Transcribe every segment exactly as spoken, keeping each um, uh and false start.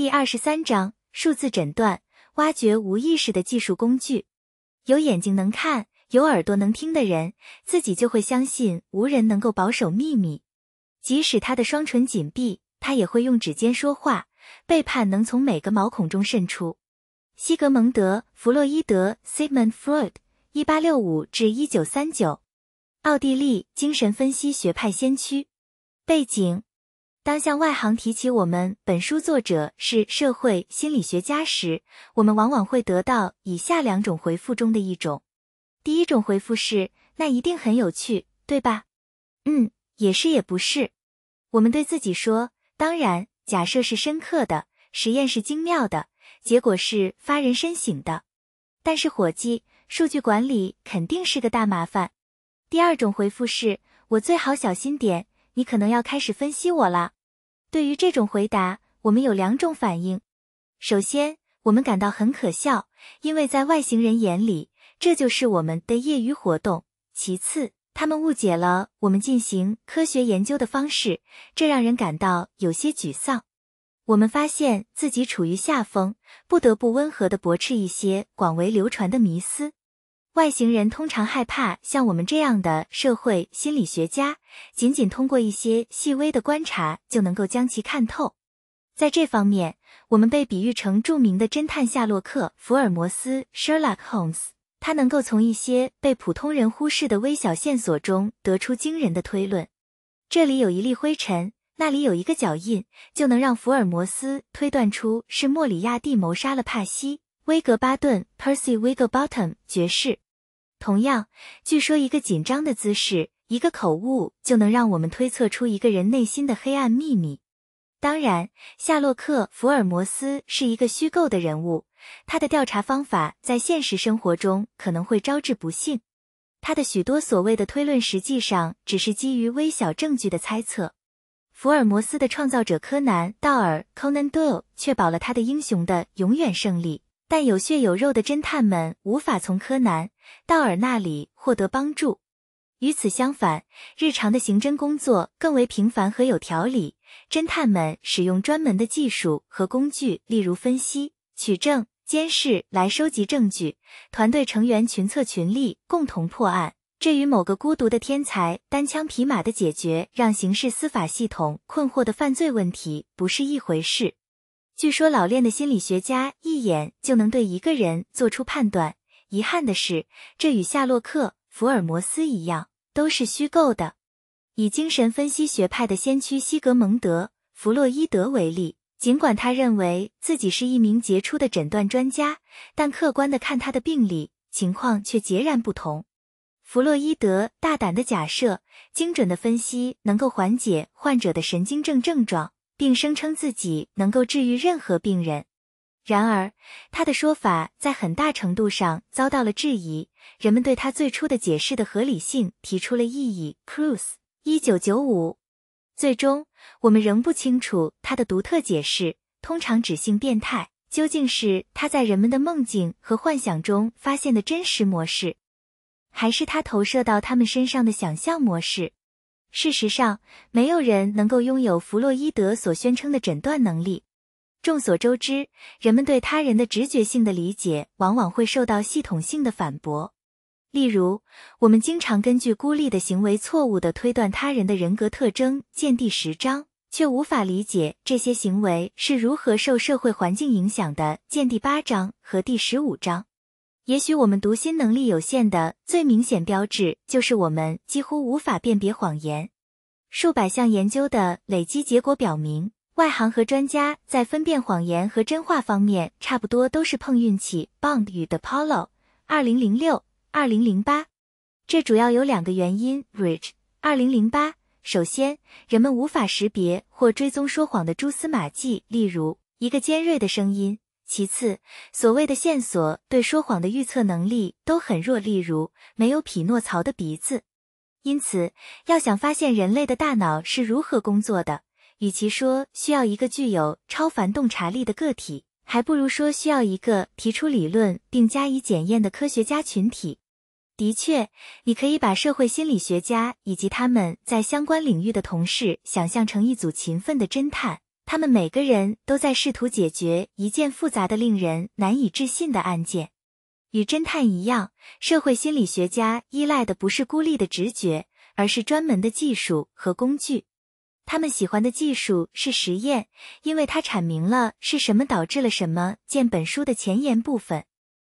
第二十三章数字诊断，挖掘无意识的技术工具。有眼睛能看，有耳朵能听的人，自己就会相信无人能够保守秘密。即使他的双唇紧闭，他也会用指尖说话，背叛能从每个毛孔中渗出。西格蒙德·弗洛伊德 Sigmund Freud 一八六五至一九三九， 奥地利精神分析学派先驱。背景：当向外行提起我们本书作者是社会心理学家时，我们往往会得到以下两种回复中的一种。第一种回复是，那一定很有趣，对吧？嗯，也是也不是。我们对自己说，当然，假设是深刻的，实验是精妙的，结果是发人深省的。但是伙计，数据管理肯定是个大麻烦。第二种回复是，我最好小心点，你可能要开始分析我了。对于这种回答，我们有两种反应。首先，我们感到很可笑，因为在外行人眼里，这就是我们的业余活动。其次，他们误解了我们进行科学研究的方式，这让人感到有些沮丧。我们发现自己处于下风，不得不温和地驳斥一些广为流传的迷思。外行人通常害怕像我们这样的社会心理学家，仅仅通过一些细微的观察就能够将其看透。在这方面，我们被比喻成著名的侦探夏洛克·福尔摩斯 Sherlock Holmes。他能够从一些被普通人忽视的微小线索中得出惊人的推论。这里有一粒灰尘，那里有一个脚印，就能让福尔摩斯推断出是莫里亚蒂谋杀了帕西威格巴顿 Percy Wigbottom 爵士。同样，据说一个紧张的姿势，一个口误，就能让我们推测出一个人内心的黑暗秘密。当然，夏洛克·福尔摩斯是一个虚构的人物，他的调查方法在现实生活中可能会招致不幸。他的许多所谓的推论实际上只是基于微小证据的猜测。福尔摩斯的创造者柯南·道尔 Conan Doyle 确保了他的英雄的永远胜利，但有血有肉的侦探们无法从柯南·道尔那里获得帮助。与此相反，日常的刑侦工作更为频繁和有条理，侦探们使用专门的技术和工具，例如分析、取证、监视来收集证据，团队成员群策群力，共同破案。这与某个孤独的天才单枪匹马的解决让刑事司法系统困惑的犯罪问题不是一回事。据说老练的心理学家一眼就能对一个人做出判断，遗憾的是，这与夏洛克、福尔摩斯一样，都是虚构的。以精神分析学派的先驱西格蒙德·弗洛伊德为例，尽管他认为自己是一名杰出的诊断专家，但客观地看他的病理情况却截然不同。弗洛伊德大胆地假设，精准的分析能够缓解患者的神经症症状，并声称自己能够治愈任何病人。然而，他的说法在很大程度上遭到了质疑，人们对他最初的解释的合理性提出了异议。 Cruz 一九九五。最终，我们仍不清楚他的独特解释，通常指性变态，究竟是他在人们的梦境和幻想中发现的真实模式，还是他投射到他们身上的想象模式。事实上，没有人能够拥有弗洛伊德所宣称的诊断能力。众所周知，人们对他人的直觉性的理解往往会受到系统性的反驳。例如，我们经常根据孤立的行为错误地推断他人的人格特征，见第十章，却无法理解这些行为是如何受社会环境影响的，见第八章和第十五章。也许我们读心能力有限的最明显标志就是我们几乎无法辨别谎言。数百项研究的累积结果表明，外行和专家在分辨谎言和真话方面差不多都是碰运气。 Bond 与 DePaulo 二零零六至二零零八。 这主要有两个原因。 Rich 二零零八。 首先，人们无法识别或追踪说谎的蛛丝马迹，例如一个尖锐的声音。其次，所谓的线索对说谎的预测能力都很弱，例如没有匹诺曹的鼻子。因此，要想发现人类的大脑是如何工作的，与其说需要一个具有超凡洞察力的个体，还不如说需要一个提出理论并加以检验的科学家群体。的确，你可以把社会心理学家以及他们在相关领域的同事想象成一组勤奋的侦探，他们每个人都在试图解决一件复杂的、令人难以置信的案件。与侦探一样，社会心理学家依赖的不是孤立的直觉，而是专门的技术和工具。他们喜欢的技术是实验，因为它阐明了是什么导致了什么。见本书的前言部分。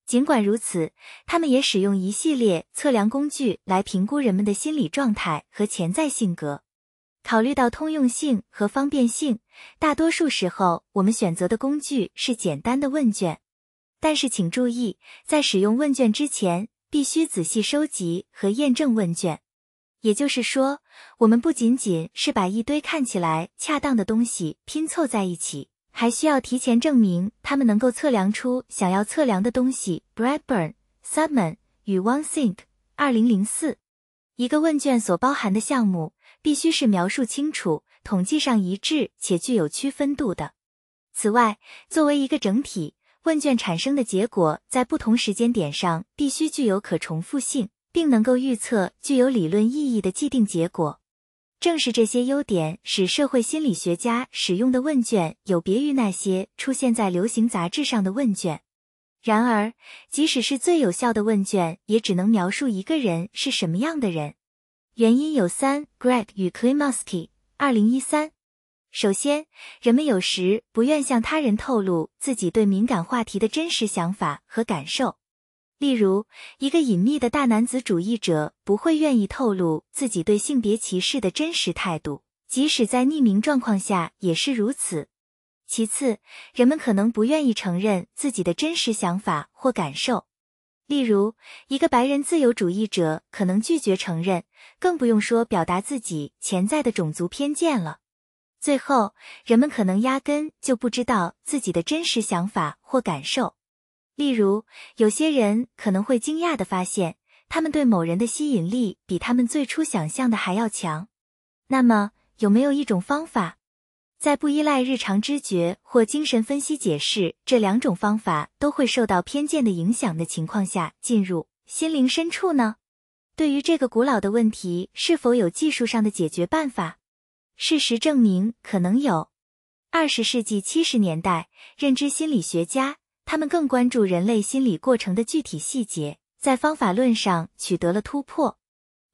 尽管如此，他们也使用一系列测量工具来评估人们的心理状态和潜在性格。考虑到通用性和方便性，大多数时候我们选择的工具是简单的问卷。但是请注意，在使用问卷之前，必须仔细收集和验证问卷。也就是说，我们不仅仅是把一堆看起来恰当的东西拼凑在一起，还需要提前证明他们能够测量出想要测量的东西。 Bradburn, Sudman 与 Wang Sink 二零零四。一个问卷所包含的项目必须是描述清楚、统计上一致且具有区分度的。此外，作为一个整体，问卷产生的结果在不同时间点上必须具有可重复性，并能够预测具有理论意义的既定结果。正是这些优点使社会心理学家使用的问卷有别于那些出现在流行杂志上的问卷。然而，即使是最有效的问卷也只能描述一个人是什么样的人。原因有三 Greg 与 Klimovsky 二零一三。首先，人们有时不愿向他人透露自己对敏感话题的真实想法和感受。例如，一个隐秘的大男子主义者不会愿意透露自己对性别歧视的真实态度，即使在匿名状况下也是如此。其次，人们可能不愿意承认自己的真实想法或感受。例如，一个白人自由主义者可能拒绝承认，更不用说表达自己潜在的种族偏见了。最后，人们可能压根就不知道自己的真实想法或感受。例如，有些人可能会惊讶地发现，他们对某人的吸引力比他们最初想象的还要强。那么，有没有一种方法，在不依赖日常知觉或精神分析解释这两种方法都会受到偏见的影响的情况下，进入心灵深处呢？对于这个古老的问题，是否有技术上的解决办法？事实证明，可能有。二十世纪七十年代，认知心理学家，他们更关注人类心理过程的具体细节，在方法论上取得了突破。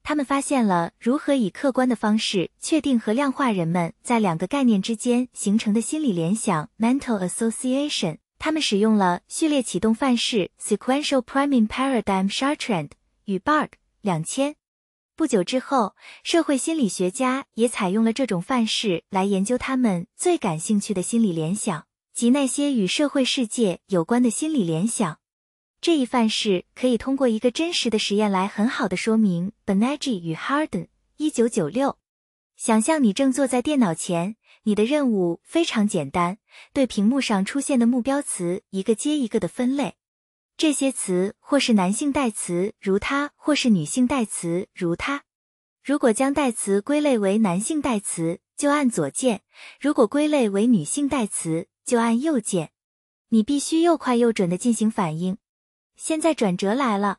他们发现了如何以客观的方式确定和量化人们在两个概念之间形成的心理联想 mental association。他们使用了序列启动范式 sequential priming paradigm Chartrand 与 Bark 两千。不久之后，社会心理学家也采用了这种范式来研究他们最感兴趣的心理联想，及那些与社会世界有关的心理联想。这一范式可以通过一个真实的实验来很好地说明。 Banerjee 与 Harden 一九九六。想象你正坐在电脑前，你的任务非常简单，对屏幕上出现的目标词一个接一个的分类。这些词或是男性代词如他，或是女性代词如他。如果将代词归类为男性代词，就按左键；如果归类为女性代词，就按右键。你必须又快又准地进行反应。现在转折来了。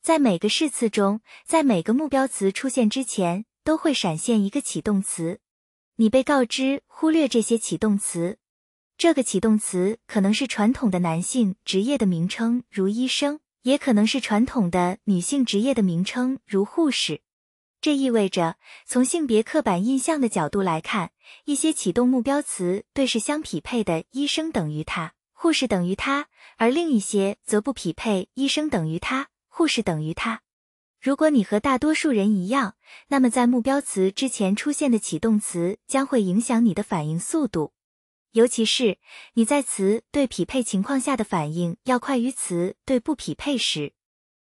在每个试次中，在每个目标词出现之前，都会闪现一个启动词。你被告知忽略这些启动词。这个启动词可能是传统的男性职业的名称，如医生，也可能是传统的女性职业的名称，如护士。这意味着，从性别刻板印象的角度来看，一些启动目标词对是相匹配的，医生等于他，护士等于他，而另一些则不匹配，医生等于他，护士等于他。如果你和大多数人一样，那么在目标词之前出现的启动词将会影响你的反应速度。尤其是你在词对匹配情况下的反应要快于词对不匹配时。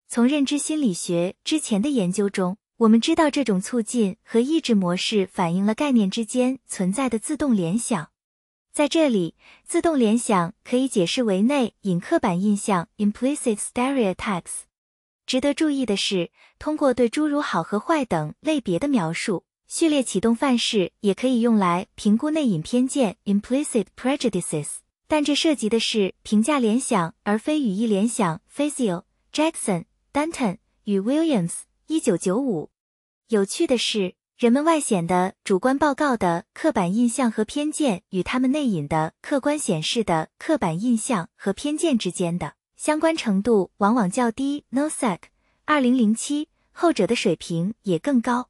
从认知心理学之前的研究中，我们知道这种促进和抑制模式反映了概念之间存在的自动联想。在这里，自动联想可以解释为内隐刻板印象 implicit stereotypes。值得注意的是，通过对诸如好和坏等类别的描述，序列启动范式也可以用来评估内隐偏见 implicit prejudices， 但这涉及的是评价联想而非语义联想 Fazio, Jackson, Danton 与 Williams 一九九五。有趣的是，人们外显的主观报告的刻板印象和偏见与他们内隐的客观显示的刻板印象和偏见之间的相关程度往往较低 N O S A C 二零零七 后者的水平也更高。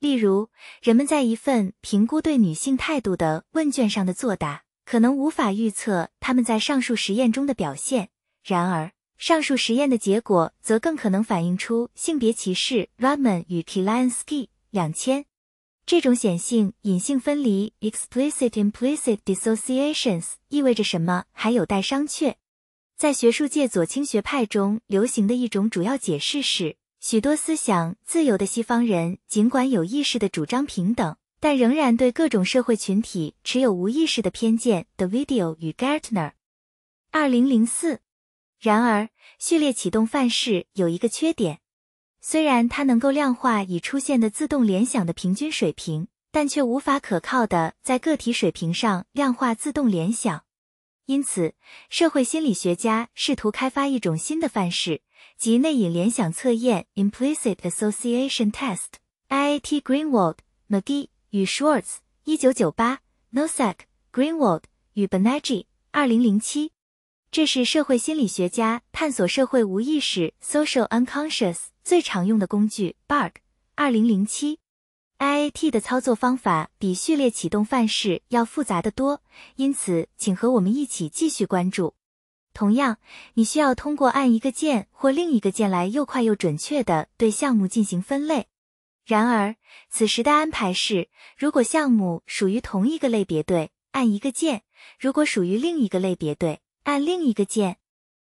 例如，人们在一份评估对女性态度的问卷上的作答，可能无法预测她们在上述实验中的表现。然而，上述实验的结果则更可能反映出性别歧视 Rodman 与 Kiliansky 两千。这种显性隐性分离 Explicit-Implicit Dissociations 意味着什么还有待商榷。在学术界左倾学派中流行的一种主要解释是，许多思想自由的西方人尽管有意识地主张平等，但仍然对各种社会群体持有无意识的偏见的 Video 与 Gartner 二零零四。然而，序列启动范式有一个缺点，虽然它能够量化已出现的自动联想的平均水平，但却无法可靠地在个体水平上量化自动联想。因此，社会心理学家试图开发一种新的范式，即内隐联想测验 Implicit Association Test I A T Greenwald, McGee 与 Schwartz 一九九八 Nosack, Greenwald 与 Banerjee 二零零七。这是社会心理学家探索社会无意识 Social Unconscious 最常用的工具 Bark 二零零七。 I A T 的操作方法比序列启动范式要复杂得多，因此请和我们一起继续关注。同样，你需要通过按一个键或另一个键来又快又准确地对项目进行分类。然而，此时的安排是，如果项目属于同一个类别对，按一个键；如果属于另一个类别对，按另一个键。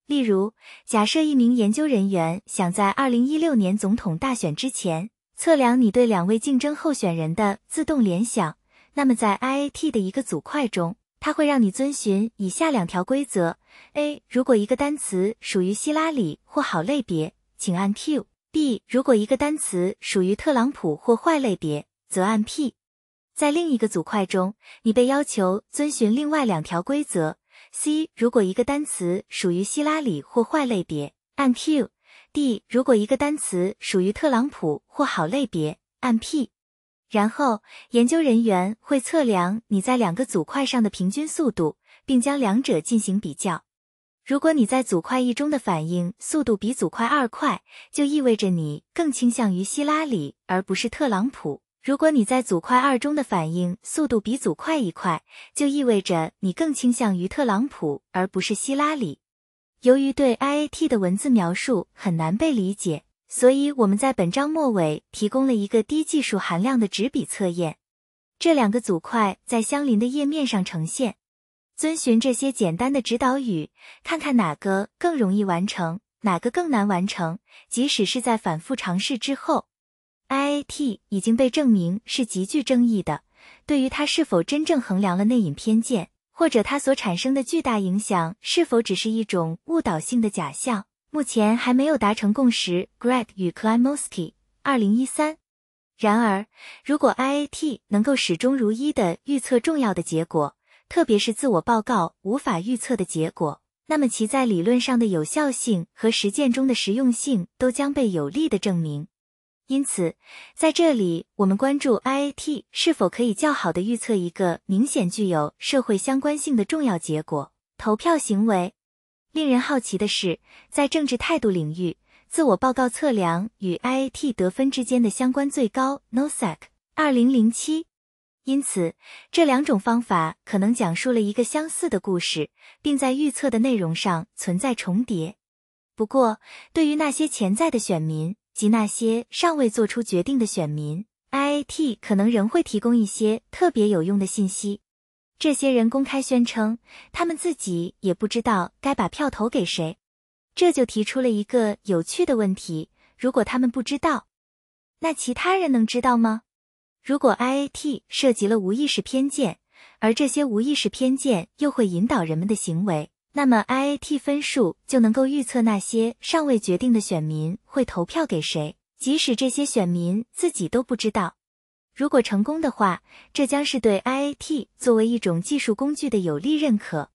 例如，假设一名研究人员想在二零一六年总统大选之前测量你对两位竞争候选人的自动联想，那么在 I A T 的一个组块中，它会让你遵循以下两条规则 ：A. 如果一个单词属于希拉里或好类别，请按 Q； B. 如果一个单词属于特朗普或坏类别，则按 P。在另一个组块中，你被要求遵循另外两条规则 ：C. 如果一个单词属于希拉里或坏类别，按 Q； D. 如果一个单词属于特朗普或好类别，按 P。然后，研究人员会测量你在两个组块上的平均速度，并将两者进行比较。如果你在组块一中的反应速度比组块二快，就意味着你更倾向于希拉里而不是特朗普；如果你在组块二中的反应速度比组块一快，就意味着你更倾向于特朗普而不是希拉里。由于对 I A T 的文字描述很难被理解，所以我们在本章末尾提供了一个低技术含量的纸笔测验。这两个组块在相邻的页面上呈现。遵循这些简单的指导语，看看哪个更容易完成，哪个更难完成，即使是在反复尝试之后。I A T 已经被证明是极具争议的，对于它是否真正衡量了内隐偏见，或者它所产生的巨大影响是否只是一种误导性的假象，目前还没有达成共识 Greg 与 Klimowski 二零一三。然而，如果 I A T 能够始终如一地预测重要的结果，特别是自我报告无法预测的结果，那么其在理论上的有效性和实践中的实用性都将被有力地证明。因此，在这里我们关注 I A T 是否可以较好地预测一个明显具有社会相关性的重要结果投票行为。令人好奇的是，在政治态度领域，自我报告测量与 I A T 得分之间的相关最高 Nosack 二零零七。因此，这两种方法可能讲述了一个相似的故事，并在预测的内容上存在重叠。不过，对于那些潜在的选民及那些尚未做出决定的选民， I A T 可能仍会提供一些特别有用的信息。这些人公开宣称，他们自己也不知道该把票投给谁。这就提出了一个有趣的问题：如果他们不知道，那其他人能知道吗？如果 I A T 涉及了无意识偏见，而这些无意识偏见又会引导人们的行为，那么 I A T 分数就能够预测那些尚未决定的选民会投票给谁，即使这些选民自己都不知道。如果成功的话，这将是对 I A T 作为一种技术工具的有力认可。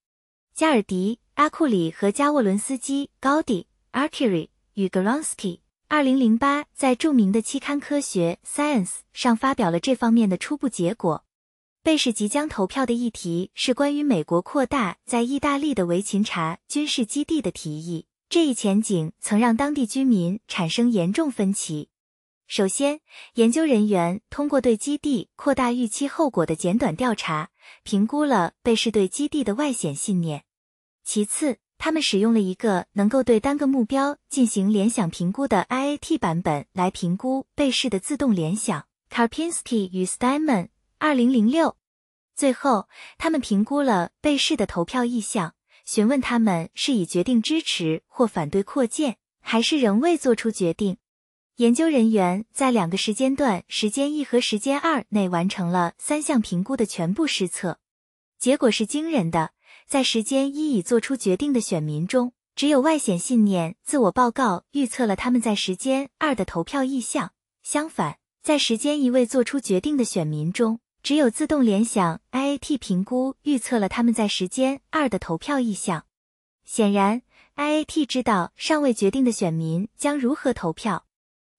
加尔迪、阿库里和加沃伦斯基、高迪、阿库里与 Garonsky 二零零八在著名的期刊科学 Science 上发表了这方面的初步结果。被试即将投票的议题是关于美国扩大在意大利的维琴察军事基地的提议，这一前景曾让当地居民产生严重分歧。首先，研究人员通过对基地扩大预期后果的简短调查，评估了被试对基地的外显信念。其次，他们使用了一个能够对单个目标进行联想评估的 I A T 版本来评估被试的自动联想 Karpinski 与 Steinman 二零零六。最后，他们评估了被试的投票意向，询问他们是已决定支持或反对扩建，还是仍未做出决定。研究人员在两个时间段时间一和时间二内完成了三项评估的全部施测。结果是惊人的，在时间一已做出决定的选民中，只有外显信念自我报告预测了他们在时间二的投票意向。相反，在时间一未做出决定的选民中，只有自动联想 I A T 评估预测了他们在时间二的投票意向。显然 ,I A T 知道尚未决定的选民将如何投票。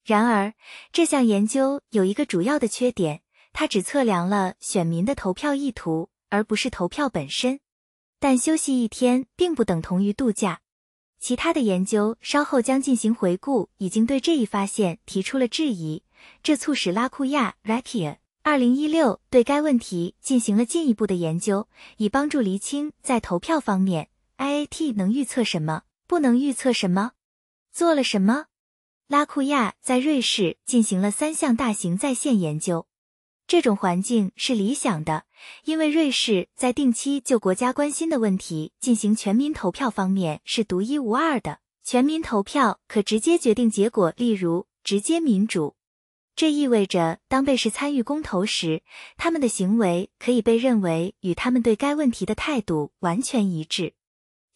然而，这项研究有一个主要的缺点，它只测量了选民的投票意图，而不是投票本身。但休息一天并不等同于度假。其他的研究稍后将进行回顾，已经对这一发现提出了质疑，这促使拉库亚 Rakia 二零一六 对该问题进行了进一步的研究，以帮助厘清在投票方面 I A T 能预测什么，不能预测什么，做了什么。拉库亚在瑞士进行了三项大型在线研究。这种环境是理想的，因为瑞士在定期就国家关心的问题进行全民投票方面是独一无二的。全民投票可直接决定结果，例如直接民主。这意味着当被试参与公投时，他们的行为可以被认为与他们对该问题的态度完全一致。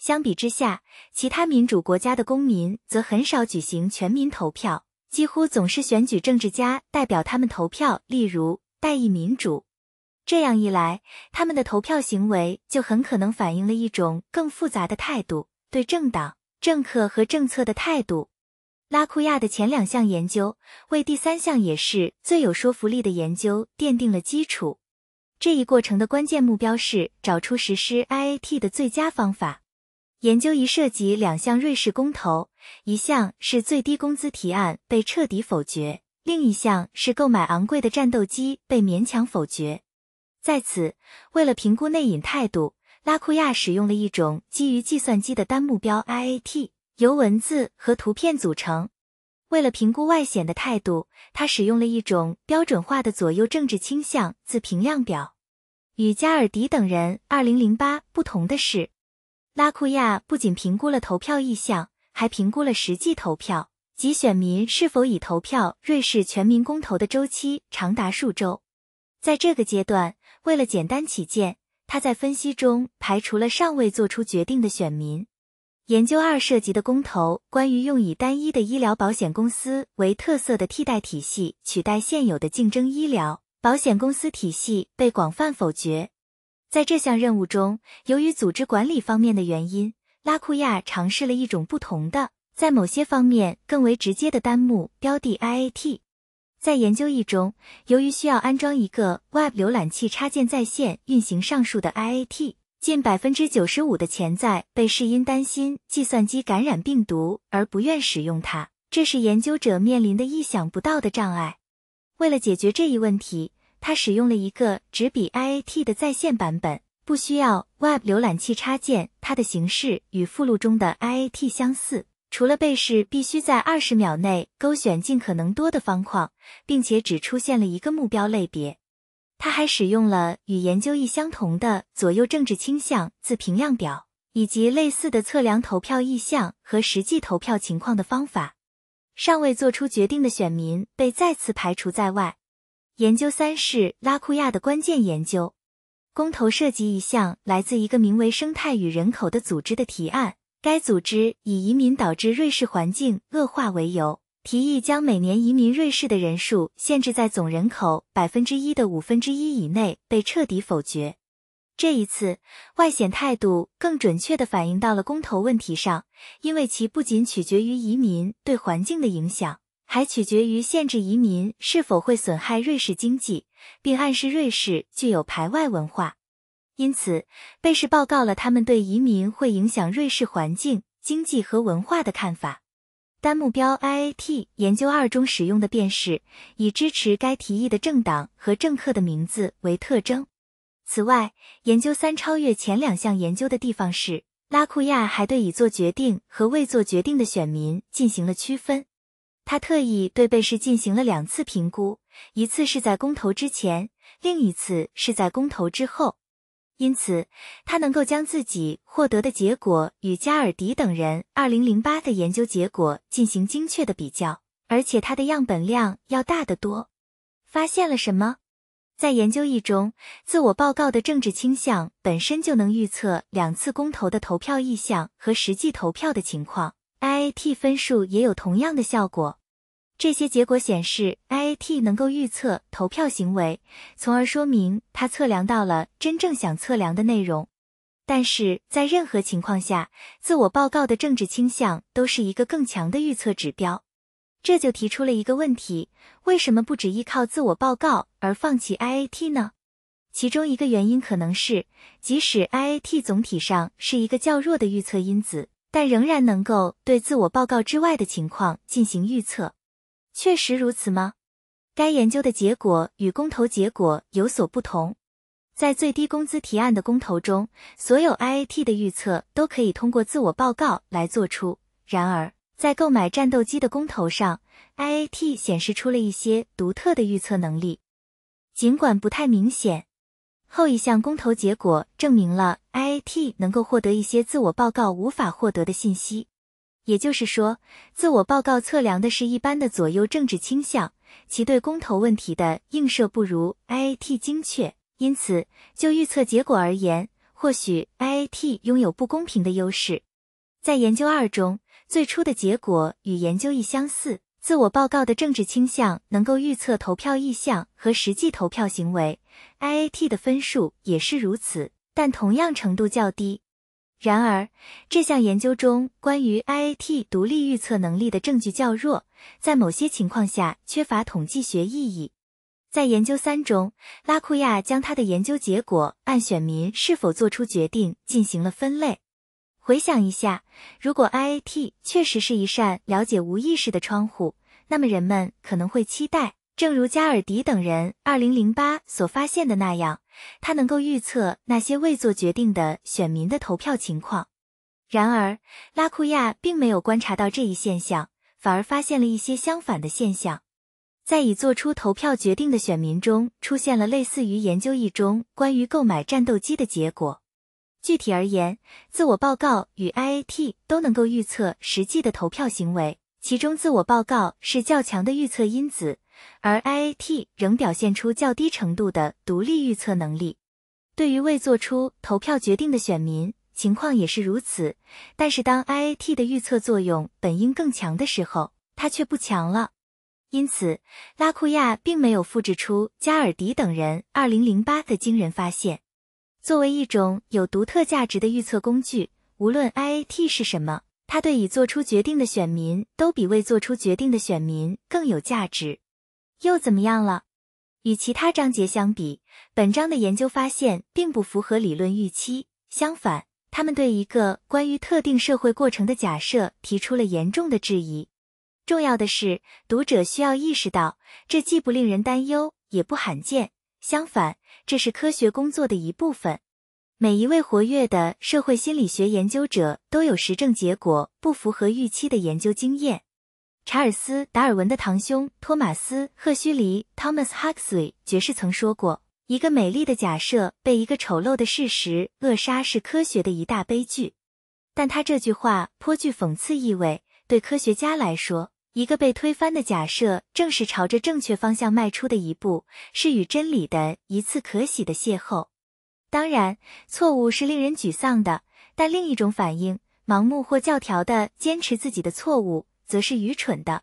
相比之下，其他民主国家的公民则很少举行全民投票，几乎总是选举政治家代表他们投票，例如代议民主。这样一来，他们的投票行为就很可能反映了一种更复杂的态度，对政党、政客和政策的态度。拉库亚的前两项研究为第三项也是最有说服力的研究奠定了基础。这一过程的关键目标是找出实施 I A T 的最佳方法。研究一涉及两项瑞士公投，一项是最低工资提案被彻底否决，另一项是购买昂贵的战斗机被勉强否决。在此，为了评估内隐态度，拉库亚使用了一种基于计算机的单目标 I A T， 由文字和图片组成。为了评估外显的态度，他使用了一种标准化的左右政治倾向自评量表。与加尔迪等人二零零八不同的是，拉库亚不仅评估了投票意向，还评估了实际投票，即选民是否已投票瑞士全民公投的周期长达数周。在这个阶段，为了简单起见，他在分析中排除了尚未做出决定的选民。研究二涉及的公投关于用以单一的医疗保险公司为特色的替代体系取代现有的竞争医疗保险公司体系被广泛否决。在这项任务中，由于组织管理方面的原因，拉库亚尝试了一种不同的，在某些方面更为直接的单目标的 I A T。在研究一中，由于需要安装一个 Web 浏览器插件在线运行上述的 I A T， 近 百分之九十五 的潜在被试因担心计算机感染病毒而不愿使用它，这是研究者面临的意想不到的障碍。为了解决这一问题，他使用了一个只比 I A T 的在线版本，不需要 Web 浏览器插件，它的形式与附录中的 I A T 相似，除了被试必须在二十秒内勾选尽可能多的方框，并且只出现了一个目标类别。他还使用了与研究一相同的左右政治倾向自评量表，以及类似的测量投票意向和实际投票情况的方法。尚未做出决定的选民被再次排除在外。研究三是拉库亚的关键研究。公投涉及一项来自一个名为生态与人口的组织的提案，该组织以移民导致瑞士环境恶化为由，提议将每年移民瑞士的人数限制在总人口 百分之一 的 百分之一 以内，被彻底否决。这一次，外显态度更准确地反映到了公投问题上，因为其不仅取决于移民对环境的影响，还取决于限制移民是否会损害瑞士经济，并暗示瑞士具有排外文化。因此，贝氏报告了他们对移民会影响瑞士环境、经济和文化的看法。单目标 I A T 研究二中使用的便是以支持该提议的政党和政客的名字为特征。此外，研究三超越前两项研究的地方是，拉库亚还对已做决定和未做决定的选民进行了区分。他特意对贝氏进行了两次评估，一次是在公投之前，另一次是在公投之后。因此，他能够将自己获得的结果与加尔迪等人二零零八的研究结果进行精确的比较，而且他的样本量要大得多。发现了什么？在研究一中，自我报告的政治倾向本身就能预测两次公投的投票意向和实际投票的情况， I A T 分数也有同样的效果。这些结果显示 I A T 能够预测投票行为，从而说明它测量到了真正想测量的内容。但是在任何情况下，自我报告的政治倾向都是一个更强的预测指标。这就提出了一个问题，为什么不只依靠自我报告而放弃 I A T 呢？其中一个原因可能是，即使 I A T 总体上是一个较弱的预测因子，但仍然能够对自我报告之外的情况进行预测。确实如此吗？该研究的结果与公投结果有所不同。在最低工资提案的公投中，所有 I A T 的预测都可以通过自我报告来做出。然而，在购买战斗机的公投上， I A T 显示出了一些独特的预测能力，尽管不太明显。后一项公投结果证明了 I A T 能够获得一些自我报告无法获得的信息。也就是说，自我报告测量的是一般的左右政治倾向，其对公投问题的映射不如 I A T 精确，因此就预测结果而言，或许 I A T 拥有不公平的优势。在研究二中，最初的结果与研究一相似，自我报告的政治倾向能够预测投票意向和实际投票行为， I A T 的分数也是如此，但同样程度较低。然而，这项研究中关于 I A T 独立预测能力的证据较弱，在某些情况下缺乏统计学意义。在研究三中，拉库亚将他的研究结果按选民是否做出决定进行了分类。回想一下，如果 I A T 确实是一扇了解无意识的窗户，那么人们可能会期待，正如加尔迪等人二零零八所发现的那样，他能够预测那些未做决定的选民的投票情况。然而，拉库亚并没有观察到这一现象，反而发现了一些相反的现象。在已做出投票决定的选民中，出现了类似于研究一中关于购买战斗机的结果。具体而言，自我报告与 I A T 都能够预测实际的投票行为，其中自我报告是较强的预测因子，而 I A T 仍表现出较低程度的独立预测能力。对于未做出投票决定的选民，情况也是如此，但是当 I A T 的预测作用本应更强的时候，它却不强了。因此，拉库亚并没有复制出加尔迪等人二零零八的惊人发现。作为一种有独特价值的预测工具，无论 I A T 是什么，它对已做出决定的选民都比未做出决定的选民更有价值。又怎么样了？与其他章节相比，本章的研究发现并不符合理论预期，相反，他们对一个关于特定社会过程的假设提出了严重的质疑。重要的是，读者需要意识到，这既不令人担忧，也不罕见，相反，这是科学工作的一部分。每一位活跃的社会心理学研究者都有实证结果不符合预期的研究经验。查尔斯·达尔文的堂兄托马斯·赫胥黎 Thomas Huxley 爵士曾说过，一个美丽的假设被一个丑陋的事实扼杀是科学的一大悲剧。但他这句话颇具讽刺意味，对科学家来说，一个被推翻的假设正是朝着正确方向迈出的一步，是与真理的一次可喜的邂逅。当然，错误是令人沮丧的，但另一种反应，盲目或教条地坚持自己的错误，则是愚蠢的。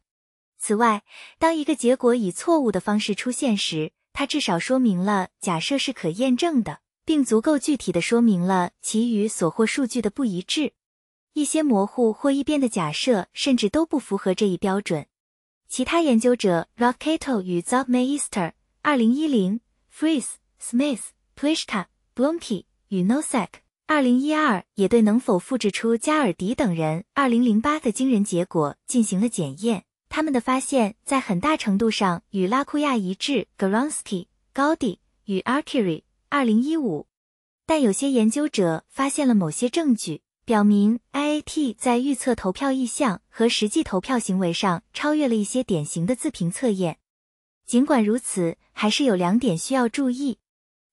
此外，当一个结果以错误的方式出现时，它至少说明了假设是可验证的，并足够具体地说明了其与所获数据的不一致。一些模糊或一边的假设甚至都不符合这一标准。其他研究者 Rockcato 与 Zogmeister 二零一零 Fries Smith Plishka Blomke 与 Nosek 二零一二也对能否复制出加尔迪等人二零零八的惊人结果进行了检验。他们的发现在很大程度上与拉库亚一致 Goronsky 高地与 Arcuri 二零一五。但有些研究者发现了某些证据，表明 I A T 在预测投票意向和实际投票行为上超越了一些典型的自评测验。尽管如此，还是有两点需要注意。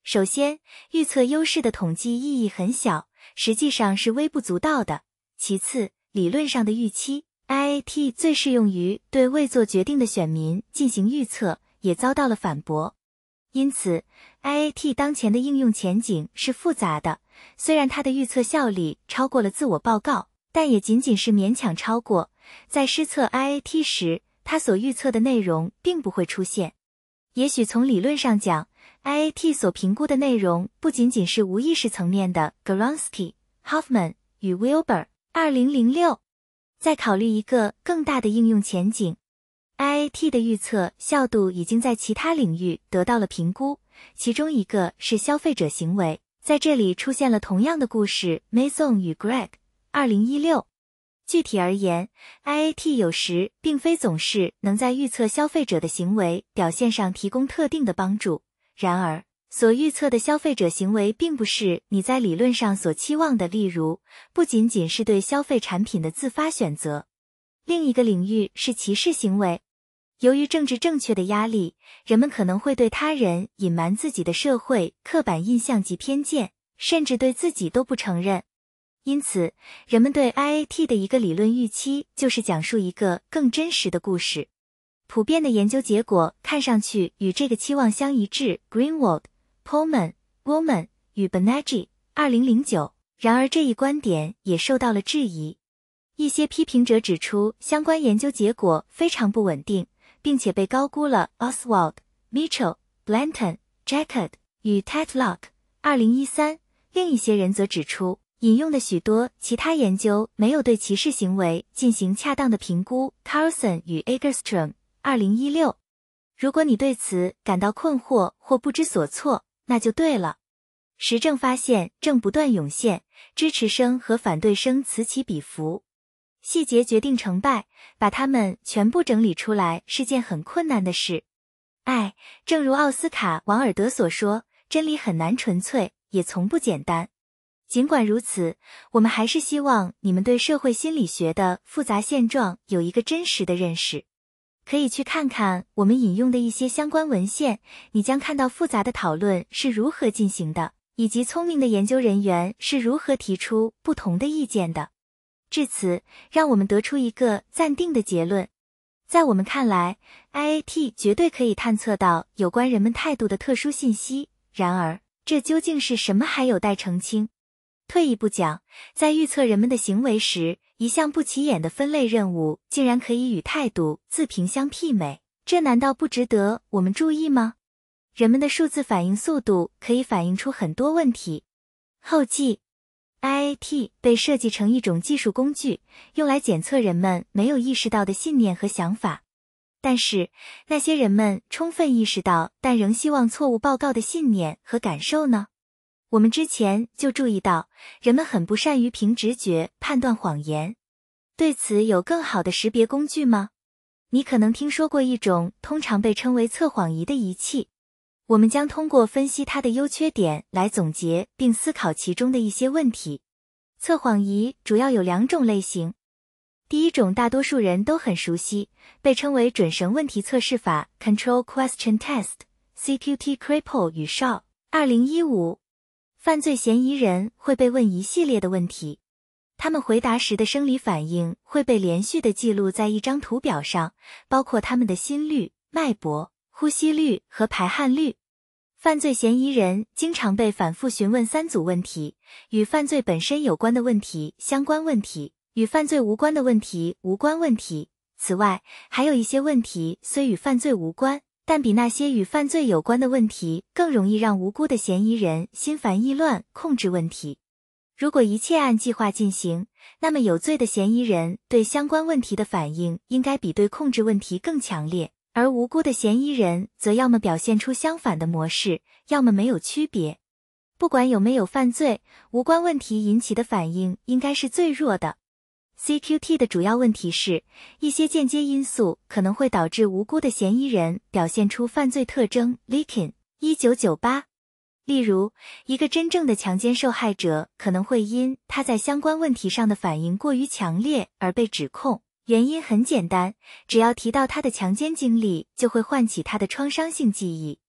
首先，预测优势的统计意义很小，实际上是微不足道的。其次，理论上的预期 I A T 最适用于对未做决定的选民进行预测，也遭到了反驳。因此 I A T 当前的应用前景是复杂的，虽然它的预测效力超过了自我报告，但也仅仅是勉强超过。在施测 I A T 时，它所预测的内容并不会出现。也许从理论上讲， I A T 所评估的内容不仅仅是无意识层面的 Goronsky, Hoffman 与 Wilbur 二零零六。在考虑一个更大的应用前景，I A T 的预测效度已经在其他领域得到了评估，其中一个是消费者行为，在这里出现了同样的故事 Mason 与 Greg 二零一六。具体而言， I A T 有时并非总是能在预测消费者的行为表现上提供特定的帮助，然而所预测的消费者行为并不是你在理论上所期望的，例如不仅仅是对消费产品的自发选择。另一个领域是歧视行为。由于政治正确的压力，人们可能会对他人隐瞒自己的社会刻板印象及偏见，甚至对自己都不承认。因此，人们对 I A T 的一个理论预期就是讲述一个更真实的故事。普遍的研究结果看上去与这个期望相一致 Greenwald, Pullman, Woman 与 Banerjee 二零零九, 然而这一观点也受到了质疑。一些批评者指出，相关研究结果非常不稳定，并且被高估了 Oswald, Mitchell, Blanton, Jacket 与 Tetlock 二零一三。另一些人则指出，引用的许多其他研究没有对歧视行为进行恰当的评估 Carlson 与 Egerstrom 二零一六。如果你对此感到困惑或不知所措，那就对了。实证发现正不断涌现，支持声和反对声此起彼伏。细节决定成败，把它们全部整理出来是件很困难的事。哎，正如奥斯卡·王尔德所说，真理很难纯粹，也从不简单。尽管如此，我们还是希望你们对社会心理学的复杂现状有一个真实的认识。可以去看看我们引用的一些相关文献，你将看到复杂的讨论是如何进行的，以及聪明的研究人员是如何提出不同的意见的。至此，让我们得出一个暂定的结论。在我们看来， I A T 绝对可以探测到有关人们态度的特殊信息，然而，这究竟是什么还有待澄清。退一步讲，在预测人们的行为时，一项不起眼的分类任务竟然可以与态度自评相媲美，这难道不值得我们注意吗？人们的数字反应速度可以反映出很多问题。后记，I A T 被设计成一种技术工具，用来检测人们没有意识到的信念和想法。但是，那些人们充分意识到但仍希望错误报告的信念和感受呢？我们之前就注意到，人们很不善于凭直觉判断谎言。对此有更好的识别工具吗？你可能听说过一种通常被称为测谎仪的仪器。我们将通过分析它的优缺点来总结并思考其中的一些问题。测谎仪主要有两种类型。第一种大多数人都很熟悉，被称为准绳问题测试法 Control Question Test C Q T Crapo 与 Shaw 二零一五。犯罪嫌疑人会被问一系列的问题，他们回答时的生理反应会被连续的记录在一张图表上，包括他们的心率、脉搏、呼吸率和排汗率。犯罪嫌疑人经常被反复询问三组问题：与犯罪本身有关的问题、相关问题；与犯罪无关的问题、无关问题。此外，还有一些问题虽与犯罪无关，但比那些与犯罪有关的问题更容易让无辜的嫌疑人心烦意乱控制问题。如果一切按计划进行，那么有罪的嫌疑人对相关问题的反应应该比对控制问题更强烈，而无辜的嫌疑人则要么表现出相反的模式，要么没有区别。不管有没有犯罪，无关问题引起的反应应该是最弱的。C Q T 的主要问题是，一些间接因素可能会导致无辜的嫌疑人表现出犯罪特征 Leakin 一九九八。例如，一个真正的强奸受害者可能会因他在相关问题上的反应过于强烈而被指控。原因很简单，只要提到他的强奸经历，就会唤起他的创伤性记忆。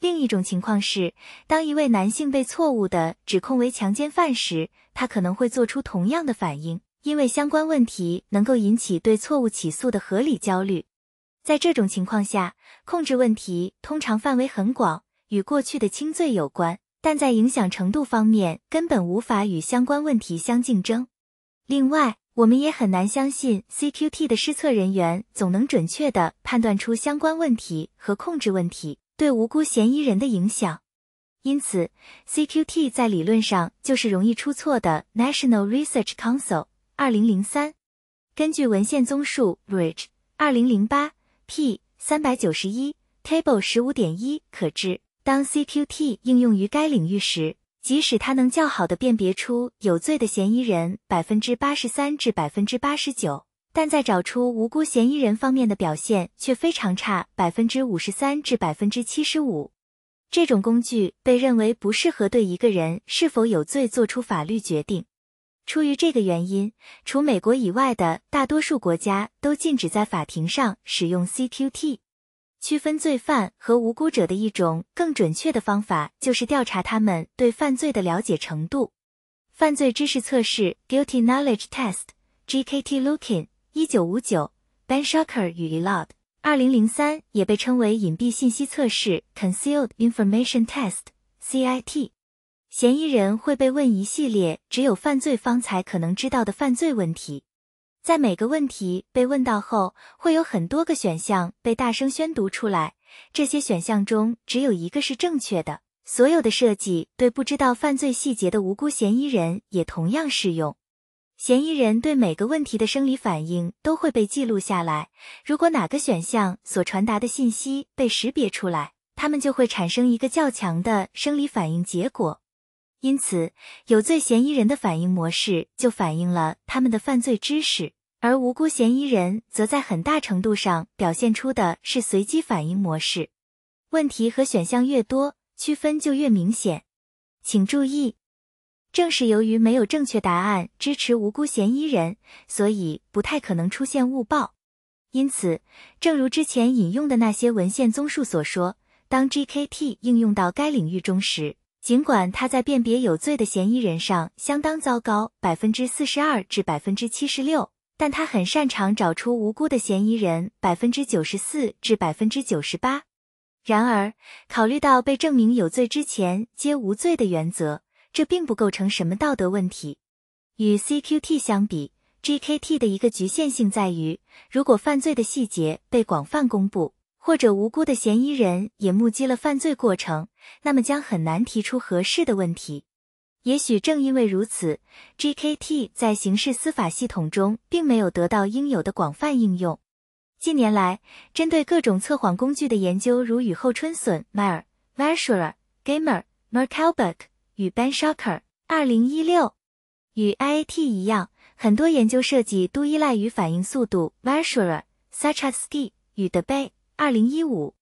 另一种情况是，当一位男性被错误地指控为强奸犯时，他可能会做出同样的反应，因为相关问题能够引起对错误起诉的合理焦虑。在这种情况下，控制问题通常范围很广，与过去的轻罪有关，但在影响程度方面根本无法与相关问题相竞争。另外，我们也很难相信 C Q T 的施策人员总能准确地判断出相关问题和控制问题对无辜嫌疑人的影响。因此 ,C Q T 在理论上就是容易出错的 National Research Council 二零零三。根据文献综述 Rich 二零零八 P 三九一 Table 十五点一 可知，当 C Q T 应用于该领域时，即使它能较好地辨别出有罪的嫌疑人 百分之八十三 至 百分之八十九， 但在找出无辜嫌疑人方面的表现却非常差 百分之五十三 至 百分之七十五。这种工具被认为不适合对一个人是否有罪做出法律决定。出于这个原因，除美国以外的大多数国家都禁止在法庭上使用 C Q T。区分罪犯和无辜者的一种更准确的方法就是调查他们对犯罪的了解程度。犯罪知识测试 Guilty Knowledge Test G K T Lukin 一九五九 Benshaker 与 Elod 二零零三， 也被称为隐蔽信息测试 Concealed Information Test C I T。 嫌疑人会被问一系列只有犯罪方才可能知道的犯罪问题。在每个问题被问到后，会有很多个选项被大声宣读出来，这些选项中只有一个是正确的。所有的设计对不知道犯罪细节的无辜嫌疑人也同样适用。嫌疑人对每个问题的生理反应都会被记录下来，如果哪个选项所传达的信息被识别出来，他们就会产生一个较强的生理反应结果。因此，有罪嫌疑人的反应模式就反映了他们的犯罪知识，而无辜嫌疑人则在很大程度上表现出的是随机反应模式。问题和选项越多，区分就越明显。请注意，正是由于没有正确答案支持无辜嫌疑人，所以不太可能出现误报。因此，正如之前引用的那些文献综述所说，当 G K T 应用到该领域中时，尽管他在辨别有罪的嫌疑人上相当糟糕 百分之四十二 至 百分之七十六， 但他很擅长找出无辜的嫌疑人 百分之九十四 至 百分之九十八。 然而，考虑到被证明有罪之前皆无罪的原则，这并不构成什么道德问题。与 C Q T 相比， G K T 的一个局限性在于，如果犯罪的细节被广泛公布，或者无辜的嫌疑人也目击了犯罪过程，那么将很难提出合适的问题。也许正因为如此， G K T 在刑事司法系统中并没有得到应有的广泛应用。近年来，针对各种测谎工具的研究如雨后春笋 Meyer, Mershurer, Gamer, Merkelbeck 与 Benshaker 二零一六。 与 I A T 一样，很多研究设计都依赖于反应速度 Mershurer, Sachatsky 与 Debate二零一五。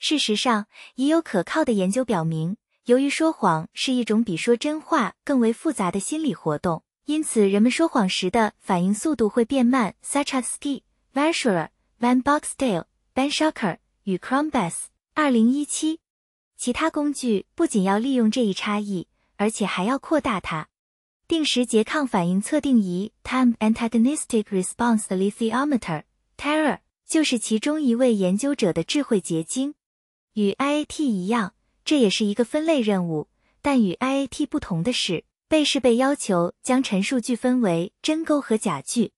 事实上，已有可靠的研究表明，由于说谎是一种比说真话更为复杂的心理活动，因此人们说谎时的反应速度会变慢 Sachatsky, Vershurer, Van Boxdale, Benshaker 与 Crombess 二零一七。 其他工具不仅要利用这一差异，而且还要扩大它。定时拮抗反应测定仪 Time Antagonistic Response Alethiometer Terror 就是其中一位研究者的智慧结晶。与 I A T 一样，这也是一个分类任务，但与 I A T 不同的是，被试被要求将陈述句分为真câu和假句。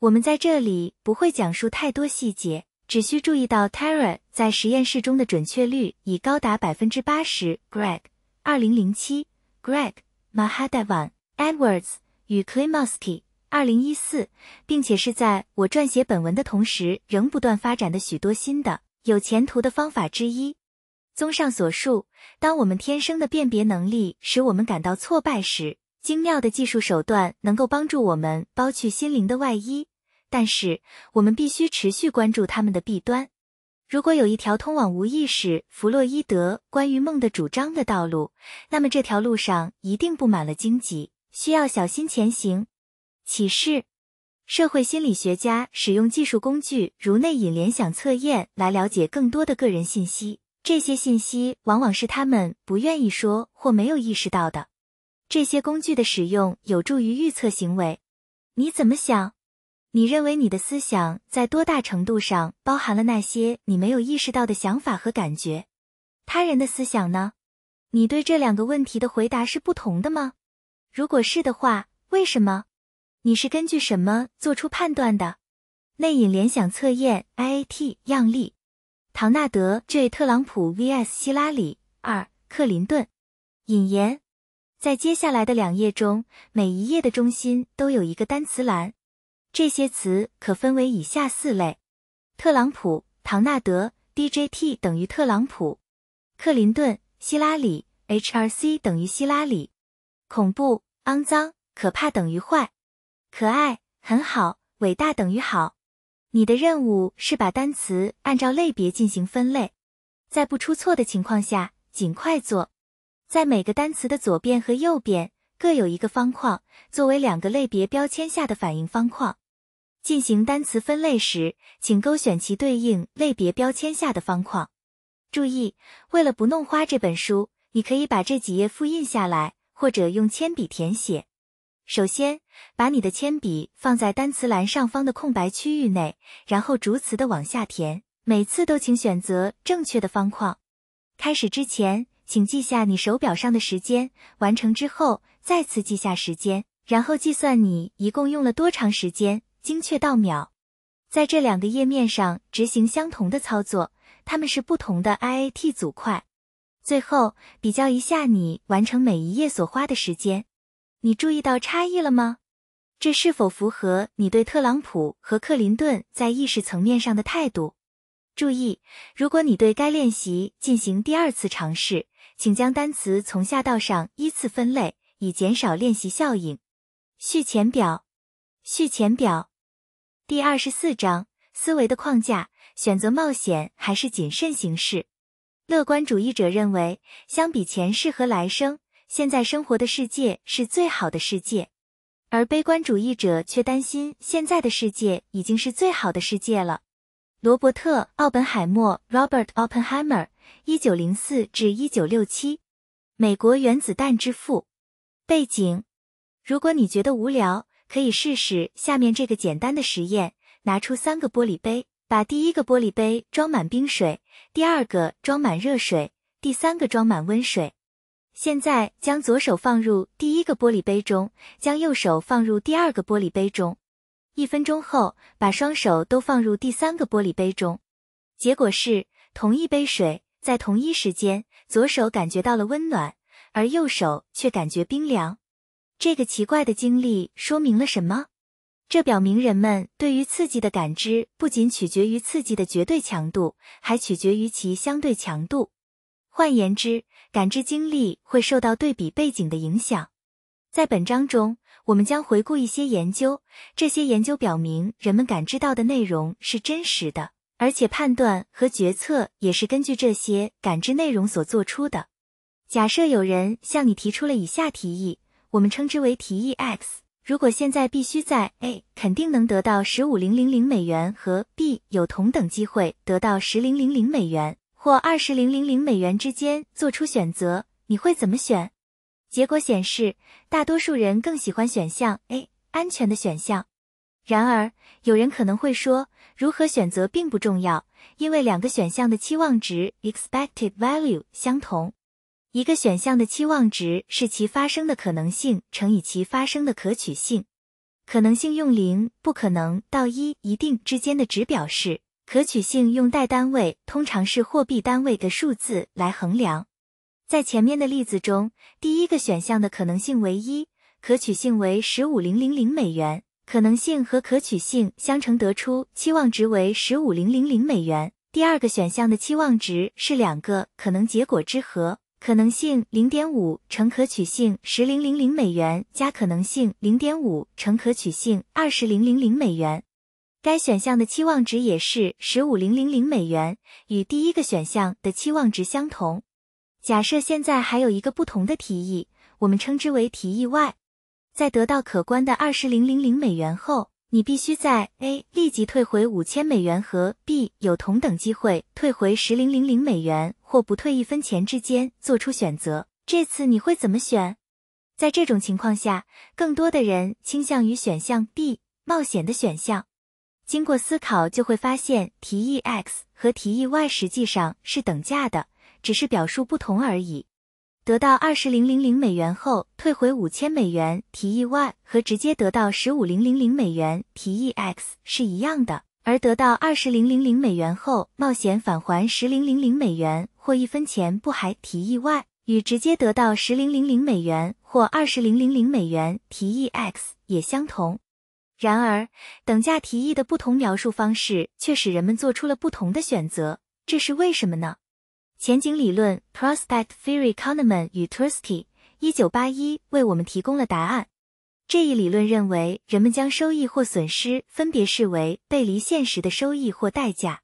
我们在这里不会讲述太多细节，只需注意到 Terra 在实验室中的准确率已高达 百分之八十 Greg 二零零七 Greg Mahadevan Edwards 与 Klimovsky 二零一四，并且是在我撰写本文的同时仍不断发展的许多新的有前途的方法之一。综上所述，当我们天生的辨别能力使我们感到挫败时，精妙的技术手段能够帮助我们剥去心灵的外衣，但是我们必须持续关注它们的弊端。如果有一条通往无意识弗洛伊德关于梦的主张的道路，那么这条路上一定布满了荆棘，需要小心前行。启示：社会心理学家使用技术工具如内隐联想测验来了解更多的个人信息，这些信息往往是他们不愿意说或没有意识到的。这些工具的使用有助于预测行为。你怎么想？你认为你的思想在多大程度上包含了那些你没有意识到的想法和感觉？他人的思想呢？你对这两个问题的回答是不同的吗？如果是的话，为什么？你是根据什么做出判断的？内隐联想测验 I A T 样例。唐纳德 J 特朗普 vs 希拉里 二 克林顿。引言：在接下来的两页中，每一页的中心都有一个单词栏。这些词可分为以下四类：特朗普、唐纳德 D J T 等于特朗普；克林顿、希拉里 H R C 等于希拉里；恐怖、肮脏、可怕等于坏；可爱、很好、伟大等于好。你的任务是把单词按照类别进行分类，在不出错的情况下，尽快做。在每个单词的左边和右边各有一个方框，作为两个类别标签下的反应方框。进行单词分类时，请勾选其对应类别标签下的方框。注意，为了不弄花这本书，你可以把这几页复印下来，或者用铅笔填写。首先，把你的铅笔放在单词栏上方的空白区域内，然后逐词的往下填，每次都请选择正确的方框。开始之前，请记下你手表上的时间，完成之后，再次记下时间，然后计算你一共用了多长时间，精确到秒。在这两个页面上执行相同的操作，它们是不同的 I A T 组块。最后，比较一下你完成每一页所花的时间。你注意到差异了吗？这是否符合你对特朗普和克林顿在意识层面上的态度？注意，如果你对该练习进行第二次尝试，请将单词从下到上依次分类，以减少练习效应。序前表，序前表，第二十四章，思维的框架，选择冒险还是谨慎行事。乐观主义者认为，相比前世和来生，现在生活的世界是最好的世界，而悲观主义者却担心现在的世界已经是最好的世界了。罗伯特·奥本海默 Robert Oppenheimer 一九零四至一九六七， 美国原子弹之父。背景：如果你觉得无聊，可以试试下面这个简单的实验。拿出三个玻璃杯，把第一个玻璃杯装满冰水，第二个装满热水，第三个装满温水。现在将左手放入第一个玻璃杯中，将右手放入第二个玻璃杯中。一分钟后，把双手都放入第三个玻璃杯中。结果是，同一杯水，在同一时间，左手感觉到了温暖，而右手却感觉冰凉。这个奇怪的经历说明了什么？这表明人们对于刺激的感知不仅取决于刺激的绝对强度，还取决于其相对强度。换言之，感知经历会受到对比背景的影响。在本章中，我们将回顾一些研究，这些研究表明人们感知到的内容是真实的，而且判断和决策也是根据这些感知内容所做出的。假设有人向你提出了以下提议，我们称之为提议 X。如果现在必须在 A 肯定能得到一万五千美元和 B 有同等机会得到一万美元。或二万美元之间做出选择，你会怎么选？结果显示，大多数人更喜欢选项 A， 安全的选项。然而，有人可能会说，如何选择并不重要，因为两个选项的期望值 expected value 相同。一个选项的期望值是其发生的可能性乘以其发生的可取性。可能性用零、不可能到一、一定之间的值表示。可取性用代单位，通常是货币单位的数字来衡量。在前面的例子中，第一个选项的可能性为一，可取性为 一万五千 美元，可能性和可取性相乘得出期望值为 一万五千 美元。第二个选项的期望值是两个可能结果之和，可能性 零点五 乘可取性 一万 美元加可能性 零点五 乘可取性 二万 美元。该选项的期望值也是 一万五千 美元，与第一个选项的期望值相同。假设现在还有一个不同的提议，我们称之为提议 Y。 在得到可观的 二万 美元后，你必须在 A 立即退回 五千 美元和 B 有同等机会退回 一万 美元或不退一分钱之间做出选择。这次你会怎么选？在这种情况下，更多的人倾向于选项 B， 冒险的选项。经过思考就会发现，提议 X 和提议 Y 实际上是等价的，只是表述不同而已。得到 二万 美元后退回 五千 美元提议 Y 和直接得到 一万五千 美元提议 X 是一样的，而得到 二万 美元后冒险返还 一万 美元或一分钱不还提议 Y 与直接得到 一万 美元或 二万 美元提议 X 也相同。然而，等价提议的不同描述方式却使人们做出了不同的选择，这是为什么呢？前景理论 Prospect Theory Kahneman 与 Tversky 一九八一 为我们提供了答案。这一理论认为，人们将收益或损失分别视为背离现实的收益或代价，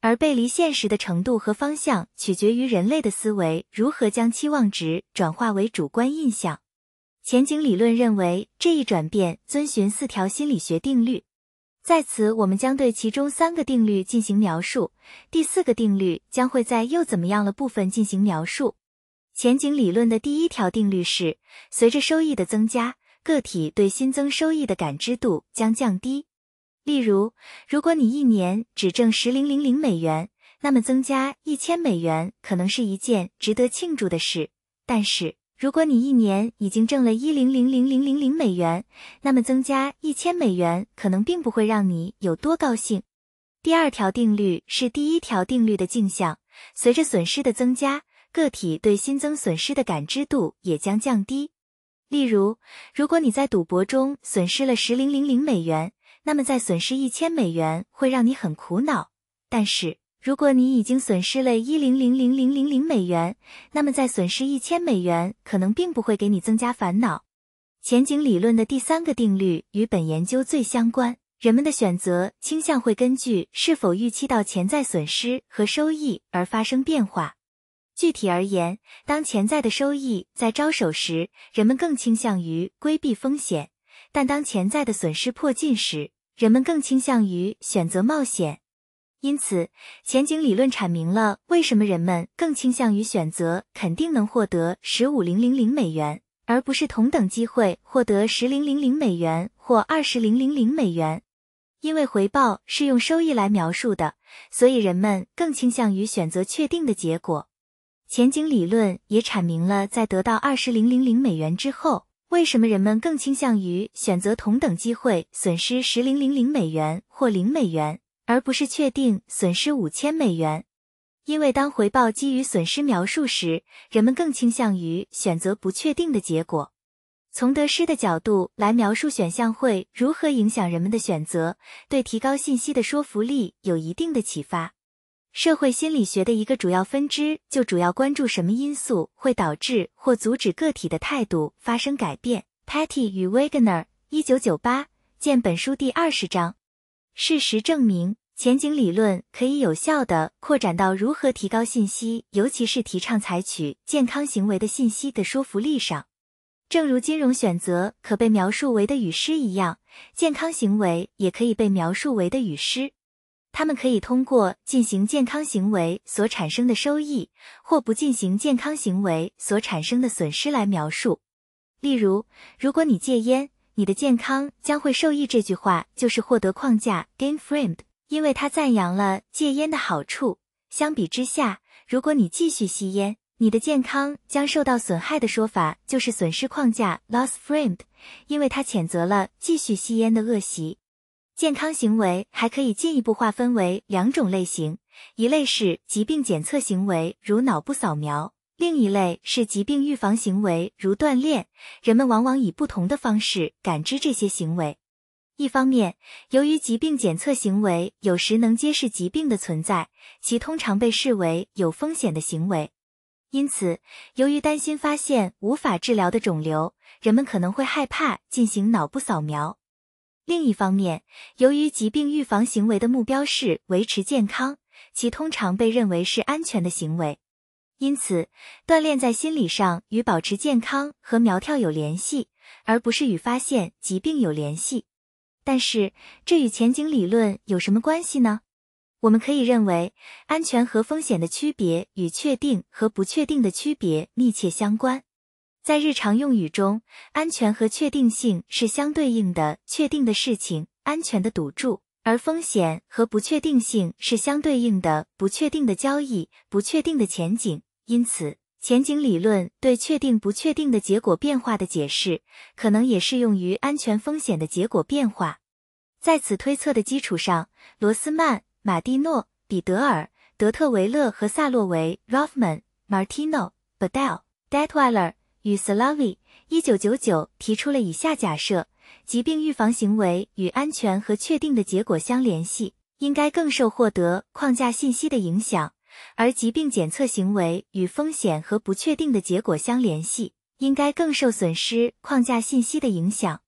而背离现实的程度和方向取决于人类的思维如何将期望值转化为主观印象。前景理论认为，这一转变遵循四条心理学定律。在此我们将对其中三个定律进行描述，第四个定律将会在又怎么样了部分进行描述。前景理论的第一条定律是，随着收益的增加，个体对新增收益的感知度将降低。例如，如果你一年只挣 一万 美元，那么增加 一千 美元可能是一件值得庆祝的事。但是如果你一年已经挣了 一万 美元，那么增加 一千 美元可能并不会让你有多高兴。第二条定律是第一条定律的镜像，随着损失的增加，个体对新增损失的感知度也将降低。例如，如果你在赌博中损失了 一万 美元，那么再损失 一千 美元会让你很苦恼。但是如果你已经损失了 一万 美元，那么再损失 一千 美元可能并不会给你增加烦恼。前景理论的第三个定律与本研究最相关，人们的选择倾向会根据是否预期到潜在损失和收益而发生变化。具体而言，当潜在的收益在招手时，人们更倾向于规避风险，但当潜在的损失迫近时，人们更倾向于选择冒险。因此，前景理论阐明了为什么人们更倾向于选择肯定能获得 一万 美元，而不是同等机会获得 一万 美元或 二万 美元。因为回报是用收益来描述的，所以人们更倾向于选择确定的结果。前景理论也阐明了在得到 二万 美元之后，为什么人们更倾向于选择同等机会损失 一万 美元或零美元，而不是确定损失 五千 美元。因为当回报基于损失描述时，人们更倾向于选择不确定的结果。从得失的角度来描述选项会如何影响人们的选择，对提高信息的说服力有一定的启发。社会心理学的一个主要分支就主要关注什么因素会导致或阻止个体的态度发生改变。 Patty 与 Wagner 一九九八见本书第二十章。事实证明，前景理论可以有效地扩展到如何提高信息，尤其是提倡采取健康行为的信息的说服力上。正如金融选择可被描述为的与失一样，健康行为也可以被描述为的与失。它们可以通过进行健康行为所产生的收益，或不进行健康行为所产生的损失来描述。例如，如果你戒烟，你的健康将会受益这句话就是获得框架 Gain Framed。因为它赞扬了戒烟的好处，相比之下，如果你继续吸烟，你的健康将受到损害的说法就是损失框架 loss framed， 因为它谴责了继续吸烟的恶习。健康行为还可以进一步划分为两种类型，一类是疾病检测行为，如脑部扫描，另一类是疾病预防行为，如锻炼，人们往往以不同的方式感知这些行为。一方面，由于疾病检测行为有时能揭示疾病的存在，其通常被视为有风险的行为。因此，由于担心发现无法治疗的肿瘤，人们可能会害怕进行脑部扫描。另一方面，由于疾病预防行为的目标是维持健康，其通常被认为是安全的行为。因此，锻炼在心理上与保持健康和苗条有联系，而不是与发现疾病有联系。但是，这与前景理论有什么关系呢？我们可以认为，安全和风险的区别与确定和不确定的区别密切相关。在日常用语中，安全和确定性是相对应的，确定的事情，安全的赌注；而风险和不确定性是相对应的，不确定的交易，不确定的前景。因此，前景理论对确定不确定的结果变化的解释，可能也适用于安全风险的结果变化。在此推测的基础上，罗斯曼、马蒂诺、彼得尔、德特维勒和萨洛维 （Rothman、Martino、Bedell、Detweiler 与 Slavi 一九九九 提出了以下假设：疾病预防行为与安全和确定的结果相联系，应该更受获得框架信息的影响；而疾病检测行为与风险和不确定的结果相联系，应该更受损失框架信息的影响。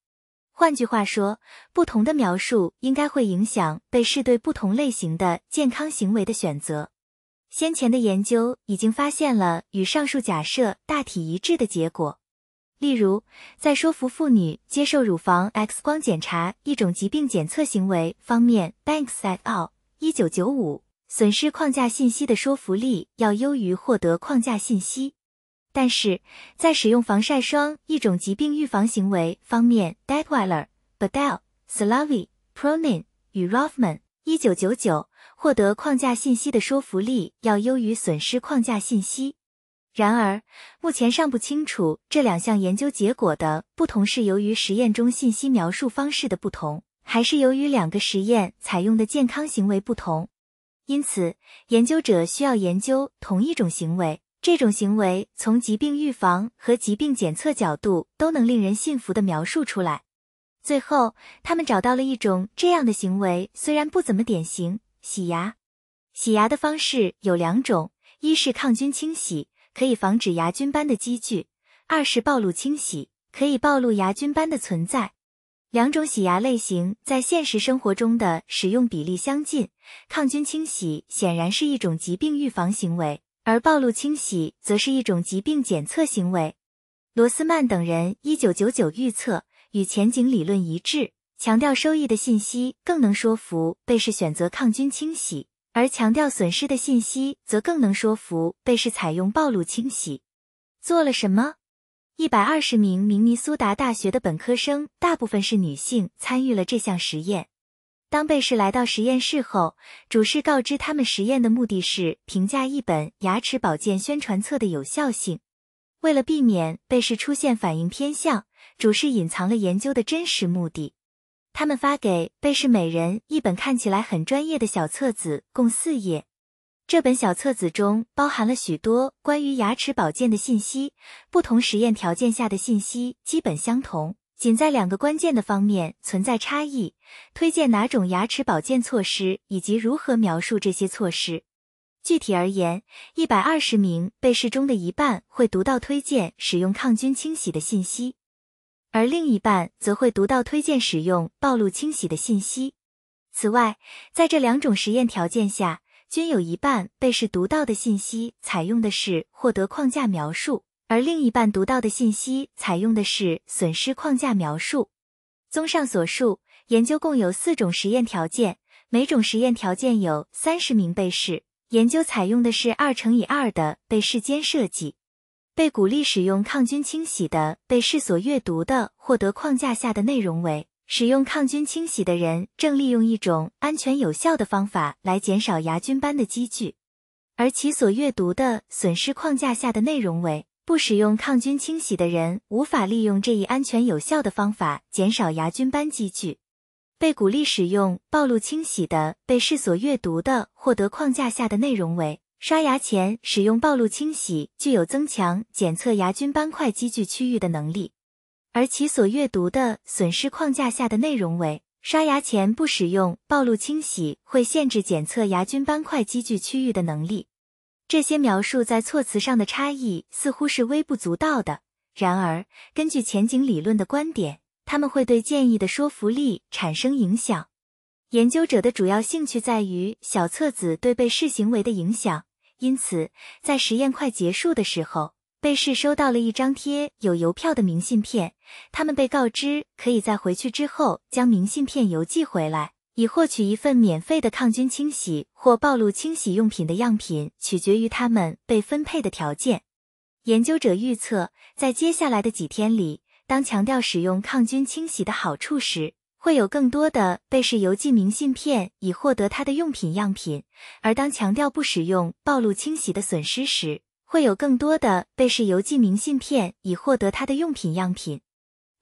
换句话说，不同的描述应该会影响被试对不同类型的健康行为的选择。先前的研究已经发现了与上述假设大体一致的结果。例如，在说服妇女接受乳房 X 光检查一种疾病检测行为方面 ，Banks et al. 一九九五 损失框架信息的说服力要优于获得框架信息。但是在使用防晒霜一种疾病预防行为方面 Detweiler、Bedell、Slavi、Pronin 与 Rothman 一九九九 获得框架信息的说服力要优于损失框架信息。然而目前尚不清楚这两项研究结果的不同是由于实验中信息描述方式的不同，还是由于两个实验采用的健康行为不同。因此研究者需要研究同一种行为，这种行为从疾病预防和疾病检测角度都能令人信服地描述出来。最后，他们找到了一种这样的行为，虽然不怎么典型：洗牙。洗牙的方式有两种，一是抗菌清洗，可以防止牙菌斑的积聚；二是暴露清洗，可以暴露牙菌斑的存在。两种洗牙类型在现实生活中的使用比例相近，抗菌清洗显然是一种疾病预防行为，而暴露清洗则是一种疾病检测行为。罗斯曼等人一九九九预测与前景理论一致，强调收益的信息更能说服被试选择抗菌清洗，而强调损失的信息则更能说服被试采用暴露清洗。做了什么？一百二十名明尼苏达大学的本科生，大部分是女性，参与了这项实验。当被试来到实验室后，主试告知他们实验的目的是评价一本牙齿保健宣传册的有效性。为了避免被试出现反应偏向，主试隐藏了研究的真实目的。他们发给被试每人一本看起来很专业的小册子，共四页。这本小册子中包含了许多关于牙齿保健的信息，不同实验条件下的信息基本相同，仅在两个关键的方面存在差异：推荐哪种牙齿保健措施以及如何描述这些措施。具体而言，一百二十名被试中的一半会读到推荐使用抗菌清洗的信息，而另一半则会读到推荐使用暴露清洗的信息。此外，在这两种实验条件下，均有一半被试读到的信息采用的是获得框架描述，而另一半读到的信息采用的是损失框架描述。综上所述，研究共有四种实验条件，每种实验条件有三十名被试，研究采用的是二乘以二的被试间设计。被鼓励使用抗菌清洗的被试所阅读的获得框架下的内容为：使用抗菌清洗的人正利用一种安全有效的方法来减少牙菌斑的积聚，而其所阅读的损失框架下的内容为：不使用抗菌清洗的人无法利用这一安全有效的方法减少牙菌斑积聚。被鼓励使用暴露清洗的被试所阅读的获得框架下的内容为：刷牙前使用暴露清洗具有增强检测牙菌斑块积聚区域的能力，而其所阅读的损失框架下的内容为：刷牙前不使用暴露清洗会限制检测牙菌斑块积聚区域的能力。这些描述在措辞上的差异似乎是微不足道的，然而，根据前景理论的观点，它们会对建议的说服力产生影响。研究者的主要兴趣在于小册子对被试行为的影响。因此，在实验快结束的时候，被试收到了一张贴有邮票的明信片，他们被告知可以在回去之后将明信片邮寄回来，以获取一份免费的抗菌清洗或暴露清洗用品的样品，取决于他们被分配的条件。研究者预测，在接下来的几天里，当强调使用抗菌清洗的好处时，会有更多的被试邮寄明信片以获得它的用品样品，而当强调不使用暴露清洗的损失时，会有更多的被试邮寄明信片以获得它的用品样品。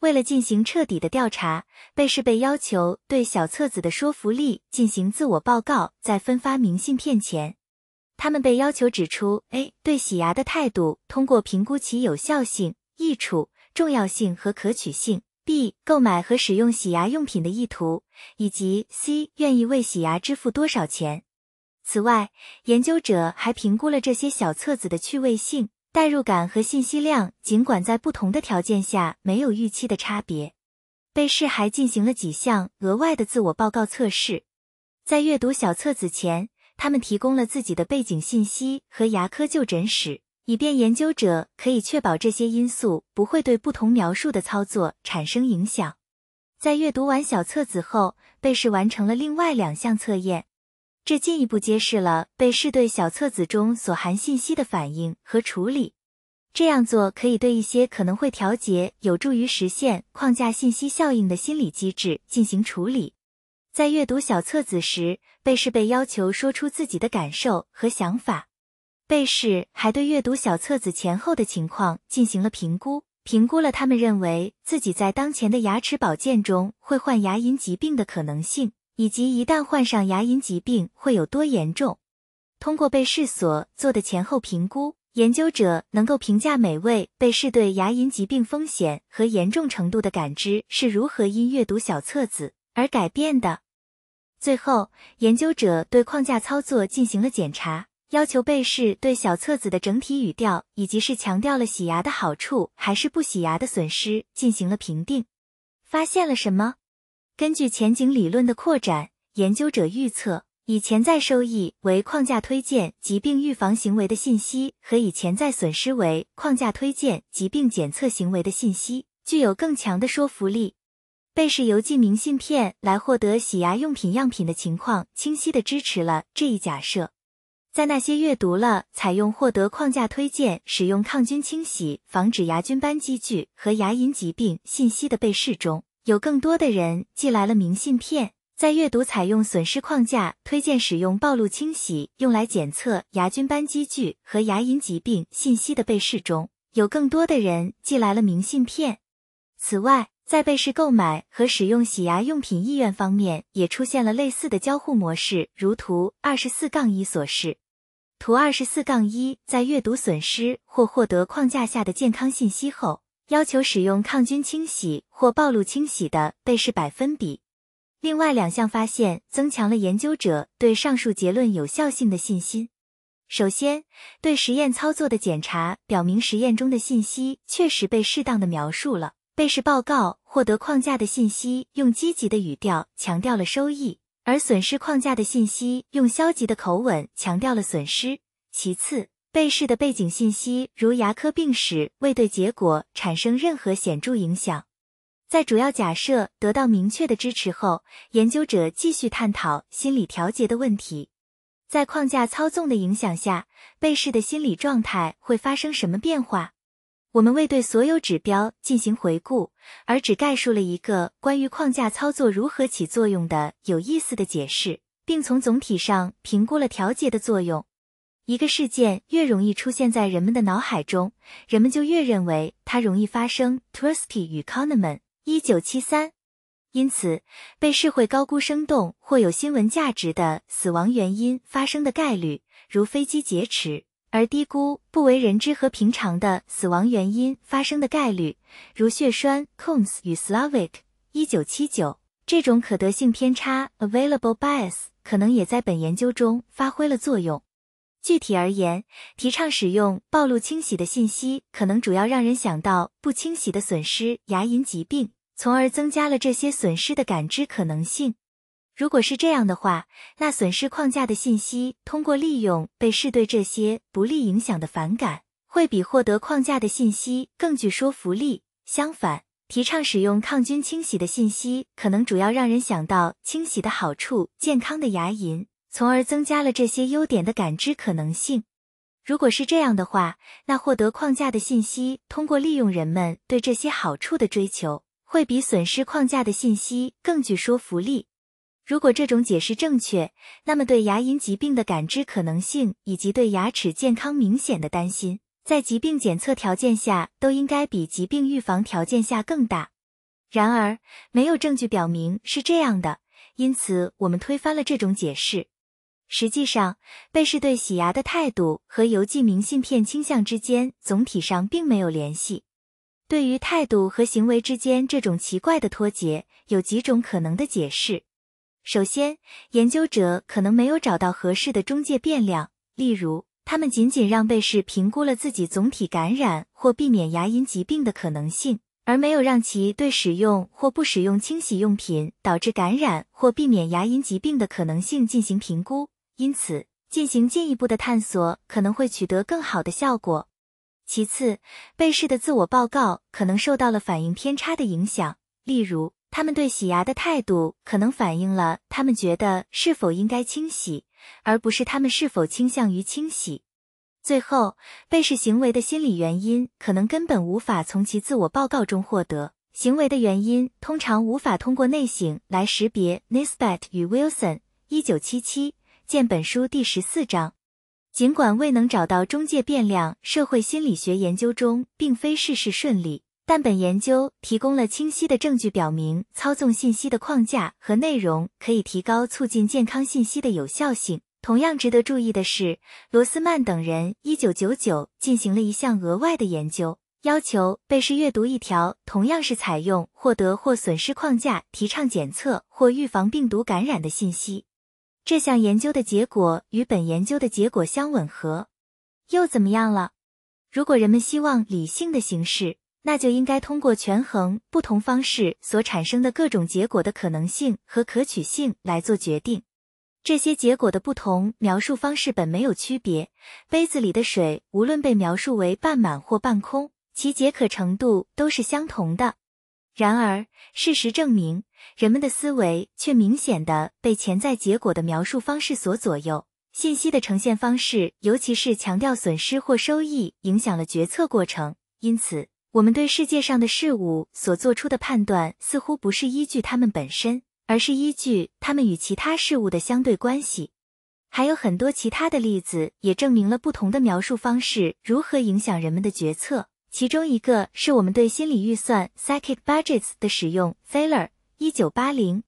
为了进行彻底的调查，被试被要求对小册子的说服力进行自我报告。在分发明信片前，他们被要求指出 A 对洗牙的态度，通过评估其有效性、益处、重要性和可取性。B 购买和使用洗牙用品的意图，以及 C 愿意为洗牙支付多少钱。此外，研究者还评估了这些小册子的趣味性、代入感和信息量，尽管在不同的条件下没有预期的差别。被试还进行了几项额外的自我报告测试。在阅读小册子前，他们提供了自己的背景信息和牙科就诊史，以便研究者可以确保这些因素不会对不同描述的操作产生影响。在阅读完小册子后，被试完成了另外两项测验，这进一步揭示了被试对小册子中所含信息的反应和处理。这样做可以对一些可能会调节有助于实现框架信息效应的心理机制进行处理。在阅读小册子时，被试被要求说出自己的感受和想法。被试还对阅读小册子前后的情况进行了评估，评估了他们认为自己在当前的牙齿保健中会患牙龈疾病的可能性，以及一旦患上牙龈疾病会有多严重。通过被试所做的前后评估，研究者能够评价每位被试对牙龈疾病风险和严重程度的感知是如何因阅读小册子而改变的。最后，研究者对框架操作进行了检查。要求被试对小册子的整体语调，以及是强调了洗牙的好处还是不洗牙的损失进行了评定。发现了什么？根据前景理论的扩展，研究者预测，以潜在收益为框架推荐疾病预防行为的信息和以潜在损失为框架推荐疾病检测行为的信息具有更强的说服力。被试邮寄明信片来获得洗牙用品样品的情况清晰地支持了这一假设。在那些阅读了采用获得框架推荐使用抗菌清洗防止牙菌斑积聚和牙龈疾病信息的被试中，有更多的人寄来了明信片。在阅读采用损失框架推荐使用暴露清洗用来检测牙菌斑积聚和牙龈疾病信息的被试中，有更多的人寄来了明信片。此外，在被试购买和使用洗牙用品意愿方面也出现了类似的交互模式，如图 二十四杠一 所示。图 二十四杠一 在阅读损失或获得框架下的健康信息后，要求使用抗菌清洗或暴露清洗的被试百分比。另外两项发现增强了研究者对上述结论有效性的信心。首先，对实验操作的检查表明实验中的信息确实被适当的描述了。被试报告获得框架的信息用积极的语调强调了收益，而损失框架的信息用消极的口吻强调了损失。其次，被试的背景信息如牙科病史未对结果产生任何显著影响。在主要假设得到明确的支持后，研究者继续探讨心理调节的问题。在框架操纵的影响下，被试的心理状态会发生什么变化？我们未对所有指标进行回顾，而只概述了一个关于框架操作如何起作用的有意思的解释，并从总体上评估了调节的作用。一个事件越容易出现在人们的脑海中，人们就越认为它容易发生。Tversky与Kahneman， 一九七三。因此，被社会高估生动或有新闻价值的死亡原因发生的概率，如飞机劫持；而低估不为人知和平常的死亡原因发生的概率，如血栓 （Combs 与 Slavic 一九七九）。这种可得性偏差 （available bias） 可能也在本研究中发挥了作用。具体而言，提倡使用暴露清洗的信息，可能主要让人想到不清洗的损失、牙龈疾病。从而增加了这些损失的感知可能性。如果是这样的话，那损失框架的信息通过利用被视对这些不利影响的反感，会比获得框架的信息更具说服力。相反，提倡使用抗菌清洗的信息，可能主要让人想到清洗的好处、健康的牙龈，从而增加了这些优点的感知可能性。如果是这样的话，那获得框架的信息通过利用人们对这些好处的追求，会比损失框架的信息更具说服力。如果这种解释正确，那么对牙龈疾病的感知可能性以及对牙齿健康明显的担心，在疾病检测条件下都应该比疾病预防条件下更大。然而，没有证据表明是这样的，因此我们推翻了这种解释。实际上，被试对洗牙的态度和邮寄明信片倾向之间总体上并没有联系。对于态度和行为之间这种奇怪的脱节，有几种可能的解释。首先，研究者可能没有找到合适的中介变量，例如，他们仅仅让被试评估了自己总体感染或避免牙龈疾病的可能性，而没有让其对使用或不使用清洗用品导致感染或避免牙龈疾病的可能性进行评估，因此，进行进一步的探索可能会取得更好的效果。其次，被试的自我报告可能受到了反应偏差的影响，例如，他们对洗牙的态度可能反映了他们觉得是否应该清洗，而不是他们是否倾向于清洗。最后，被试行为的心理原因可能根本无法从其自我报告中获得，行为的原因通常无法通过内省来识别。 Nisbet 与 Wilson 一九七七，见本书第十四章。尽管未能找到中介变量，社会心理学研究中并非事事顺利，但本研究提供了清晰的证据表明操纵信息的框架和内容可以提高促进健康信息的有效性。同样值得注意的是，罗斯曼等人一九九九进行了一项额外的研究，要求被试阅读一条同样是采用获得或损失框架提倡检测或预防病毒感染的信息。这项研究的结果与本研究的结果相吻合，又怎么样了？如果人们希望理性的形式，那就应该通过权衡不同方式所产生的各种结果的可能性和可取性来做决定。这些结果的不同描述方式本没有区别，杯子里的水无论被描述为半满或半空，其解渴程度都是相同的。然而，事实证明，人们的思维却明显地被潜在结果的描述方式所左右。信息的呈现方式，尤其是强调损失或收益，影响了决策过程。因此，我们对世界上的事物所做出的判断，似乎不是依据它们本身，而是依据它们与其他事物的相对关系。还有很多其他的例子也证明了不同的描述方式如何影响人们的决策。其中一个是我们对心理预算 psychic budgets 的使用 Thaler 一九八零。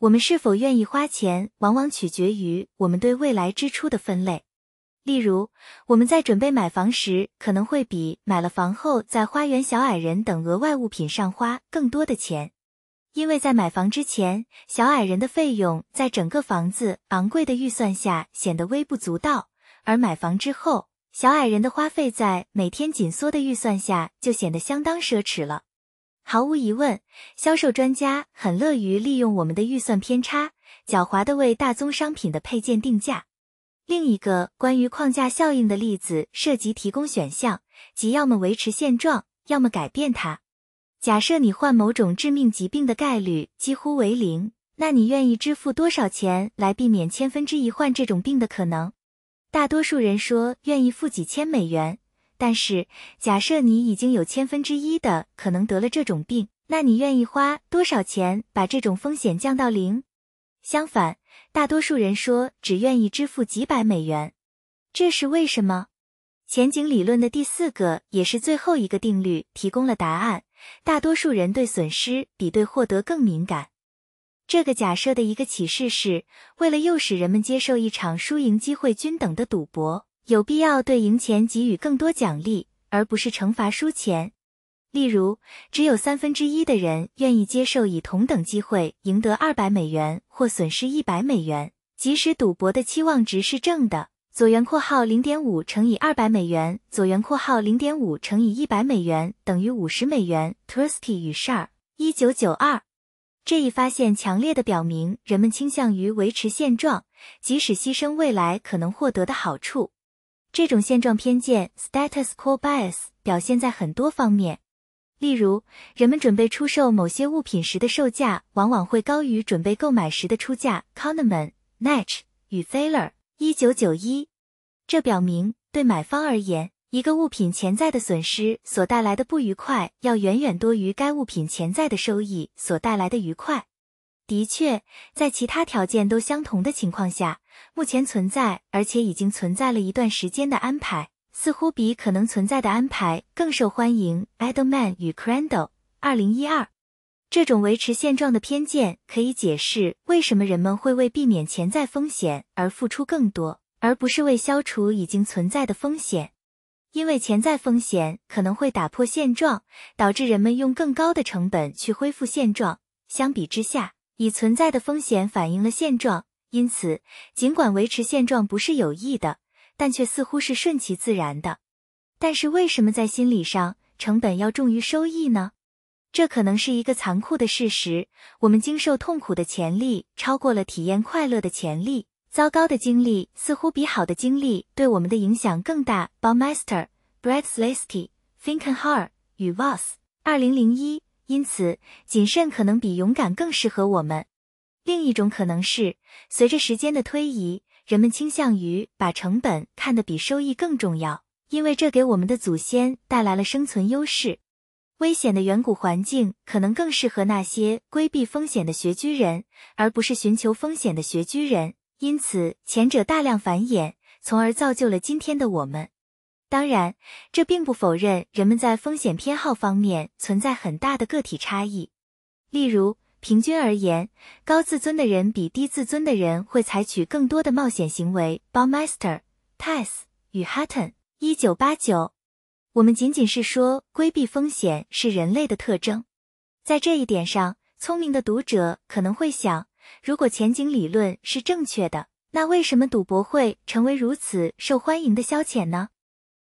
我们是否愿意花钱往往取决于我们对未来支出的分类。例如，我们在准备买房时可能会比买了房后在花园小矮人等额外物品上花更多的钱。因为在买房之前，小矮人的费用在整个房子昂贵的预算下显得微不足道，而买房之后，小矮人的花费在每天紧缩的预算下就显得相当奢侈了。毫无疑问，销售专家很乐于利用我们的预算偏差，狡猾地为大宗商品的配件定价。另一个关于框架效应的例子涉及提供选项，即要么维持现状，要么改变它。假设你患某种致命疾病的概率几乎为零，那你愿意支付多少钱来避免千分之一患这种病的可能？大多数人说愿意付几千美元，但是假设你已经有千分之一的可能得了这种病，那你愿意花多少钱把这种风险降到零？相反，大多数人说只愿意支付几百美元。这是为什么？前景理论的第四个也是最后一个定律提供了答案。大多数人对损失比对获得更敏感，这个假设的一个启示是，为了诱使人们接受一场输赢机会均等的赌博，有必要对赢钱给予更多奖励，而不是惩罚输钱。例如，只有三分之一的人愿意接受以同等机会赢得二百美元或损失一百美元，即使赌博的期望值是正的。左圆括号 零点五 乘以二百美元，左圆括号 零点五 乘以一百美元等于五十美元。Tursky 与 Shar 一九九二。这一发现强烈地表明，人们倾向于维持现状，即使牺牲未来可能获得的好处。这种现状偏见 status quo bias 表现在很多方面。例如，人们准备出售某些物品时的售价往往会高于准备购买时的出价。Kahneman, Natch 与 Thaler 一九九一。这表明，对买方而言，一个物品潜在的损失所带来的不愉快要远远多于该物品潜在的收益所带来的愉快。的确，在其他条件都相同的情况下，目前存在而且已经存在了一段时间的安排似乎比可能存在的安排更受欢迎。 Edelman 与 Crandall 二零一二。这种维持现状的偏见可以解释为什么人们会为避免潜在风险而付出更多，而不是为消除已经存在的风险。因为潜在风险可能会打破现状，导致人们用更高的成本去恢复现状。相比之下，已存在的风险反映了现状，因此，尽管维持现状不是有意的，但却似乎是顺其自然的。但是为什么在心理上，成本要重于收益呢？这可能是一个残酷的事实，我们经受痛苦的潜力超过了体验快乐的潜力。糟糕的经历似乎比好的经历对我们的影响更大。 Baumeister, Bredzlewski, Finkenhauer 与 Voss 二零零一。因此，谨慎可能比勇敢更适合我们。另一种可能是，随着时间的推移，人们倾向于把成本看得比收益更重要，因为这给我们的祖先带来了生存优势。危险的远古环境可能更适合那些规避风险的穴居人，而不是寻求风险的穴居人。因此，前者大量繁衍，从而造就了今天的我们。当然，这并不否认人们在风险偏好方面存在很大的个体差异。例如，平均而言，高自尊的人比低自尊的人会采取更多的冒险行为。 Baumeister, Tice 与 Hutton 一九八九。我们仅仅是说，规避风险是人类的特征。在这一点上，聪明的读者可能会想，如果前景理论是正确的，那为什么赌博会成为如此受欢迎的消遣呢？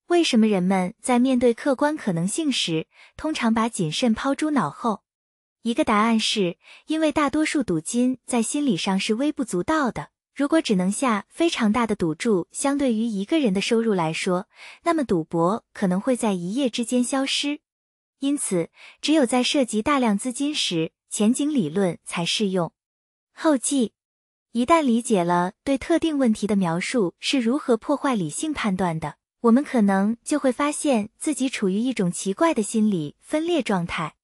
为什么人们在面对客观可能性时，通常把谨慎抛诸脑后？一个答案是，因为大多数赌金在心理上是微不足道的。如果只能下非常大的赌注，相对于一个人的收入来说，那么赌博可能会在一夜之间消失。因此，只有在涉及大量资金时，前景理论才适用。后记，一旦理解了对特定问题的描述是如何破坏理性判断的，我们可能就会发现自己处于一种奇怪的心理分裂状态。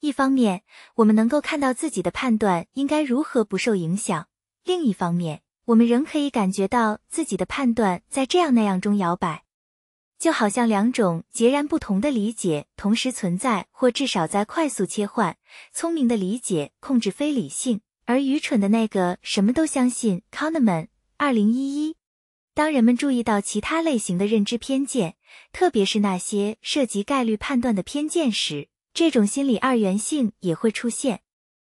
一方面，我们能够看到自己的判断应该如何不受影响；另一方面，我们仍可以感觉到自己的判断在这样那样中摇摆。就好像两种截然不同的理解同时存在，或至少在快速切换。聪明的理解控制非理性，而愚蠢的那个什么都相信。 Kahneman 二零一一。当人们注意到其他类型的认知偏见，特别是那些涉及概率判断的偏见时，这种心理二元性也会出现。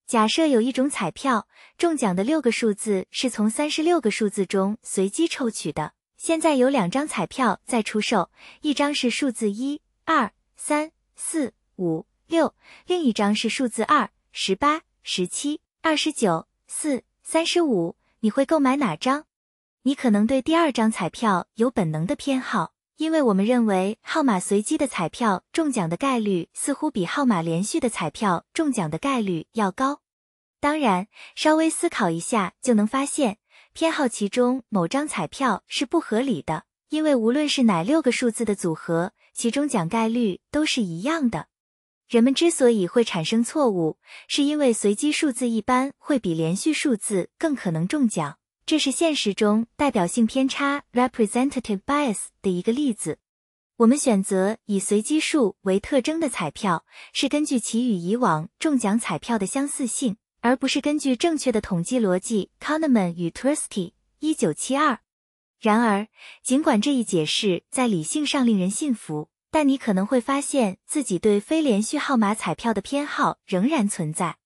假设有一种彩票，中奖的六个数字是从三十六个数字中随机抽取的。现在有两张彩票在出售，一张是数字一 二 三 四 五 六，另一张是数字二 十八 十七 二十九 四 三十五，你会购买哪张？你可能对第二张彩票有本能的偏好，因为我们认为号码随机的彩票中奖的概率似乎比号码连续的彩票中奖的概率要高。当然，稍微思考一下就能发现，偏好其中某张彩票是不合理的，因为无论是哪六个数字的组合，其中奖概率都是一样的。人们之所以会产生错误，是因为随机数字一般会比连续数字更可能中奖，这是现实中代表性偏差 representative bias 的一个例子。我们选择以随机数为特征的彩票，是根据其与以往中奖彩票的相似性，而不是根据正确的统计逻辑 Kahneman 与 Tversky 一九七二。然而，尽管这一解释在理性上令人信服，但你可能会发现自己对非连续号码彩票的偏好仍然存在。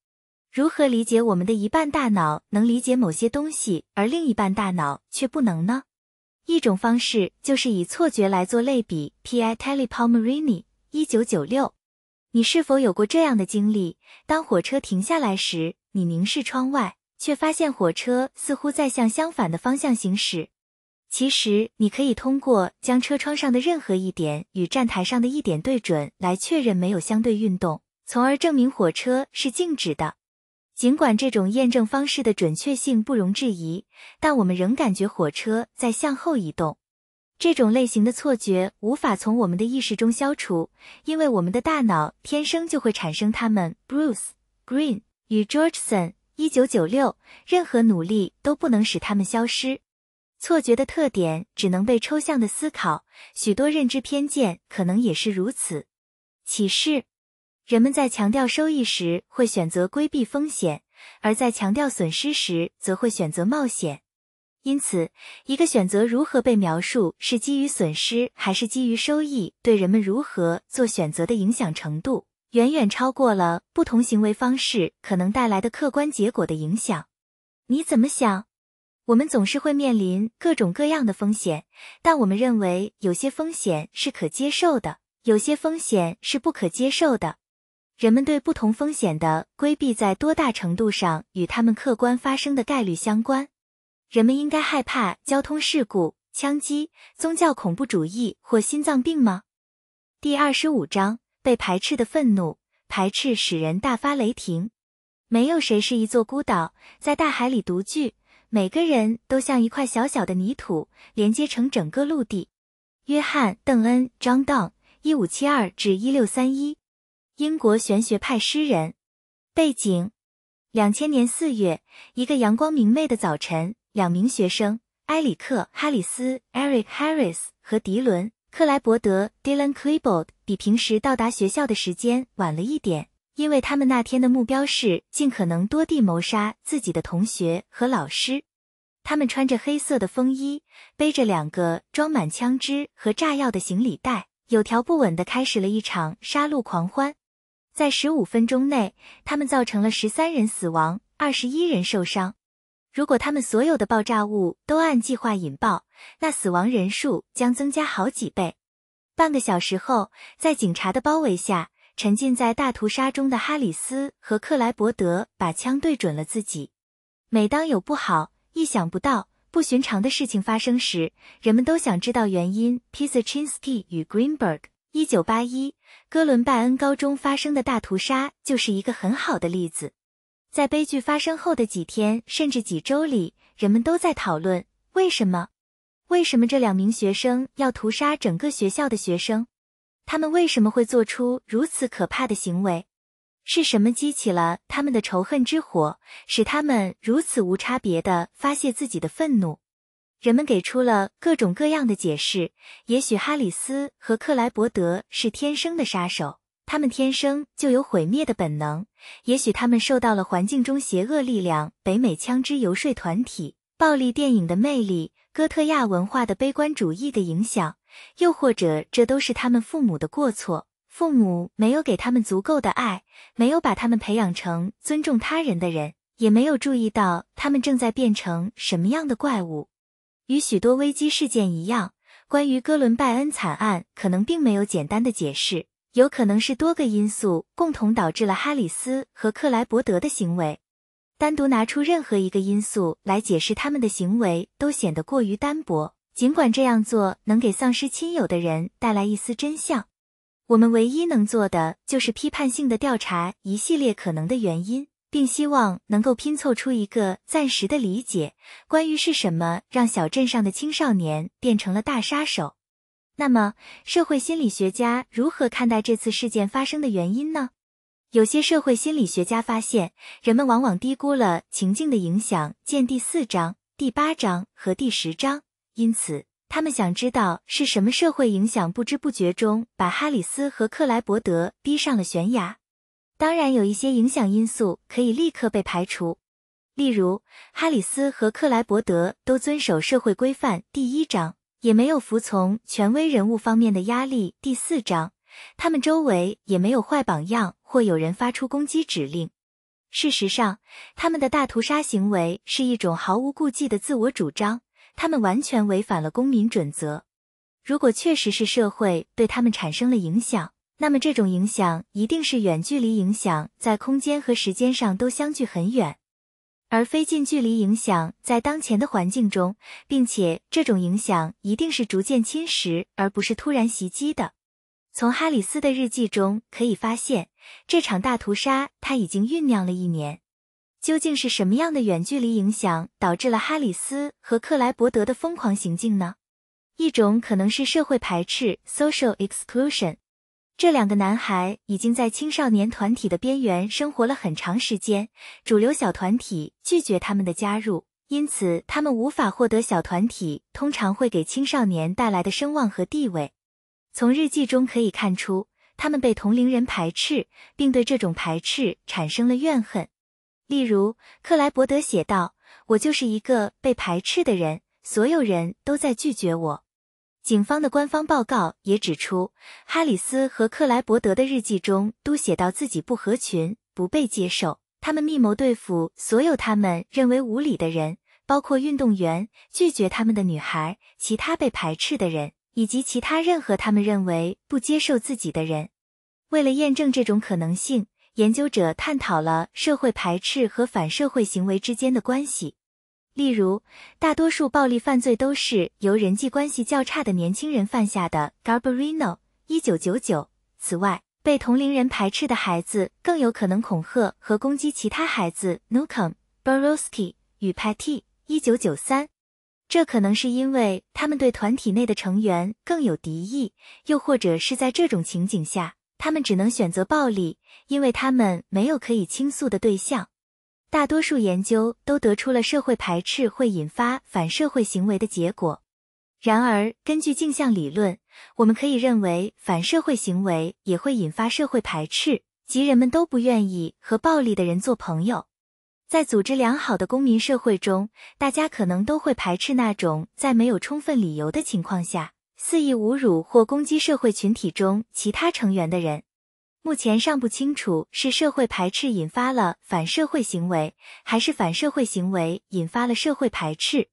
如何理解我们的一半大脑能理解某些东西，而另一半大脑却不能呢？一种方式就是以错觉来做类比 Piatelli Palmerini 一九九六。你是否有过这样的经历，当火车停下来时，你凝视窗外，却发现火车似乎在向相反的方向行驶。其实，你可以通过将车窗上的任何一点与站台上的一点对准来确认没有相对运动，从而证明火车是静止的。尽管这种验证方式的准确性不容置疑，但我们仍感觉火车在向后移动。这种类型的错觉无法从我们的意识中消除，因为我们的大脑天生就会产生它们。Bruce, Green 与 Georgeson 一九九六，任何努力都不能使它们消失。错觉的特点只能被抽象的思考，许多认知偏见可能也是如此。启示。人们在强调收益时会选择规避风险，而在强调损失时则会选择冒险。因此，一个选择如何被描述是基于损失还是基于收益，对人们如何做选择的影响程度，远远超过了不同行为方式可能带来的客观结果的影响。你怎么想？我们总是会面临各种各样的风险，但我们认为有些风险是可接受的，有些风险是不可接受的。人们对不同风险的规避在多大程度上与他们客观发生的概率相关？人们应该害怕交通事故、枪击、宗教恐怖主义或心脏病吗？第二十五章，被排斥的愤怒，排斥使人大发雷霆。没有谁是一座孤岛，在大海里独居，每个人都像一块小小的泥土，连接成整个陆地。约翰·邓恩 John Donne 一五七二至一六三一。英国玄学派诗人。背景 ,两千年四月，一个阳光明媚的早晨，两名学生埃里克·哈里斯 Eric Harris 和迪伦·克莱伯德 Dylan Klebold 比平时到达学校的时间晚了一点，因为他们那天的目标是尽可能多地谋杀自己的同学和老师。他们穿着黑色的风衣，背着两个装满枪支和炸药的行李袋，有条不紊地开始了一场杀戮狂欢。在十五分钟内，他们造成了十三人死亡 ,二十一人受伤。如果他们所有的爆炸物都按计划引爆，那死亡人数将增加好几倍。半个小时后，在警察的包围下，沉浸在大屠杀中的哈里斯和克莱伯德把枪对准了自己。每当有不好、意想不到、不寻常的事情发生时，人们都想知道原因。Pisachinsky 与 Greenberg一九八一，哥伦拜恩高中发生的大屠杀就是一个很好的例子。在悲剧发生后的几天甚至几周里，人们都在讨论为什么？为什么这两名学生要屠杀整个学校的学生？他们为什么会做出如此可怕的行为？是什么激起了他们的仇恨之火，使他们如此无差别地发泄自己的愤怒？人们给出了各种各样的解释，也许哈里斯和克莱伯德是天生的杀手，他们天生就有毁灭的本能，也许他们受到了环境中邪恶力量、北美枪支游说团体、暴力电影的魅力、哥特亚文化的悲观主义的影响，又或者这都是他们父母的过错，父母没有给他们足够的爱，没有把他们培养成尊重他人的人，也没有注意到他们正在变成什么样的怪物。与许多危机事件一样，关于哥伦拜恩惨案可能并没有简单的解释，有可能是多个因素共同导致了哈里斯和克莱伯德的行为。单独拿出任何一个因素来解释他们的行为都显得过于单薄，尽管这样做能给丧失亲友的人带来一丝真相。我们唯一能做的就是批判性地调查一系列可能的原因，并希望能够拼凑出一个暂时的理解，关于是什么让小镇上的青少年变成了大杀手。那么，社会心理学家如何看待这次事件发生的原因呢？有些社会心理学家发现，人们往往低估了情境的影响，见第四章、第八章和第十章。因此，他们想知道是什么社会影响不知不觉中把哈里斯和克莱伯德逼上了悬崖。当然有一些影响因素可以立刻被排除，例如哈里斯和克莱伯德都遵守社会规范第一章，也没有服从权威人物方面的压力第四章，他们周围也没有坏榜样或有人发出攻击指令。事实上，他们的大屠杀行为是一种毫无顾忌的自我主张，他们完全违反了公民准则。如果确实是社会对他们产生了影响，那么这种影响一定是远距离影响，在空间和时间上都相距很远，而非近距离影响在当前的环境中，并且这种影响一定是逐渐侵蚀而不是突然袭击的。从哈里斯的日记中可以发现，这场大屠杀他已经酝酿了一年。究竟是什么样的远距离影响导致了哈里斯和克莱伯德的疯狂行径呢？一种可能是社会排斥 social exclusion。这两个男孩已经在青少年团体的边缘生活了很长时间，主流小团体拒绝他们的加入，因此他们无法获得小团体通常会给青少年带来的声望和地位。从日记中可以看出，他们被同龄人排斥，并对这种排斥产生了怨恨。例如，克莱伯德写道：“我就是一个被排斥的人，所有人都在拒绝我。”警方的官方报告也指出，哈里斯和克莱伯德的日记中都写到自己不合群，不被接受，他们密谋对付所有他们认为无理的人，包括运动员、拒绝他们的女孩、其他被排斥的人，以及其他任何他们认为不接受自己的人。为了验证这种可能性，研究者探讨了社会排斥和反社会行为之间的关系。例如，大多数暴力犯罪都是由人际关系较差的年轻人犯下的 Garbarino 一九九九。此外，被同龄人排斥的孩子更有可能恐吓和攻击其他孩子 Newcomb Borowski 与 Patty 一九九三。这可能是因为他们对团体内的成员更有敌意，又或者是在这种情景下，他们只能选择暴力，因为他们没有可以倾诉的对象。大多数研究都得出了社会排斥会引发反社会行为的结果。然而，根据镜像理论，我们可以认为反社会行为也会引发社会排斥，即人们都不愿意和暴力的人做朋友。在组织良好的公民社会中，大家可能都会排斥那种在没有充分理由的情况下，肆意侮辱或攻击社会群体中其他成员的人。目前尚不清楚是社会排斥引发了反社会行为，还是反社会行为引发了社会排斥。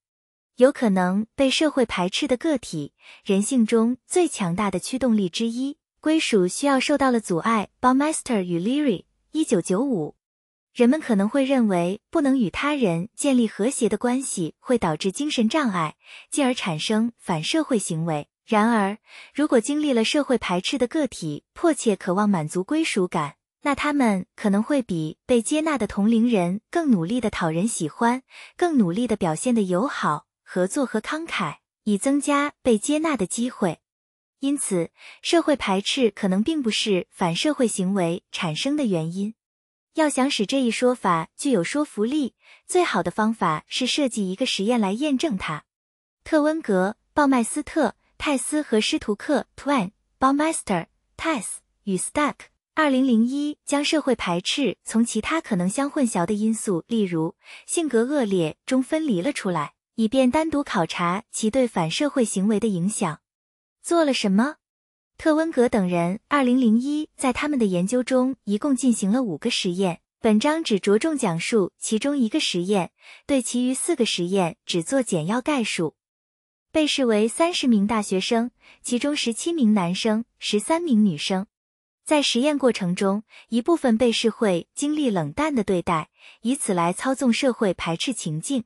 有可能被社会排斥的个体，人性中最强大的驱动力之一，归属需要受到了阻碍 Baumeister 与 Leary 一九九五。人们可能会认为不能与他人建立和谐的关系会导致精神障碍，进而产生反社会行为。然而，如果经历了社会排斥的个体迫切渴望满足归属感，那他们可能会比被接纳的同龄人更努力地讨人喜欢，更努力地表现得友好、合作和慷慨，以增加被接纳的机会。因此，社会排斥可能并不是反社会行为产生的原因。要想使这一说法具有说服力，最好的方法是设计一个实验来验证它。特温格、鲍麦斯特、泰斯和施图克 Twain, Baumeister, Tice 与 Stack 二零零一将社会排斥从其他可能相混淆的因素，例如性格恶劣中分离了出来，以便单独考察其对反社会行为的影响。做了什么？特温格等人二零零一在他们的研究中一共进行了五个实验，本章只着重讲述其中一个实验，对其余四个实验只做简要概述。被试为三十名大学生，其中十七名男生，十三名女生。在实验过程中，一部分被试会经历冷淡的对待，以此来操纵社会排斥情境。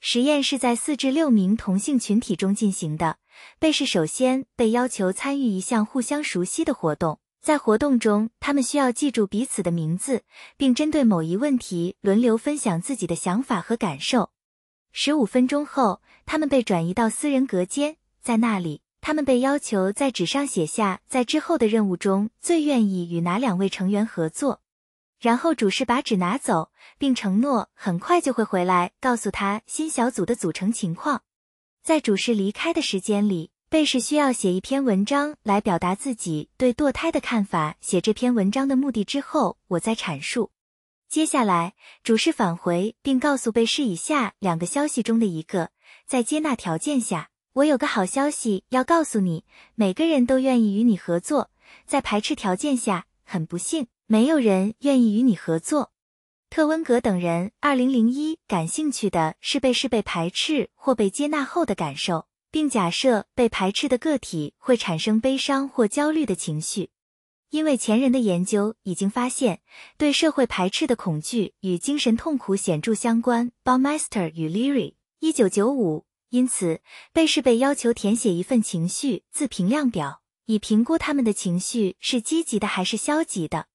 实验是在四至六名同性群体中进行的，被试首先被要求参与一项互相熟悉的活动，在活动中他们需要记住彼此的名字，并针对某一问题轮流分享自己的想法和感受。十五分钟后，他们被转移到私人隔间，在那里，他们被要求在纸上写下在之后的任务中最愿意与哪两位成员合作。然后主事把纸拿走，并承诺很快就会回来告诉他新小组的组成情况。在主事离开的时间里，被是需要写一篇文章来表达自己对堕胎的看法。写这篇文章的目的之后，我再阐述。接下来，主事返回并告诉被是以下两个消息中的一个：在接纳条件下，我有个好消息要告诉你，每个人都愿意与你合作；在排斥条件下，很不幸，没有人愿意与你合作。 特温格等人二零零一感兴趣的是被是被排斥或被接纳后的感受，并假设被排斥的个体会产生悲伤或焦虑的情绪，因为前人的研究已经发现，对社会排斥的恐惧与精神痛苦显著相关。Baumeister 与 Leary 一九九五，因此被是被要求填写一份情绪自评量表，以评估他们的情绪是积极的还是消极的。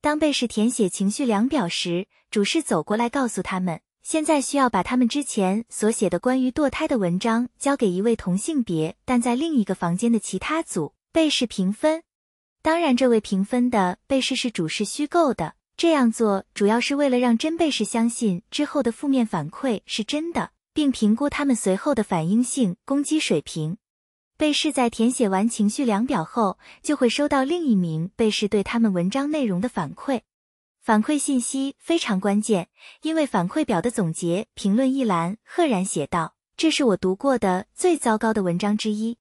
当被是填写情绪量表时，主事走过来告诉他们，现在需要把他们之前所写的关于堕胎的文章交给一位同性别但在另一个房间的其他组被是评分。当然，这位评分的被是是主事虚构的，这样做主要是为了让真被是相信之后的负面反馈是真的，并评估他们随后的反应性攻击水平。 被试在填写完情绪量表后，就会收到另一名被试对他们文章内容的反馈。反馈信息非常关键，因为反馈表的总结评论一栏赫然写道：“这是我读过的最糟糕的文章之一。”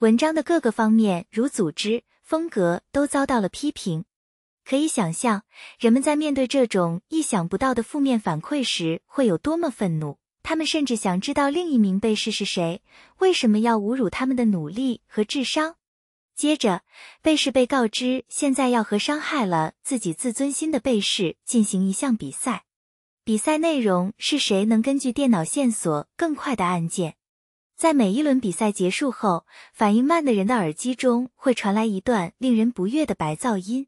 文章的各个方面，如组织、风格，都遭到了批评。可以想象，人们在面对这种意想不到的负面反馈时，会有多么愤怒。 他们甚至想知道另一名被试是谁，为什么要侮辱他们的努力和智商。接着，被试被告知现在要和伤害了自己自尊心的被试进行一项比赛，比赛内容是谁能根据电脑线索更快的按键。在每一轮比赛结束后，反应慢的人的耳机中会传来一段令人不悦的白噪音。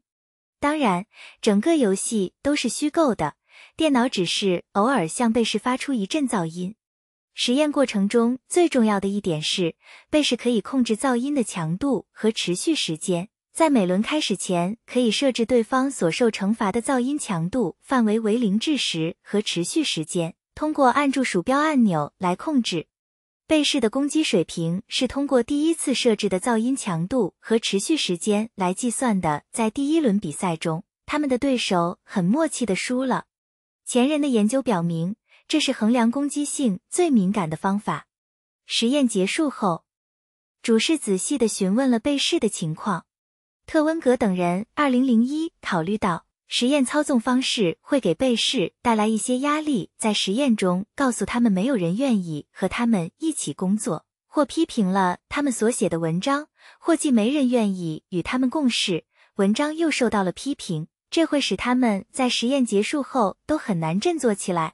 当然，整个游戏都是虚构的。 电脑只是偶尔向被试发出一阵噪音。实验过程中最重要的一点是，被试可以控制噪音的强度和持续时间。在每轮开始前，可以设置对方所受惩罚的噪音强度范围为零至十和持续时间，通过按住鼠标按钮来控制。被试的攻击水平是通过第一次设置的噪音强度和持续时间来计算的。在第一轮比赛中，他们的对手很默契地输了。 前人的研究表明，这是衡量攻击性最敏感的方法。实验结束后，主事仔细地询问了被试的情况。特温格等人二零零一考虑到实验操纵方式会给被试带来一些压力，在实验中告诉他们没有人愿意和他们一起工作，或批评了他们所写的文章，或既没人愿意与他们共事，文章又受到了批评。 这会使他们在实验结束后都很难振作起来，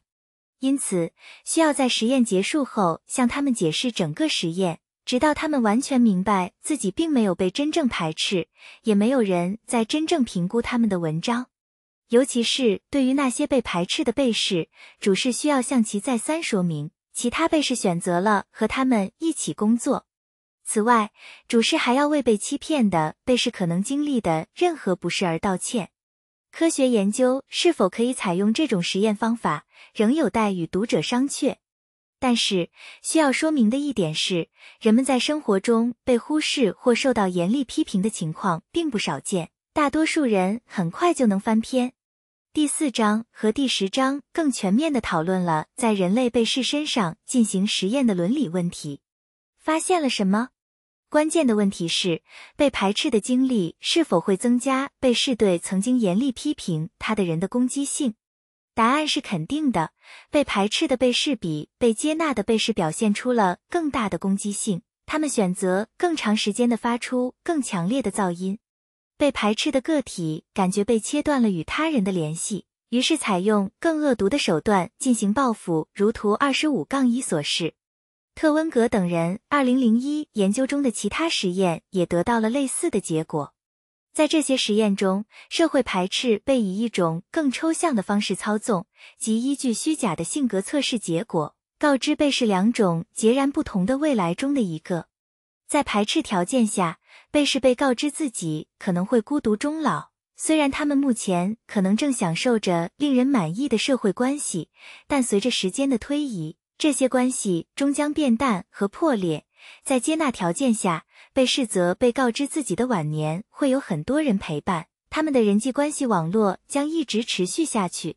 因此需要在实验结束后向他们解释整个实验，直到他们完全明白自己并没有被真正排斥，也没有人在真正评估他们的文章。尤其是对于那些被排斥的被试，主事需要向其再三说明，其他被试选择了和他们一起工作。 此外，主事还要为被欺骗的被试可能经历的任何不适而道歉。 科学研究是否可以采用这种实验方法，仍有待与读者商榷。但是需要说明的一点是，人们在生活中被忽视或受到严厉批评的情况并不少见，大多数人很快就能翻篇。第四章和第十章更全面地讨论了在人类被试身上进行实验的伦理问题。发现了什么？ 关键的问题是，被排斥的经历是否会增加被试对曾经严厉批评他的人的攻击性？答案是肯定的。被排斥的被试比被接纳的被试表现出了更大的攻击性，他们选择更长时间的发出更强烈的噪音。被排斥的个体感觉被切断了与他人的联系，于是采用更恶毒的手段进行报复，如图 二十五杠一 所示。 特温格等人二零零一研究中的其他实验也得到了类似的结果。在这些实验中，社会排斥被以一种更抽象的方式操纵，即依据虚假的性格测试结果，告知被试两种截然不同的未来中的一个。在排斥条件下，被试被告知自己可能会孤独终老，虽然他们目前可能正享受着令人满意的社会关系，但随着时间的推移，这些关系终将变淡和破裂。在接纳条件下，被斥责被告知自己的晚年会有很多人陪伴，他们的人际关系网络将一直持续下去。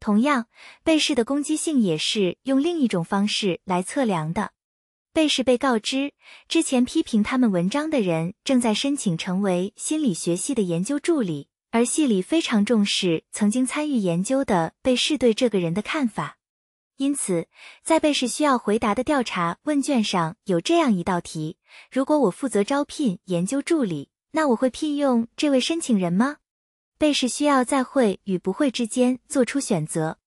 同样，被试的攻击性也是用另一种方式来测量的。被试被告知，之前批评他们文章的人正在申请成为心理学系的研究助理，而系里非常重视曾经参与研究的被试对这个人的看法。因此，在被试需要回答的调查问卷上有这样一道题：如果我负责招聘研究助理，那我会聘用这位申请人吗？被试需要在会与不会之间做出选择。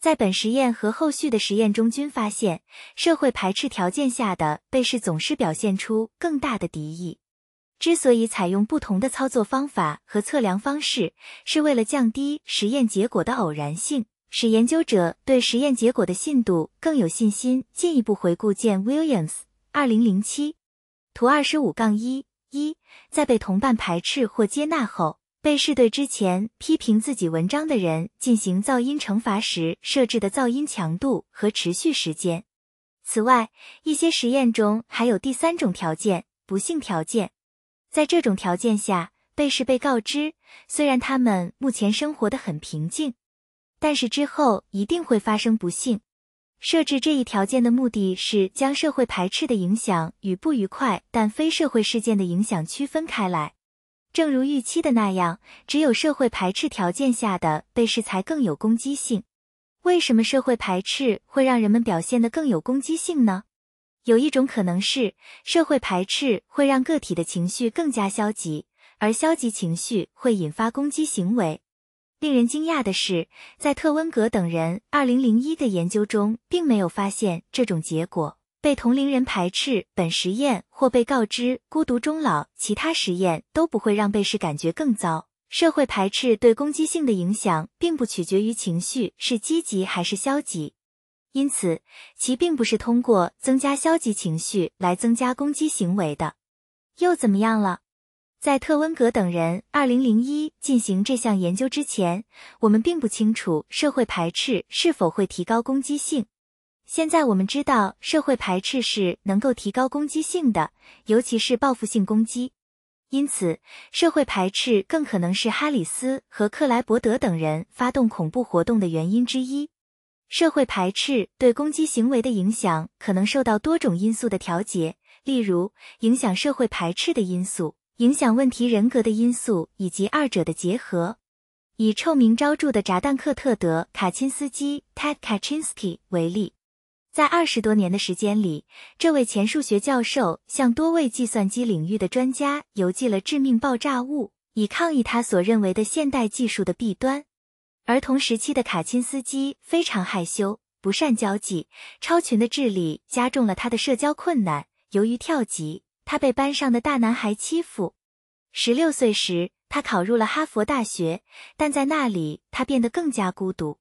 在本实验和后续的实验中均发现，社会排斥条件下的被试总是表现出更大的敌意。之所以采用不同的操作方法和测量方式，是为了降低实验结果的偶然性，使研究者对实验结果的信度更有信心。进一步回顾见 Williams 二零零七图 二十五杠一 一，在被同伴排斥或接纳后，被试对之前批评自己文章的人进行噪音惩罚时设置的噪音强度和持续时间。此外，一些实验中还有第三种条件，不幸条件。在这种条件下，被试被告知，虽然他们目前生活得很平静，但是之后一定会发生不幸。设置这一条件的目的是将社会排斥的影响与不愉快但非社会事件的影响区分开来。正如预期的那样，只有社会排斥条件下的被试才更有攻击性。为什么社会排斥会让人们表现得更有攻击性呢？有一种可能是，社会排斥会让个体的情绪更加消极，而消极情绪会引发攻击行为。令人惊讶的是，在特温格等人二零零一的研究中并没有发现这种结果。被同龄人排斥本实验或被告知孤独终老其他实验都不会让被试感觉更糟。社会排斥对攻击性的影响并不取决于情绪是积极还是消极，因此其并不是通过增加消极情绪来增加攻击行为的。又怎么样了？在特温格等人二零零一进行这项研究之前，我们并不清楚社会排斥是否会提高攻击性。现在我们知道社会排斥是能够提高攻击性的，尤其是报复性攻击。因此，社会排斥更可能是哈里斯和克莱伯德等人发动恐怖活动的原因之一。社会排斥对攻击行为的影响可能受到多种因素的调节，例如影响社会排斥的因素、影响问题人格的因素以及二者的结合。以臭名昭著的扎旦克特德·卡钦斯基 Ted Kaczynski 为例，在二十多年的时间里，这位前数学教授向多位计算机领域的专家邮寄了致命爆炸物，以抗议他所认为的现代技术的弊端。而同时期的卡钦斯基非常害羞，不善交际，超群的智力加重了他的社交困难。由于跳级，他被班上的大男孩欺负。十六岁时，他考入了哈佛大学，但在那里他变得更加孤独。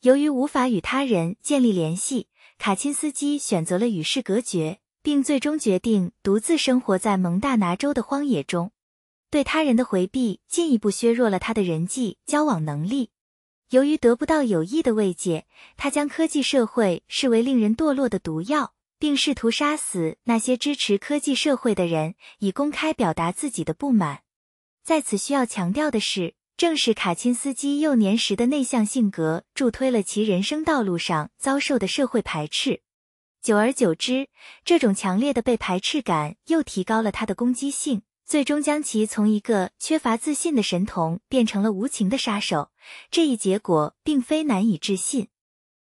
由于无法与他人建立联系，卡钦斯基选择了与世隔绝，并最终决定独自生活在蒙大拿州的荒野中。对他人的回避进一步削弱了他的人际交往能力。由于得不到有益的慰藉，他将科技社会视为令人堕落的毒药，并试图杀死那些支持科技社会的人，以公开表达自己的不满。在此需要强调的是，正是卡钦斯基幼年时的内向性格助推了其人生道路上遭受的社会排斥。久而久之，这种强烈的被排斥感又提高了他的攻击性，最终将其从一个缺乏自信的神童变成了无情的杀手。这一结果并非难以置信。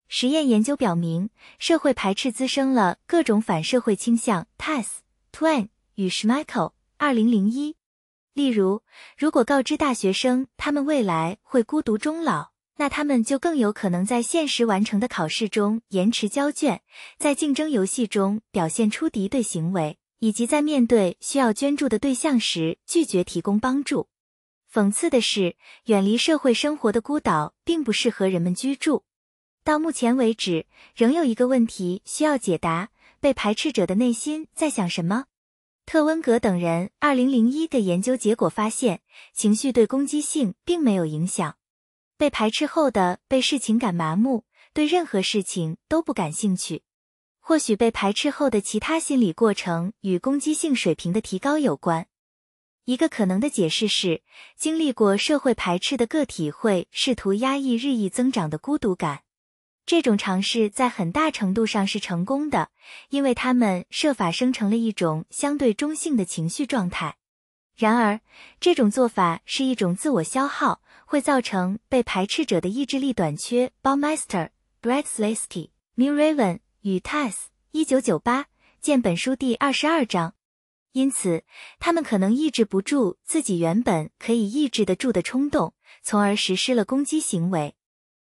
实验研究表明，社会排斥滋生了各种反社会倾向 Tass, Twain 与 Schmeichel 二零零一。例如，如果告知大学生他们未来会孤独终老，那他们就更有可能在现实完成的考试中延迟交卷，在竞争游戏中表现出敌对行为，以及在面对需要捐助的对象时拒绝提供帮助。讽刺的是，远离社会生活的孤岛并不适合人们居住。到目前为止，仍有一个问题需要解答：被排斥者的内心在想什么？特温格等人二零零一的研究结果发现，情绪对攻击性并没有影响。被排斥后的被试情感麻木，对任何事情都不感兴趣，或许被排斥后的其他心理过程与攻击性水平的提高有关。一个可能的解释是，经历过社会排斥的个体会试图压抑日益增长的孤独感。这种尝试在很大程度上是成功的，因为他们设法生成了一种相对中性的情绪状态。然而，这种做法是一种自我消耗，会造成被排斥者的意志力短缺。Baumeister、Brzezinski、Muravan 与 Tass 一九九八 见本书第二十二章。因此，他们可能抑制不住自己原本可以抑制得住的冲动，从而实施了攻击行为。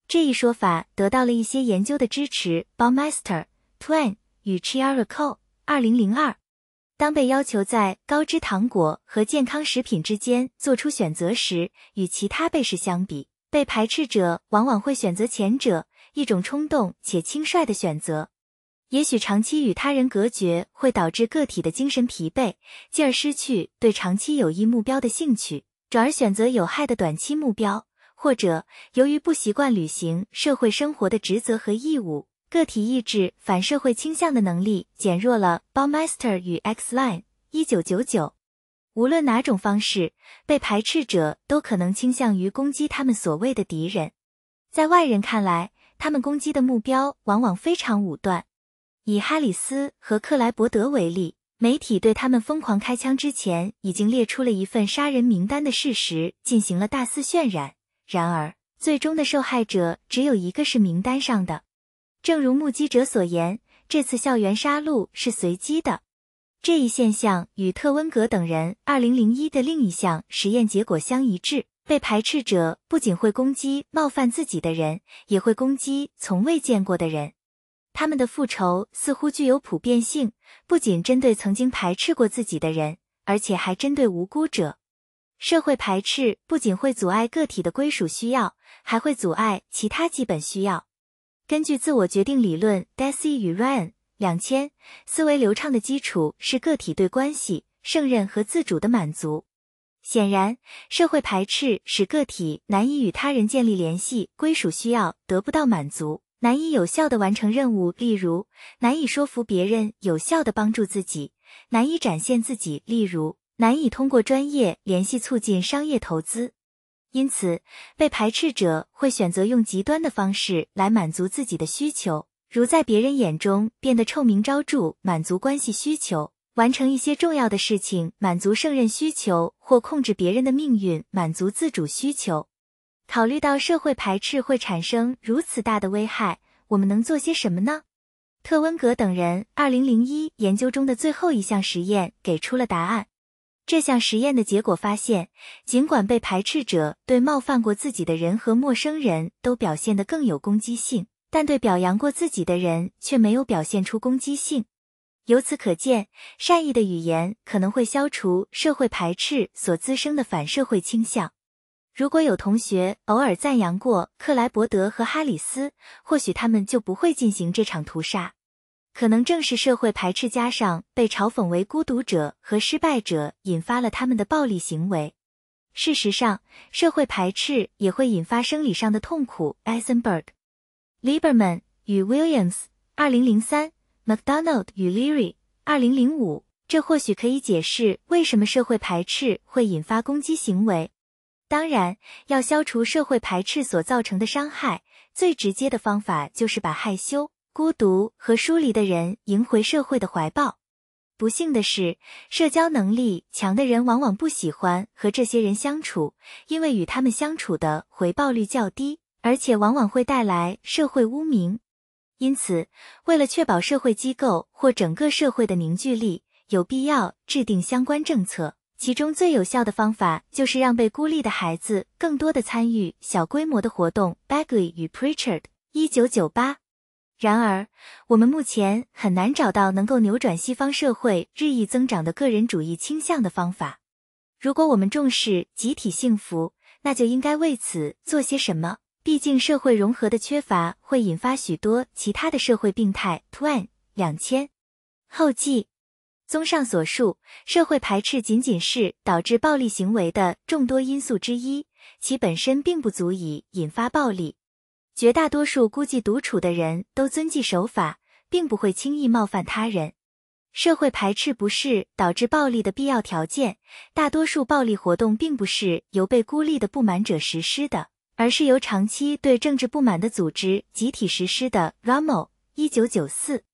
这一说法得到了一些研究的支持。Baumeister、Twain 与 Chiarico 二零零二。当被要求在高脂糖果和健康食品之间做出选择时，与其他被试相比，被排斥者往往会选择前者，一种冲动且轻率的选择。也许长期与他人隔绝会导致个体的精神疲惫，进而失去对长期有益目标的兴趣，转而选择有害的短期目标，或者由于不习惯履行社会生活的职责和义务，个体抑制反社会倾向的能力减弱了。Baumeister 与 Xline 一九九九。无论哪种方式，被排斥者都可能倾向于攻击他们所谓的敌人。在外人看来，他们攻击的目标往往非常武断。以哈里斯和克莱伯德为例，媒体对他们疯狂开枪之前已经列出了一份杀人名单的事实进行了大肆渲染，然而最终的受害者只有一个是名单上的。正如目击者所言，这次校园杀戮是随机的。这一现象与特温格等人二零零一的另一项实验结果相一致，被排斥者不仅会攻击冒犯自己的人，也会攻击从未见过的人。他们的复仇似乎具有普遍性，不仅针对曾经排斥过自己的人，而且还针对无辜者。社会排斥不仅会阻碍个体的归属需要，还会阻碍其他基本需要。根据自我决定理论 Desi 与 Ryan 两千，思维流畅的基础是个体对关系、胜任和自主的满足。显然，社会排斥使个体难以与他人建立联系，归属需要得不到满足。难以有效地完成任务，例如难以说服别人有效地帮助自己，难以展现自己，例如难以通过专业联系促进商业投资。因此，被排斥者会选择用极端的方式来满足自己的需求，如在别人眼中变得臭名昭著，满足关系需求，完成一些重要的事情，满足胜任需求，或控制别人的命运，满足自主需求。考虑到社会排斥会产生如此大的危害，我们能做些什么呢？特温格等人二零零一研究中的最后一项实验给出了答案。这项实验的结果发现，尽管被排斥者对冒犯过自己的人和陌生人都表现得更有攻击性，但对表扬过自己的人却没有表现出攻击性。由此可见，善意的语言可能会消除社会排斥所滋生的反社会倾向。如果有同学偶尔赞扬过克莱伯德和哈里斯，或许他们就不会进行这场屠杀。可能正是社会排斥加上被嘲讽为孤独者和失败者引发了他们的暴力行为。事实上，社会排斥也会引发生理上的痛苦。 Eisenberg、Lieberman 与 Williams 二零零三 McDonald 与 Leary 二零零五。这或许可以解释为什么社会排斥会引发攻击行为。当然，要消除社会排斥所造成的伤害，最直接的方法就是把害羞、孤独和疏离的人迎回社会的怀抱。不幸的是，社交能力强的人往往不喜欢和这些人相处，因为与他们相处的回报率较低，而且往往会带来社会污名。因此，为了确保社会机构或整个社会的凝聚力，有必要制定相关政策。其中最有效的方法就是让被孤立的孩子更多地参与小规模的活动。 Bagley 与 Pritchard 一九九八。然而，我们目前很难找到能够扭转西方社会日益增长的个人主义倾向的方法。如果我们重视集体幸福，那就应该为此做些什么，毕竟社会融合的缺乏会引发许多其他的社会病态。 Twain 两千。后记。综上所述，社会排斥仅仅是导致暴力行为的众多因素之一，其本身并不足以引发暴力。绝大多数孤寂独处的人都遵纪守法，并不会轻易冒犯他人。社会排斥不是导致暴力的必要条件，大多数暴力活动并不是由被孤立的不满者实施的，而是由长期对政治不满的组织集体实施的。 Rommel 一九九四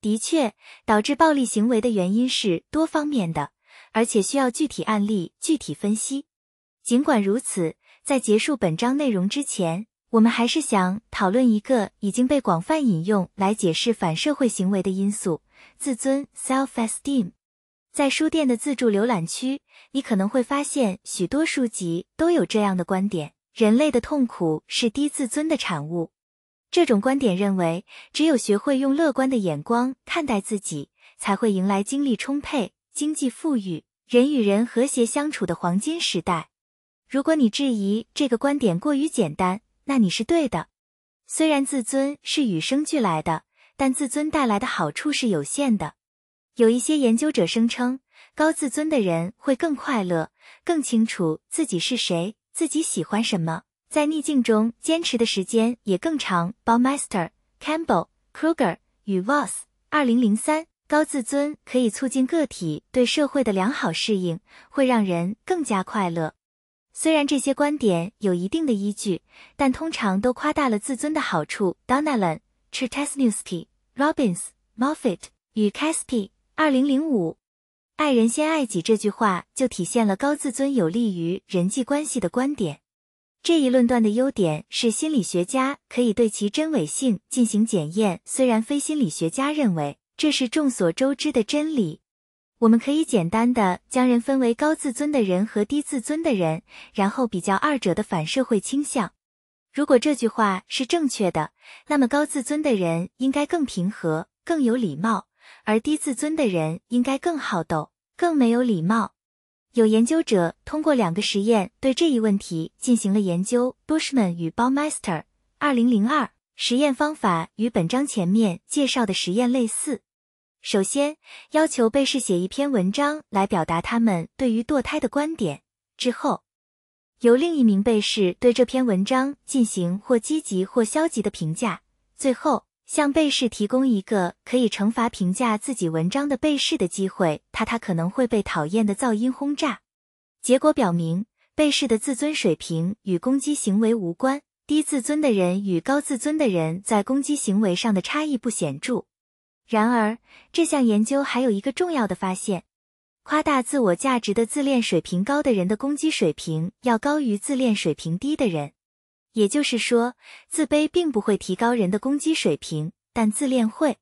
的确，导致暴力行为的原因是多方面的，而且需要具体案例具体分析。尽管如此，在结束本章内容之前，我们还是想讨论一个已经被广泛引用来解释反社会行为的因素——自尊 （self-esteem）。在书店的自助浏览区，你可能会发现许多书籍都有这样的观点：人类的痛苦是低自尊的产物。这种观点认为，只有学会用乐观的眼光看待自己，才会迎来精力充沛、经济富裕、人与人和谐相处的黄金时代。如果你质疑这个观点过于简单，那你是对的。虽然自尊是与生俱来的，但自尊带来的好处是有限的。有一些研究者声称，高自尊的人会更快乐，更清楚自己是谁，自己喜欢什么，在逆境中坚持的时间也更长。Baumeister、Campbell、Kruger 与 Voss 二零零三，高自尊可以促进个体对社会的良好适应，会让人更加快乐。虽然这些观点有一定的依据，但通常都夸大了自尊的好处。Donallan、Chertesnewski、Robbins、Moffitt 与 Caspi 二零零五， 爱人先爱己这句话就体现了高自尊有利于人际关系的观点。这一论断的优点是心理学家可以对其真伪性进行检验，虽然非心理学家认为这是众所周知的真理。我们可以简单的将人分为高自尊的人和低自尊的人，然后比较二者的反社会倾向。如果这句话是正确的，那么高自尊的人应该更平和、更有礼貌，而低自尊的人应该更好斗、更没有礼貌。有研究者通过两个实验对这一问题进行了研究。 Bushman 与 Baumeister 二零零二， 实验方法与本章前面介绍的实验类似。首先，要求被试写一篇文章来表达他们对于堕胎的观点。之后，由另一名被试对这篇文章进行或积极或消极的评价。最后，向被试提供一个可以惩罚评价自己文章的被试的机会，他他可能会被讨厌的噪音轰炸。结果表明，被试的自尊水平与攻击行为无关，低自尊的人与高自尊的人在攻击行为上的差异不显著。然而，这项研究还有一个重要的发现：夸大自我价值的自恋水平高的人的攻击水平要高于自恋水平低的人。也就是说，自卑并不会提高人的攻击水平，但自恋会。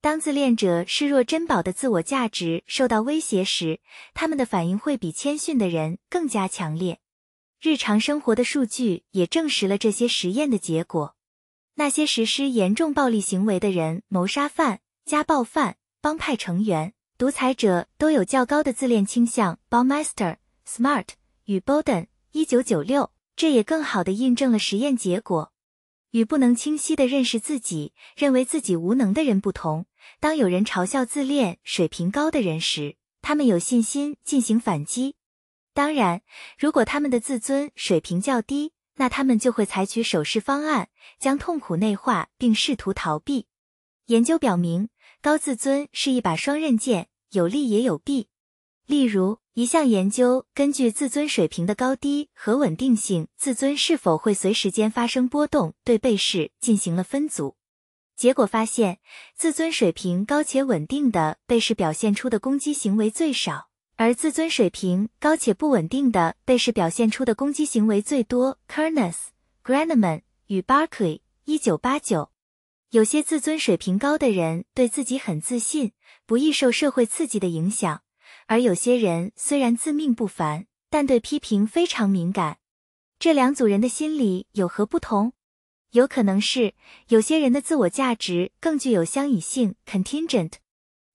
当自恋者视若珍宝的自我价值受到威胁时，他们的反应会比谦逊的人更加强烈。日常生活的数据也证实了这些实验的结果。那些实施严重暴力行为的人，谋杀犯、家暴犯、帮派成员、独裁者都有较高的自恋倾向。 Baumeister、Smart 与 Bowden 一九九六， 这也更好地印证了实验结果。与不能清晰地认识自己、认为自己无能的人不同，当有人嘲笑自恋水平高的人时，他们有信心进行反击。当然，如果他们的自尊水平较低，那他们就会采取守势方案，将痛苦内化并试图逃避。研究表明，高自尊是一把双刃剑，有利也有弊。例如，一项研究根据自尊水平的高低和稳定性，自尊是否会随时间发生波动，对被试进行了分组。结果发现，自尊水平高且稳定的被试表现出的攻击行为最少，而自尊水平高且不稳定的被试表现出的攻击行为最多。Kernes、Graneman 与 Barclay 一九八九。有些自尊水平高的人对自己很自信，不易受社会刺激的影响，而有些人虽然自命不凡，但对批评非常敏感。这两组人的心理有何不同？有可能是有些人的自我价值更具有相倚性 contingent，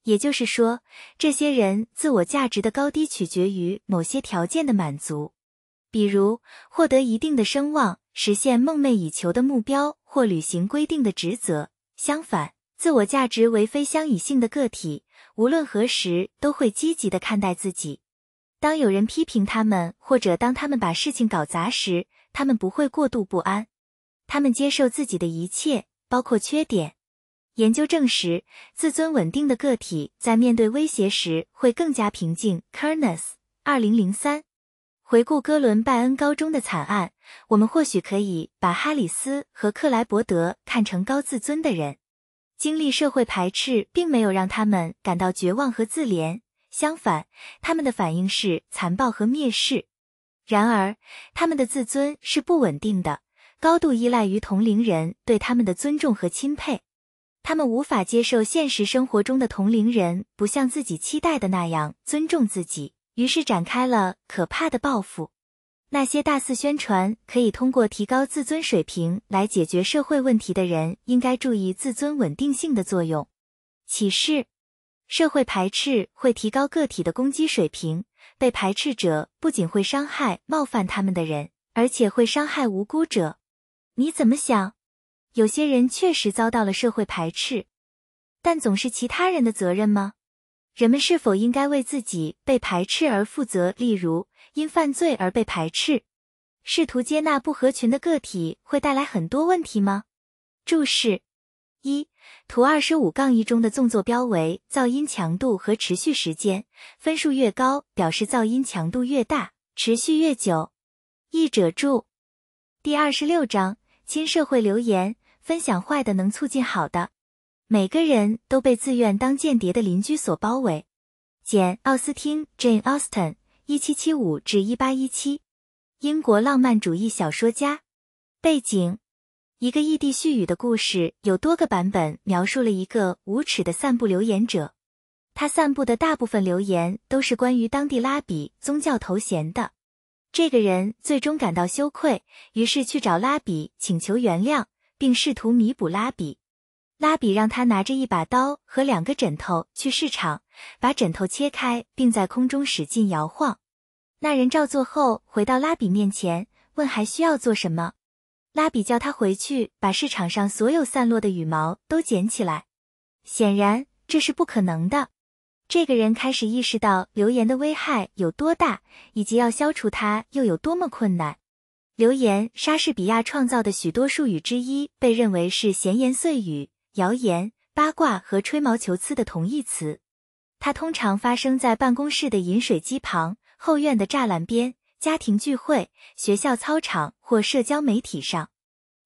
也就是说，这些人自我价值的高低取决于某些条件的满足，比如获得一定的声望，实现梦寐以求的目标或履行规定的职责。相反，自我价值为非相倚性的个体，无论何时都会积极地看待自己。当有人批评他们，或者当他们把事情搞砸时，他们不会过度不安。他们接受自己的一切，包括缺点。研究证实，自尊稳定的个体在面对威胁时会更加平静。Kernes 二零零三。回顾哥伦拜恩高中的惨案，我们或许可以把哈里斯和克莱伯德看成高自尊的人。经历社会排斥并没有让他们感到绝望和自怜，相反，他们的反应是残暴和蔑视。然而，他们的自尊是不稳定的，高度依赖于同龄人对他们的尊重和钦佩。他们无法接受现实生活中的同龄人不像自己期待的那样尊重自己。于是展开了可怕的报复。那些大肆宣传可以通过提高自尊水平来解决社会问题的人，应该注意自尊稳定性的作用。启示：社会排斥会提高个体的攻击水平，被排斥者不仅会伤害冒犯他们的人，而且会伤害无辜者。你怎么想？有些人确实遭到了社会排斥，但总是其他人的责任吗？人们是否应该为自己被排斥而负责，例如因犯罪而被排斥？试图接纳不合群的个体会带来很多问题吗？注释：一、图 二十五杠一 中的纵坐标为噪音强度和持续时间，分数越高表示噪音强度越大，持续越久。译者注。第二十六章，亲社会留言，分享坏的能促进好的。每个人都被自愿当间谍的邻居所包围。简·奥斯汀 Jane Austen 一七七五至一八一七， 英国浪漫主义小说家。背景：一个异地絮语的故事有多个版本描述了一个无耻的散布流言者。他散布的大部分流言都是关于当地拉比宗教头衔的。这个人最终感到羞愧，于是去找拉比请求原谅，并试图弥补拉比。拉比让他拿着一把刀和两个枕头去市场，把枕头切开并在空中使劲摇晃。那人照做后回到拉比面前，问还需要做什么。拉比叫他回去把市场上所有散落的羽毛都捡起来。显然这是不可能的。这个人开始意识到流言的危害有多大，以及要消除它又有多么困难。流言，莎士比亚创造的许多术语之一，被认为是闲言碎语、谣言、八卦和吹毛求疵的同义词。它通常发生在办公室的饮水机旁、后院的栅栏边、家庭聚会、学校操场或社交媒体上。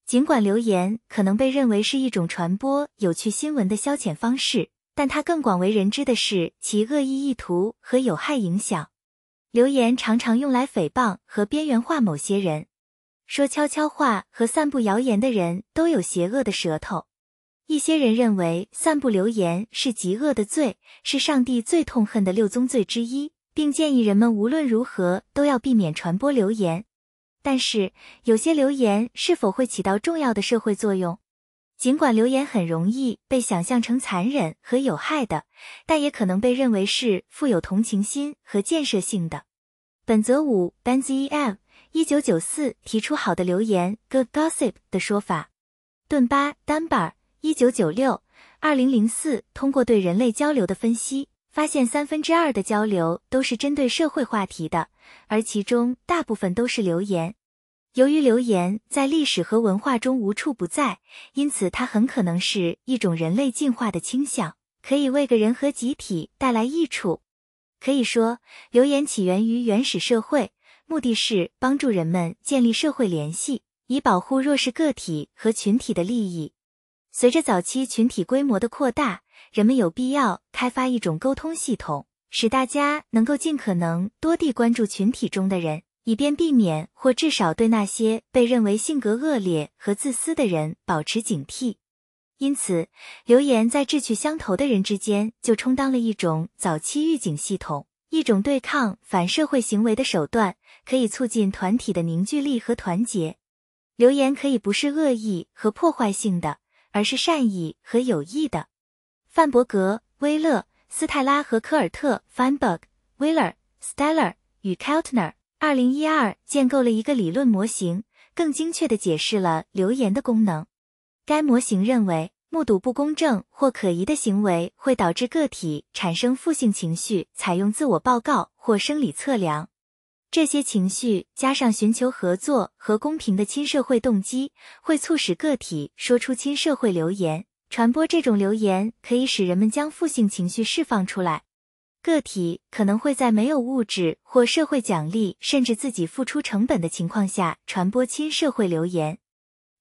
尽管流言可能被认为是一种传播有趣新闻的消遣方式，但它更广为人知的是其恶意意图和有害影响。流言常常用来诽谤和边缘化某些人。说悄悄话和散布谣言的人都有邪恶的舌头。一些人认为散布流言是极恶的罪，是上帝最痛恨的六宗罪之一，并建议人们无论如何都要避免传播流言。但是，有些流言是否会起到重要的社会作用？尽管流言很容易被想象成残忍和有害的，但也可能被认为是富有同情心和建设性的。本则五 Benz E F 一九九四提出好的流言 Good Gossip 的说法。顿巴丹巴尔一九九六至二零零四通过对人类交流的分析，发现三分之二的交流都是针对社会话题的，而其中大部分都是流言。由于流言在历史和文化中无处不在，因此它很可能是一种人类进化的倾向，可以为个人和集体带来益处。可以说，流言起源于原始社会，目的是帮助人们建立社会联系，以保护弱势个体和群体的利益。随着早期群体规模的扩大，人们有必要开发一种沟通系统，使大家能够尽可能多地关注群体中的人，以便避免或至少对那些被认为性格恶劣和自私的人保持警惕。因此，流言在志趣相投的人之间就充当了一种早期预警系统，一种对抗反社会行为的手段，可以促进团体的凝聚力和团结。流言可以不是恶意和破坏性的，而是善意和有益的。范伯格、威勒、斯泰拉和科尔特 Feinberg、Willer、Steller 与 Keltner 二零一二建构了一个理论模型，更精确地解释了流言的功能。该模型认为，目睹不公正或可疑的行为会导致个体产生负性情绪，采用自我报告或生理测量。这些情绪加上寻求合作和公平的亲社会动机，会促使个体说出亲社会流言，传播这种流言可以使人们将负性情绪释放出来。个体可能会在没有物质或社会奖励，甚至自己付出成本的情况下传播亲社会流言。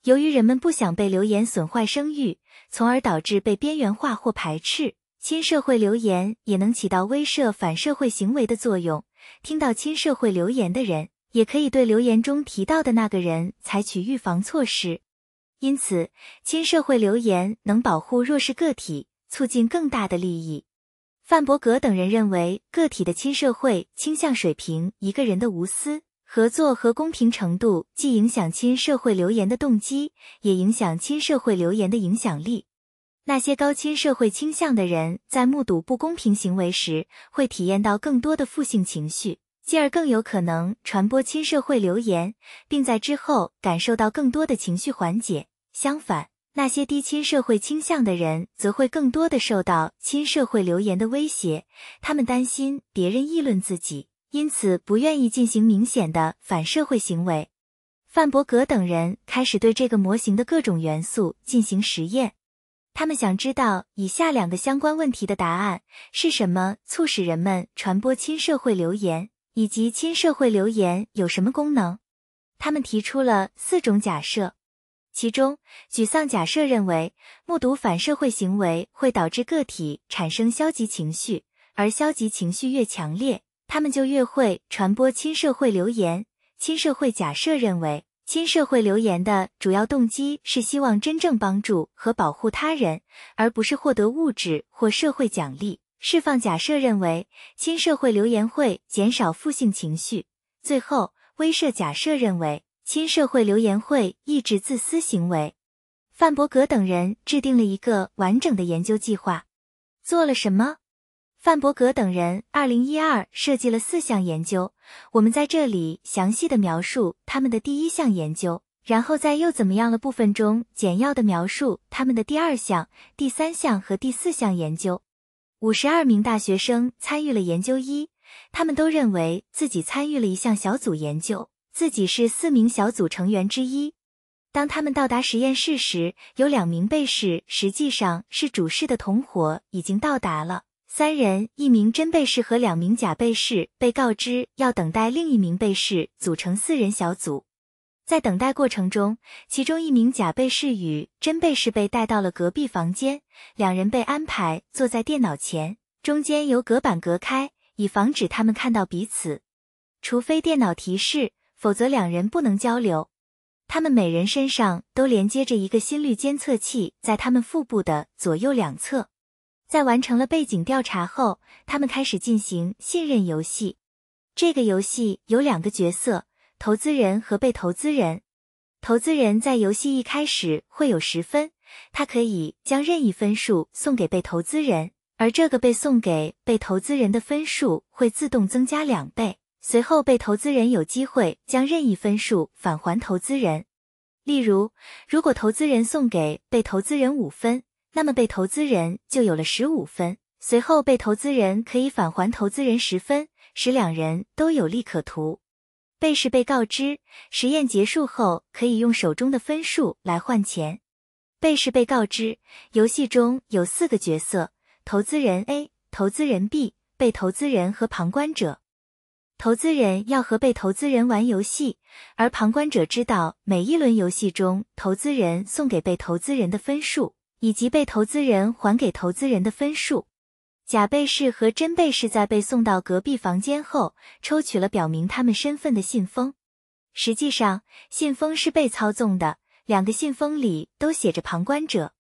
由于人们不想被流言损坏声誉，从而导致被边缘化或排斥。亲社会流言也能起到威慑反社会行为的作用。听到亲社会流言的人，也可以对流言中提到的那个人采取预防措施。因此，亲社会流言能保护弱势个体，促进更大的利益。范伯格等人认为，个体的亲社会倾向水平一个人的无私、合作和公平程度，既影响亲社会流言的动机，也影响亲社会流言的影响力。那些高亲社会倾向的人在目睹不公平行为时，会体验到更多的负性情绪，进而更有可能传播亲社会流言，并在之后感受到更多的情绪缓解。相反，那些低亲社会倾向的人则会更多的受到亲社会流言的威胁，他们担心别人议论自己，因此不愿意进行明显的反社会行为。范伯格等人开始对这个模型的各种元素进行实验。他们想知道以下两个相关问题的答案：是什么促使人们传播亲社会流言，以及亲社会流言有什么功能。他们提出了四种假设。其中，沮丧假设认为，目睹反社会行为会导致个体产生消极情绪，而消极情绪越强烈，他们就越会传播亲社会流言。亲社会假设认为，亲社会流言的主要动机是希望真正帮助和保护他人，而不是获得物质或社会奖励。释放假设认为，亲社会流言会减少负性情绪。最后，威慑假设认为，亲社会流言会抑制自私行为。范伯格等人制定了一个完整的研究计划。做了什么？范伯格等人二零一二设计了四项研究，我们在这里详细的描述他们的第一项研究，然后在又怎么样了部分中简要的描述他们的第二项、第三项和第四项研究。五十二名大学生参与了研究一，他们都认为自己参与了一项小组研究。自己是四名小组成员之一。当他们到达实验室时，有两名被试实际上是主试的同伙已经到达了。三人，一名真被试和两名假被试被告知要等待另一名被试组成四人小组。在等待过程中，其中一名假被试与真被试被带到了隔壁房间，两人被安排坐在电脑前，中间由隔板隔开，以防止他们看到彼此。除非电脑提示，否则两人不能交流。他们每人身上都连接着一个心率监测器，在他们腹部的左右两侧。在完成了背景调查后，他们开始进行信任游戏。这个游戏有两个角色，投资人和被投资人。投资人在游戏一开始会有十分，他可以将任意分数送给被投资人，而这个被送给被投资人的分数会自动增加两倍。随后被投资人有机会将任意分数返还投资人。例如，如果投资人送给被投资人五分，那么被投资人就有了十五分。随后被投资人可以返还投资人十分，使两人都有利可图。被试被告知，实验结束后可以用手中的分数来换钱。被试被告知，游戏中有四个角色：投资人 A、投资人 B、被投资人和旁观者。投资人要和被投资人玩游戏，而旁观者知道每一轮游戏中投资人送给被投资人的分数，以及被投资人还给投资人的分数。假被试和真被试在被送到隔壁房间后，抽取了表明他们身份的信封。实际上，信封是被操纵的，两个信封里都写着旁观者。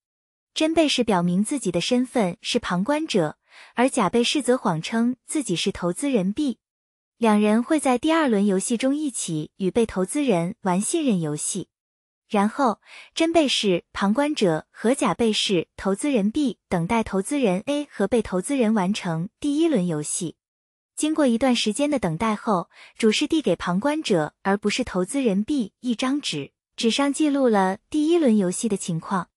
真被试表明自己的身份是旁观者，而假被试则谎称自己是投资人 B。两人会在第二轮游戏中一起与被投资人玩信任游戏。然后，真被试、旁观者和假被试、投资人 B 等待投资人 A 和被投资人完成第一轮游戏。经过一段时间的等待后，主试递给旁观者而不是投资人 B 一张纸，纸上记录了第一轮游戏的情况。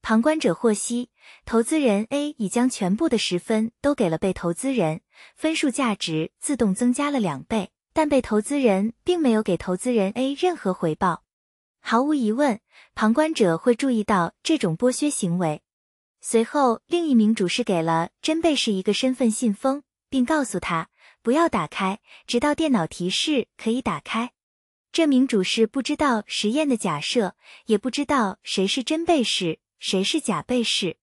旁观者获悉，投资人 A 已将全部的十分都给了被投资人，分数价值自动增加了两倍，但被投资人并没有给投资人 A 任何回报。毫无疑问，旁观者会注意到这种剥削行为。随后，另一名主事给了真贝氏一个身份信封，并告诉他不要打开，直到电脑提示可以打开。这名主事不知道实验的假设，也不知道谁是真贝氏，谁是假贝氏。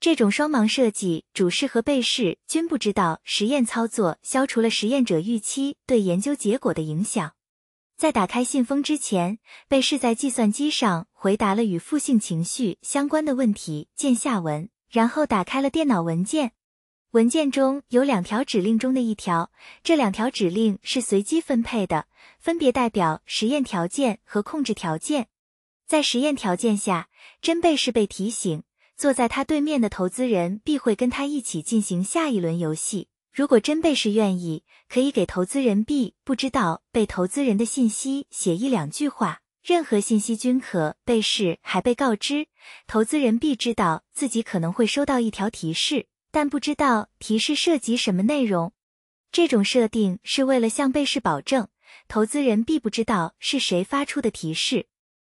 这种双盲设计，主事和贝氏均不知道实验操作消除了实验者预期对研究结果的影响。在打开信封之前，贝氏在计算机上回答了与负性情绪相关的问题，见下文，然后打开了电脑文件。文件中有两条指令中的一条，这两条指令是随机分配的，分别代表实验条件和控制条件。在实验条件下，真贝氏被提醒，坐在他对面的投资人必会跟他一起进行下一轮游戏。如果真贝氏愿意，可以给投资人 B 不知道被投资人的信息写一两句话，任何信息均可。贝氏还被告知，投资人 B 知道自己可能会收到一条提示，但不知道提示涉及什么内容。这种设定是为了向贝氏保证，投资人 B 不知道是谁发出的提示。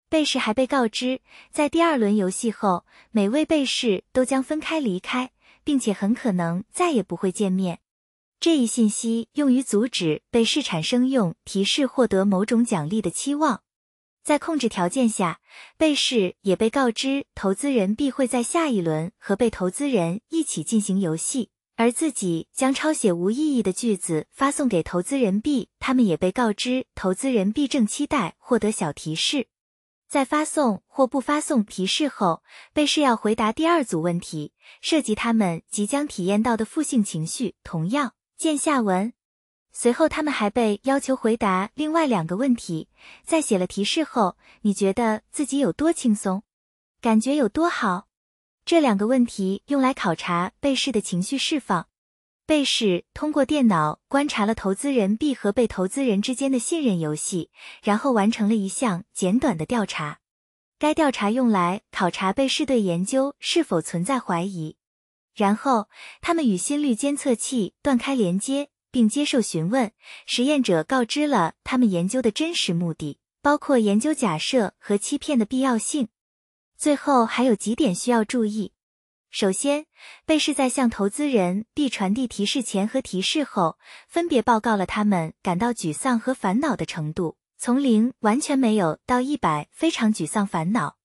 贝氏还被告知，在第二轮游戏后，每位贝氏都将分开离开，并且很可能再也不会见面。这一信息用于阻止贝氏产生用提示获得某种奖励的期望。在控制条件下，贝氏也被告知投资人必会在下一轮和被投资人一起进行游戏，而自己将抄写无意义的句子发送给投资人 B。 他们也被告知投资人 B 正期待获得小提示。在发送或不发送提示后，贝氏要回答第二组问题，涉及他们即将体验到的负性情绪，同样见下文。随后他们还被要求回答另外两个问题，在写了提示后，你觉得自己有多轻松？感觉有多好？这两个问题用来考察贝氏的情绪释放。贝氏通过电脑观察了投资人 B 和被投资人之间的信任游戏，然后完成了一项简短的调查。该调查用来考察贝氏对研究是否存在怀疑。然后他们与心率监测器断开连接，并接受询问。实验者告知了他们研究的真实目的，包括研究假设和欺骗的必要性。最后还有几点需要注意。首先，贝氏在向投资人 B 传递提示前和提示后，分别报告了他们感到沮丧和烦恼的程度，从零完全没有到一百非常沮丧烦恼。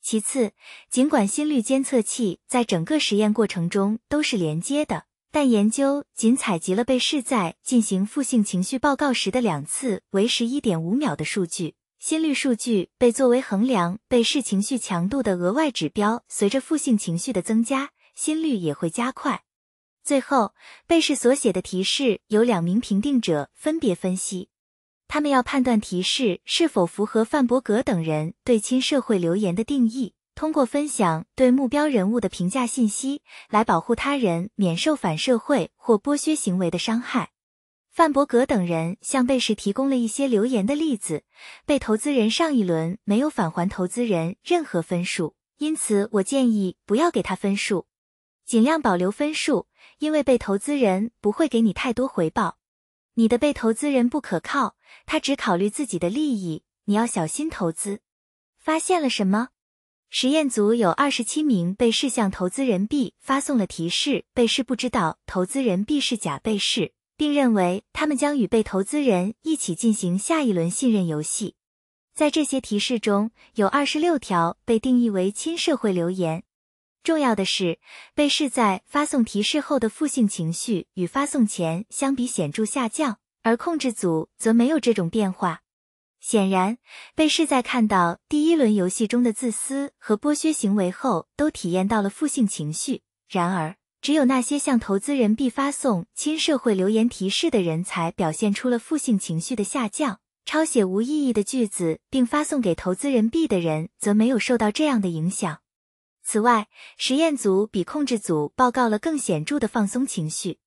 其次，尽管心率监测器在整个实验过程中都是连接的，但研究仅采集了贝氏在进行负性情绪报告时的两次为 十一点五 秒的数据。心率数据被作为衡量贝氏情绪强度的额外指标，随着负性情绪的增加，心率也会加快。最后，贝氏所写的提示由两名评定者分别分析。他们要判断提示是否符合范伯格等人对亲社会流言的定义，通过分享对目标人物的评价信息，来保护他人免受反社会或剥削行为的伤害。范伯格等人向贝氏提供了一些流言的例子，被投资人上一轮没有返还投资人任何分数，因此我建议不要给他分数，尽量保留分数，因为被投资人不会给你太多回报。你的被投资人不可靠，他只考虑自己的利益，你要小心投资。发现了什么？实验组有二十七名贝氏向投资人 B 发送了提示，贝氏不知道投资人 B 是假贝氏，并认为他们将与被投资人一起进行下一轮信任游戏。在这些提示中，有二十六条被定义为亲社会流言。重要的是，贝氏在发送提示后的负性情绪与发送前相比显著下降，而控制组则没有这种变化。显然，贝氏在看到第一轮游戏中的自私和剥削行为后，都体验到了负性情绪。然而，只有那些向投资人 B 发送亲社会流言提示的人才表现出了负性情绪的下降，抄写无意义的句子并发送给投资人 B 的人则没有受到这样的影响。此外，实验组比控制组报告了更显著的放松情绪。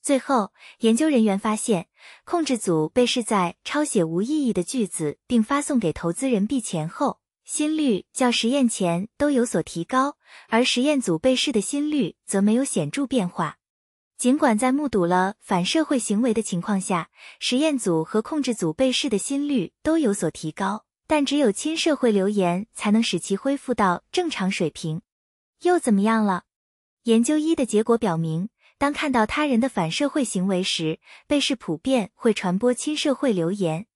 最后，研究人员发现，控制组贝氏在抄写无意义的句子并发送给投资人 B 前后，心率较实验前都有所提高，而实验组贝氏的心率则没有显著变化。尽管在目睹了反社会行为的情况下，实验组和控制组贝氏的心率都有所提高，但只有亲社会流言才能使其恢复到正常水平。又怎么样了？研究一的结果表明，当看到他人的反社会行为时，被试普遍会传播亲社会流言。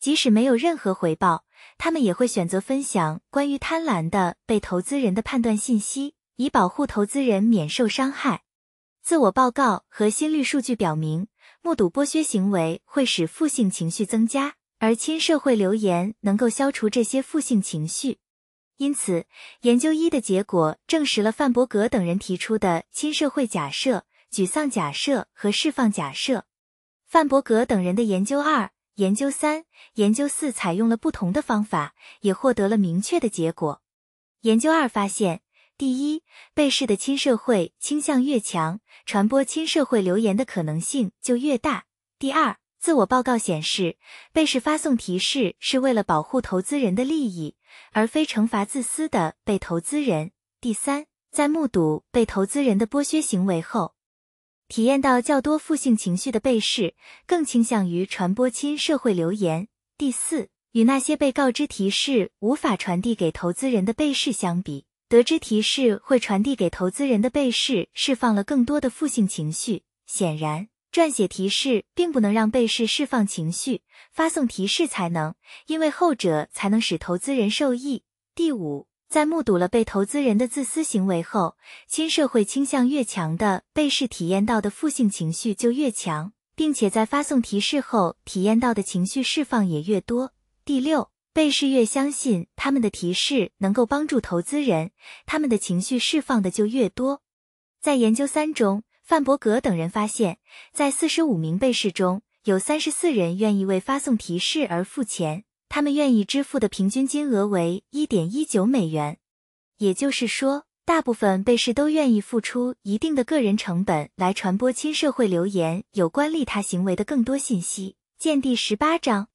即使没有任何回报，他们也会选择分享关于贪婪的被投资人的判断信息，以保护投资人免受伤害。自我报告和心率数据表明，目睹剥削行为会使负性情绪增加，而亲社会流言能够消除这些负性情绪。因此，研究一的结果证实了范伯格等人提出的亲社会假设、沮丧假设和释放假设。范伯格等人的研究二、研究三、研究四采用了不同的方法，也获得了明确的结果。研究二发现，第一，被试的亲社会倾向越强，传播亲社会流言的可能性就越大。第二，自我报告显示，被试发送提示是为了保护投资人的利益，而非惩罚自私的被投资人。第三，在目睹被投资人的剥削行为后，体验到较多负性情绪的被试更倾向于传播亲社会流言。第四，与那些被告知提示无法传递给投资人的被试相比，得知提示会传递给投资人的被试释放了更多的负性情绪。显然，撰写提示并不能让被试释放情绪，发送提示才能，因为后者才能使投资人受益。第五，在目睹了被投资人的自私行为后，亲社会倾向越强的被试体验到的负性情绪就越强，并且在发送提示后体验到的情绪释放也越多。第六，被试越相信他们的提示能够帮助投资人，他们的情绪释放的就越多。在研究三中，范伯格等人发现，在四十五名被试中，有三十四人愿意为发送提示而付钱，他们愿意支付的平均金额为 一点一九 美元。也就是说，大部分被试都愿意付出一定的个人成本来传播亲社会流言有关利他行为的更多信息。见第十八章。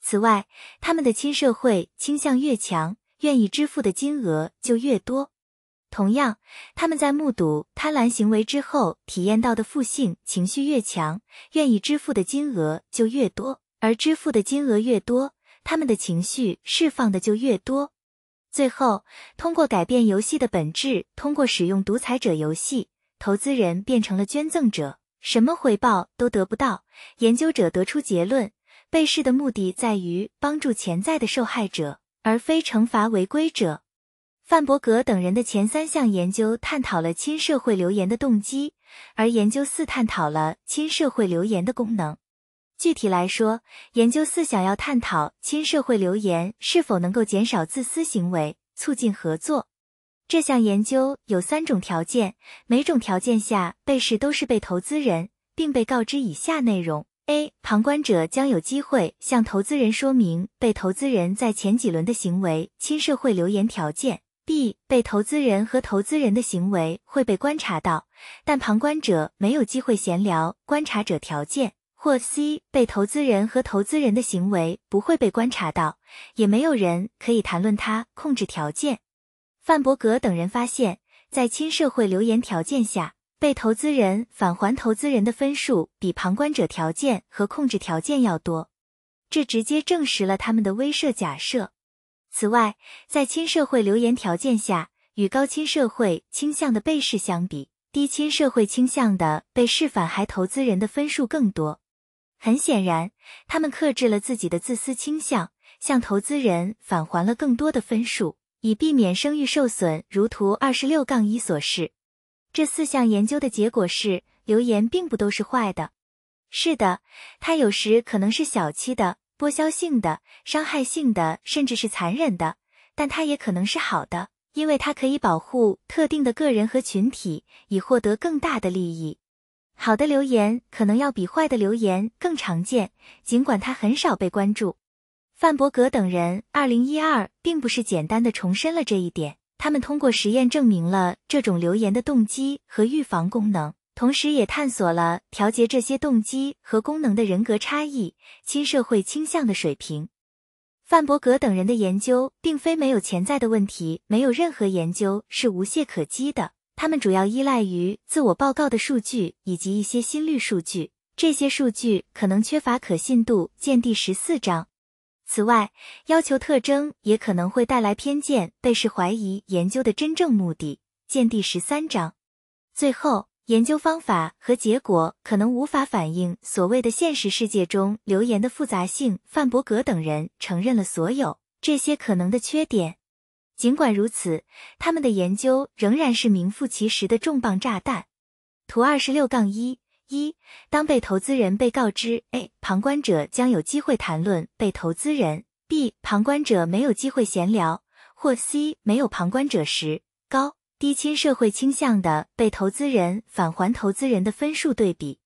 此外，他们的亲社会倾向越强，愿意支付的金额就越多。同样，他们在目睹贪婪行为之后体验到的负性情绪越强，愿意支付的金额就越多，而支付的金额越多，他们的情绪释放的就越多。最后，通过改变游戏的本质，通过使用独裁者游戏，投资人变成了捐赠者，什么回报都得不到。研究者得出结论，被试的目的在于帮助潜在的受害者，而非惩罚违规者。范伯格等人的前三项研究探讨了亲社会流言的动机，而研究四探讨了亲社会流言的功能。具体来说，研究四想要探讨亲社会流言是否能够减少自私行为，促进合作。这项研究有三种条件，每种条件下被试都是被投资人，并被告知以下内容。A. 旁观者将有机会向投资人说明被投资人在前几轮的行为亲社会流言条件。B. 被投资人和投资人的行为会被观察到，但旁观者没有机会闲聊观察者条件。或 C. 被投资人和投资人的行为不会被观察到，也没有人可以谈论他控制条件。范伯格等人发现，在亲社会流言条件下，被投资人返还投资人的分数比旁观者条件和控制条件要多，这直接证实了他们的威慑假设。此外，在亲社会流言条件下，与高亲社会倾向的被试相比，低亲社会倾向的被试返还投资人的分数更多。很显然，他们克制了自己的自私倾向，向投资人返还了更多的分数，以避免声誉受损，如图 二十六杠一 所示。这四项研究的结果是，流言并不都是坏的。是的，它有时可能是小气的、剥削性的、伤害性的，甚至是残忍的，但它也可能是好的，因为它可以保护特定的个人和群体，以获得更大的利益。好的流言可能要比坏的流言更常见，尽管它很少被关注。范伯格等人二零一二并不是简单的重申了这一点。他们通过实验证明了这种流言的动机和预防功能，同时也探索了调节这些动机和功能的人格差异、亲社会倾向的水平。范伯格等人的研究并非没有潜在的问题，没有任何研究是无懈可击的，他们主要依赖于自我报告的数据以及一些心率数据，这些数据可能缺乏可信度，见第十四章。此外，要求特征也可能会带来偏见，被试怀疑研究的真正目的，见第十三章。最后，研究方法和结果可能无法反映所谓的现实世界中流言的复杂性。范伯格等人承认了所有这些可能的缺点。尽管如此，他们的研究仍然是名副其实的重磅炸弹。图 二十六杠一 一，当被投资人被告知 A 旁观者将有机会谈论被投资人 B 旁观者没有机会闲聊或 C 没有旁观者时，高低亲社会倾向的被投资人返还投资人的分数对比。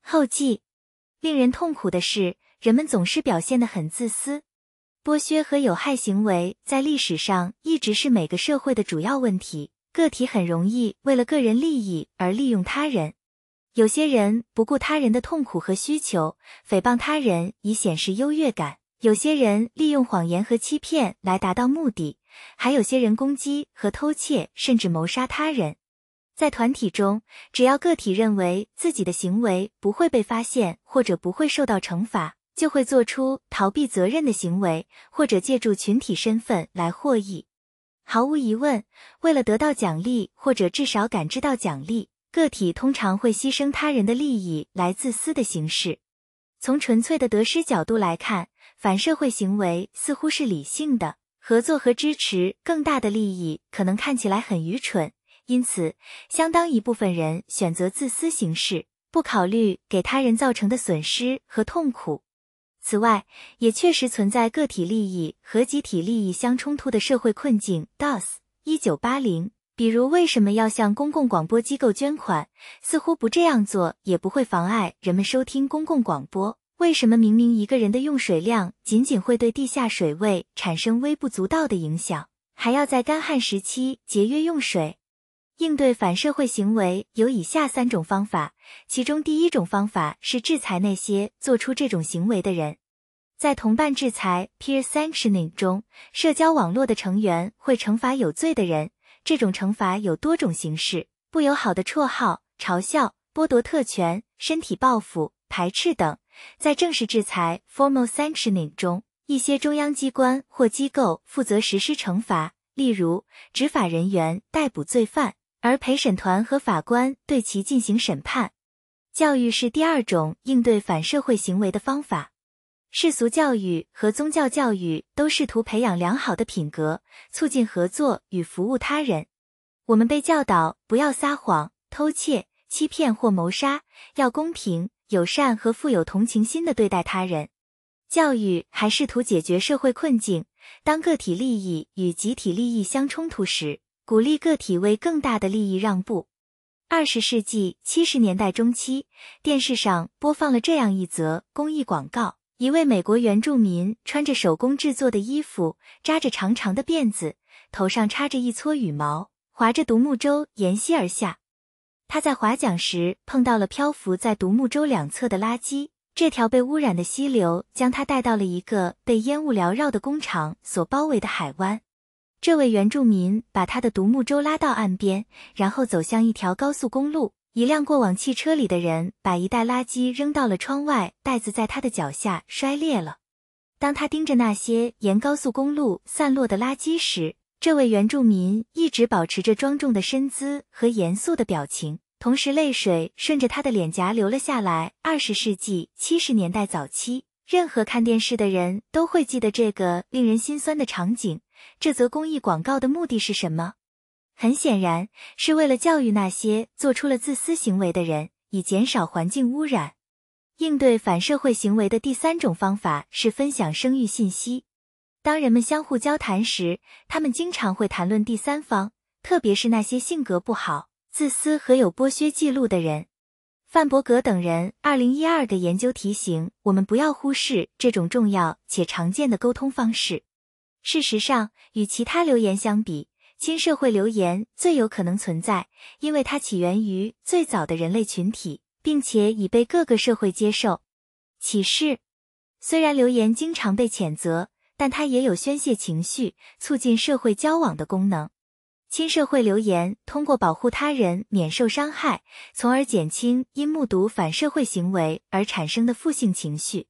后记，令人痛苦的是，人们总是表现得很自私。剥削和有害行为在历史上一直是每个社会的主要问题，个体很容易为了个人利益而利用他人。有些人不顾他人的痛苦和需求，诽谤他人以显示优越感；有些人利用谎言和欺骗来达到目的；还有些人攻击和偷窃，甚至谋杀他人。在团体中，只要个体认为自己的行为不会被发现或者不会受到惩罚，就会做出逃避责任的行为，或者借助群体身份来获益。毫无疑问，为了得到奖励或者至少感知到奖励，个体通常会牺牲他人的利益来自私的形式。从纯粹的得失角度来看，反社会行为似乎是理性的，合作和支持更大的利益可能看起来很愚蠢，因此，相当一部分人选择自私形式，不考虑给他人造成的损失和痛苦。此外，也确实存在个体利益和集体利益相冲突的社会困境。D O S 一九八零比如为什么要向公共广播机构捐款，似乎不这样做也不会妨碍人们收听公共广播。为什么明明一个人的用水量仅仅会对地下水位产生微不足道的影响，还要在干旱时期节约用水？应对反社会行为有以下三种方法，其中第一种方法是制裁那些做出这种行为的人。在同伴制裁 peer sanctioning 中，社交网络的成员会惩罚有罪的人。这种惩罚有多种形式，不友好的绰号、嘲笑、剥夺特权、身体报复、排斥等。在正式制裁 formal sanctioning 中，一些中央机关或机构负责实施惩罚，例如执法人员逮捕罪犯，而陪审团和法官对其进行审判。教育是第二种应对反社会行为的方法。世俗教育和宗教教育都试图培养良好的品格，促进合作与服务他人。我们被教导不要撒谎、偷窃、欺骗或谋杀，要公平、友善和富有同情心地对待他人。教育还试图解决社会困境，当个体利益与集体利益相冲突时，鼓励个体为更大的利益让步。二十世纪七十年代中期，电视上播放了这样一则公益广告。一位美国原住民穿着手工制作的衣服，扎着长长的辫子，头上插着一撮羽毛，划着独木舟沿溪而下。他在划桨时碰到了漂浮在独木舟两侧的垃圾，这条被污染的溪流将他带到了一个被烟雾缭绕的工厂所包围的海湾。这位原住民把他的独木舟拉到岸边，然后走向一条高速公路。一辆过往汽车里的人把一袋垃圾扔到了窗外，袋子在他的脚下摔裂了。当他盯着那些沿高速公路散落的垃圾时，这位原住民一直保持着庄重的身姿和严肃的表情，同时泪水顺着他的脸颊流了下来。二十世纪七十年代早期，任何看电视的人都会记得这个令人心酸的场景。这则公益广告的目的是什么？很显然，是为了教育那些做出了自私行为的人，以减少环境污染。应对反社会行为的第三种方法是分享生育信息。当人们相互交谈时，他们经常会谈论第三方，特别是那些性格不好、自私和有剥削记录的人。范伯格等人二零一二的研究提醒我们不要忽视这种重要且常见的沟通方式。事实上，与其他流言相比，亲社会流言最有可能存在，因为它起源于最早的人类群体，并且已被各个社会接受。启示：虽然流言经常被谴责，但它也有宣泄情绪、促进社会交往的功能。亲社会流言通过保护他人免受伤害，从而减轻因目睹反社会行为而产生的负性情绪。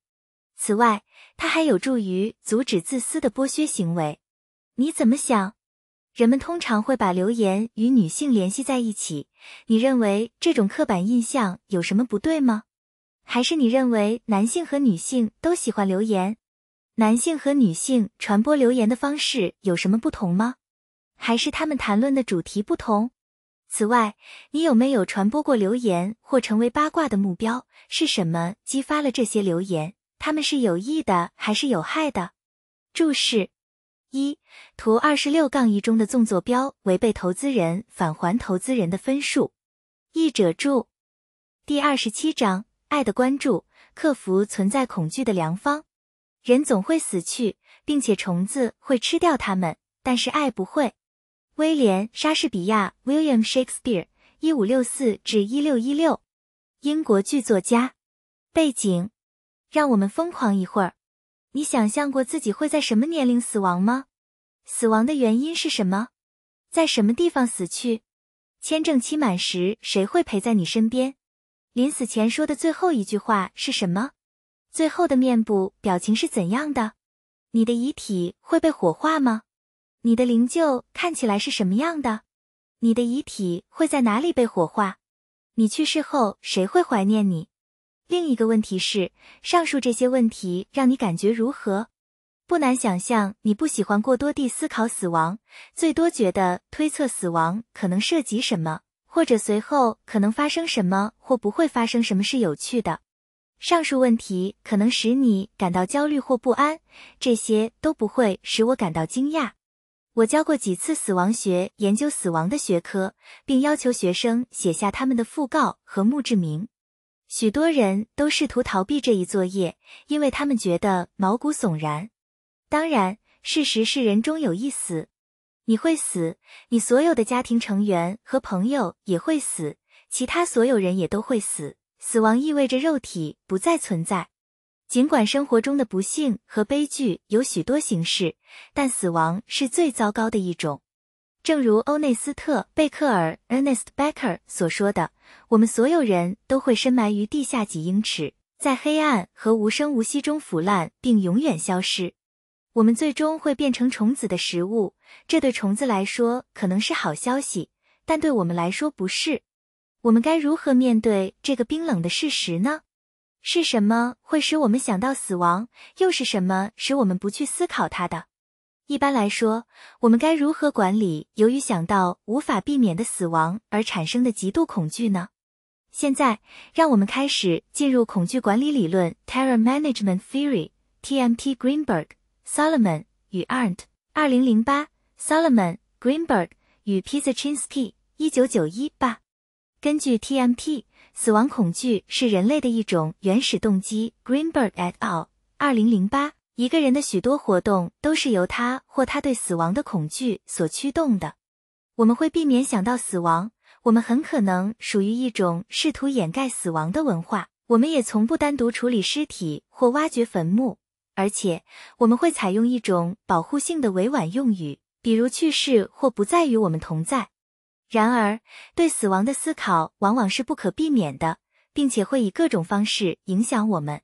此外，它还有助于阻止自私的剥削行为。你怎么想？人们通常会把流言与女性联系在一起。你认为这种刻板印象有什么不对吗？还是你认为男性和女性都喜欢流言？男性和女性传播流言的方式有什么不同吗？还是他们谈论的主题不同？此外，你有没有传播过流言或成为八卦的目标？是什么激发了这些流言？他们是有益的还是有害的？注释： 一. 图 二十六杠一 中的纵坐标为被投资人返还投资人的分数。译者注：第二十七章，爱的关注，克服存在恐惧的良方。人总会死去，并且虫子会吃掉他们，但是爱不会。威廉·莎士比亚 William Shakespeare 一五六四至一六一六 英国剧作家。背景：让我们疯狂一会儿。你想象过自己会在什么年龄死亡吗？死亡的原因是什么？在什么地方死去？签证期满时，谁会陪在你身边？临死前说的最后一句话是什么？最后的面部表情是怎样的？你的遗体会被火化吗？你的灵柩看起来是什么样的？你的遗体会在哪里被火化？你去世后，谁会怀念你？另一个问题是，上述这些问题让你感觉如何？不难想象，你不喜欢过多地思考死亡，最多觉得推测死亡可能涉及什么，或者随后可能发生什么或不会发生什么是有趣的。上述问题可能使你感到焦虑或不安，这些都不会使我感到惊讶。我教过几次死亡学，研究死亡的学科，并要求学生写下他们的讣告和墓志铭。许多人都试图逃避这一作业，因为他们觉得毛骨悚然。当然，事实是人终有一死。你会死，你所有的家庭成员和朋友也会死，其他所有人也都会死。死亡意味着肉体不再存在。尽管生活中的不幸和悲剧有许多形式，但死亡是最糟糕的一种。正如欧内斯特·贝克尔 Ernest Becker 所说的，我们所有人都会深埋于地下几英尺，在黑暗和无声无息中腐烂并永远消失。我们最终会变成虫子的食物，这对虫子来说可能是好消息，但对我们来说不是。我们该如何面对这个冰冷的事实呢？是什么会使我们想到死亡，又是什么使我们不去思考它的？一般来说，我们该如何管理由于想到无法避免的死亡而产生的极度恐惧呢？现在，让我们开始进入恐惧管理理论 Terror Management Theory T M T Greenberg, Sullivan 与 Arndt 二零零八 Sullivan, Greenberg 与 Pisachinsky 一九九一 八根据 T M T, 死亡恐惧是人类的一种原始动机 Greenberg et al. 二零零八一个人的许多活动都是由他或他对死亡的恐惧所驱动的。我们会避免想到死亡，我们很可能属于一种试图掩盖死亡的文化。我们也从不单独处理尸体或挖掘坟墓，而且我们会采用一种保护性的委婉用语，比如去世或不再与我们同在。然而，对死亡的思考往往是不可避免的，并且会以各种方式影响我们。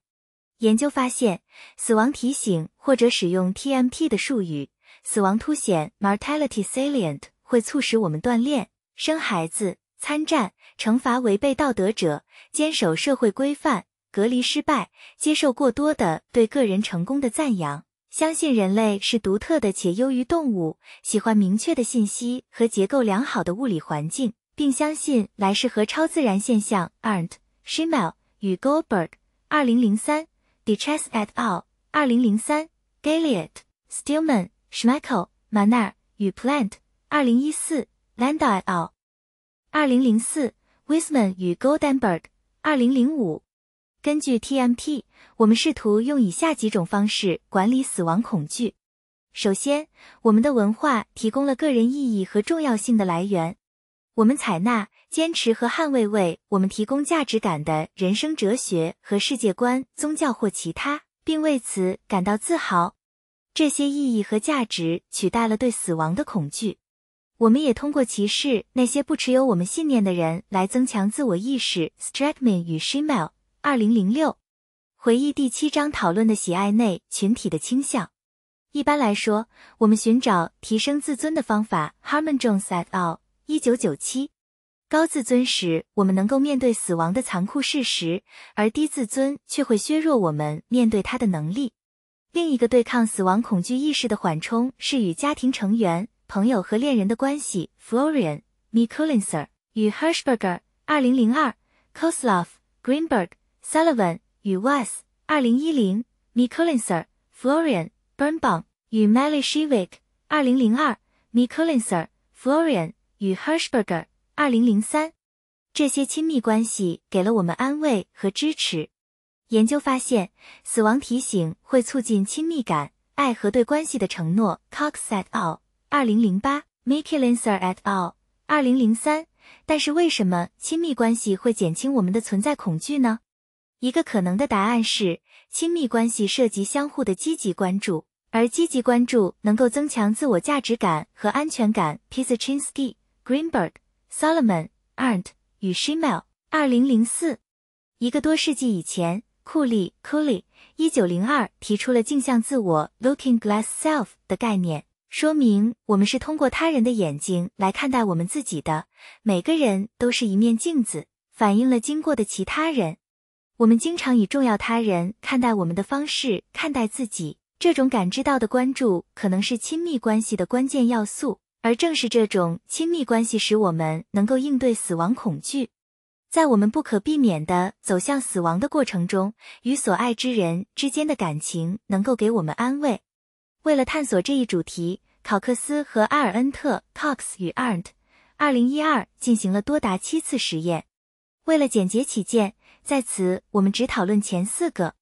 研究发现，死亡提醒或者使用 T M T 的术语，死亡凸显 Mortality Salient 会促使我们锻炼、生孩子、参战、惩罚违背道德者、坚守社会规范、隔离失败、接受过多的对个人成功的赞扬，相信人类是独特的且优于动物，喜欢明确的信息和结构良好的物理环境，并相信来世和超自然现象 Arndt, Schimmel 与 Goldberg 二零零三Duchess et al. 二零零三 Galliot, Stillman, Schmeichel, Manner 与 Plant 二零一四 Landau et al. 二零零四 Wiseman 与 Goldenberg 二零零五根据 T M T, 我们试图用以下几种方式管理死亡恐惧。首先，我们的文化提供了个人意义和重要性的来源。我们采纳、坚持和捍卫为我们提供价值感的人生哲学和世界观、宗教或其他，并为此感到自豪。这些意义和价值取代了对死亡的恐惧。我们也通过歧视那些不持有我们信念的人来增强自我意识 Strackman 与 Schimmel 二零零六回忆第七章讨论的喜爱内群体的倾向。一般来说，我们寻找提升自尊的方法 Harmon Jones et al. 一九九七。高自尊时，我们能够面对死亡的残酷事实，而低自尊却会削弱我们面对它的能力。另一个对抗死亡恐惧意识的缓冲是与家庭成员、朋友和恋人的关系 Florian, Mikulincer, 与 Hershberger, 二零零二, Kozlov, Greenberg, Sullivan, 与 Wes, 二零一零, Mikulincer, Florian, Birnbaum, 与 Malishevik, 二零零二, Mikulincer, Florian, 与 Hershberger, 二零零三。这些亲密关系给了我们安慰和支持。研究发现，死亡提醒会促进亲密感、爱和对关系的承诺 Cox et al. 二零零八 Mikulincer et al. 二零零三。但是为什么亲密关系会减轻我们的存在恐惧呢？一个可能的答案是，亲密关系涉及相互的积极关注，而积极关注能够增强自我价值感和安全感 Pisachinsky, Greenberg, Solomon, Arndt 与 Schimmel 二零零四。一个多世纪以前，库利 Cooley 一九零二提出了镜像自我 Looking Glass Self 的概念，说明我们是通过他人的眼睛来看待我们自己的，每个人都是一面镜子，反映了经过的其他人。我们经常以重要他人看待我们的方式看待自己，这种感知到的关注可能是亲密关系的关键要素，而正是这种亲密关系使我们能够应对死亡恐惧。在我们不可避免地走向死亡的过程中，与所爱之人之间的感情能够给我们安慰。为了探索这一主题，考克斯和阿尔恩特 Cox 与 Arndt 二零一二 进行了多达七次实验。为了简洁起见，在此我们只讨论前四个。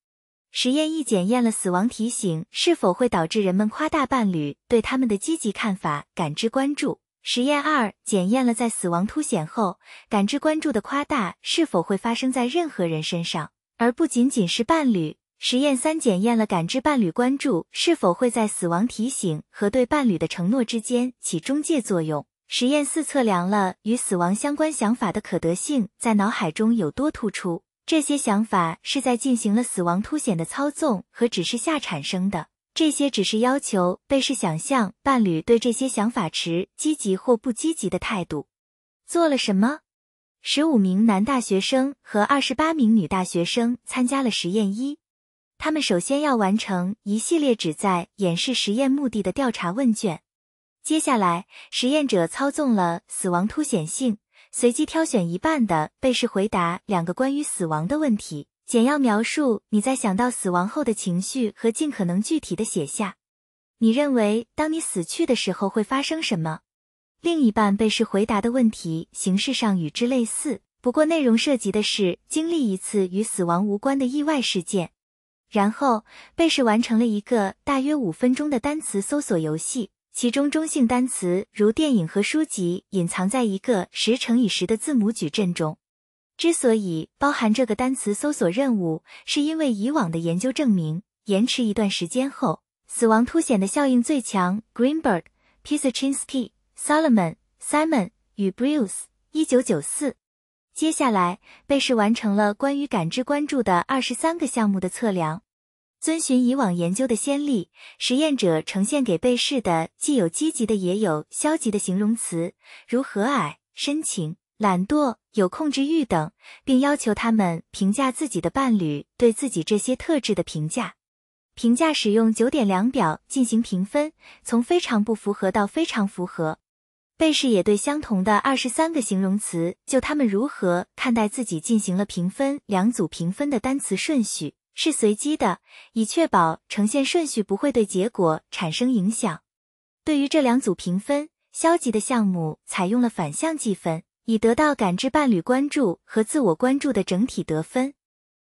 实验一检验了死亡提醒是否会导致人们夸大伴侣对他们的积极看法感知关注。实验二检验了在死亡凸显后，感知关注的夸大是否会发生在任何人身上，而不仅仅是伴侣。实验三检验了感知伴侣关注是否会在死亡提醒和对伴侣的承诺之间起中介作用。实验四测量了与死亡相关想法的可得性在脑海中有多突出，这些想法是在进行了死亡凸显的操纵和指示下产生的。这些只是要求被试想象伴侣对这些想法持积极或不积极的态度。做了什么 ?十五 名男大学生和二十八名女大学生参加了实验一。他们首先要完成一系列旨在掩饰实验目的的调查问卷。接下来，实验者操纵了死亡凸显性，随机挑选一半的被试回答两个关于死亡的问题。简要描述你在想到死亡后的情绪和尽可能具体的写下。你认为当你死去的时候会发生什么？另一半被试回答的问题形式上与之类似，不过内容涉及的是经历一次与死亡无关的意外事件。然后，被试完成了一个大约五分钟的单词搜索游戏，其中中性单词如电影和书籍隐藏在一个 十乘以十 的字母矩阵中。之所以包含这个单词搜索任务，是因为以往的研究证明，延迟一段时间后，死亡凸显的效应最强 Greenberg, Pisachinsky, Solomon, Simon 与 Bruce 一九九四。接下来，被试完成了关于感知关注的二十三个项目的测量。遵循以往研究的先例，实验者呈现给被试的既有积极的也有消极的形容词，如和蔼、深情、懒惰、有控制欲等，并要求他们评价自己的伴侣对自己这些特质的评价。评价使用 九点二 表进行评分，从非常不符合到非常符合。被试也对相同的二十三个形容词就他们如何看待自己进行了评分，两组评分的单词顺序是随机的，以确保呈现顺序不会对结果产生影响。对于这两组评分，消极的项目采用了反向计分，以得到感知伴侣关注和自我关注的整体得分。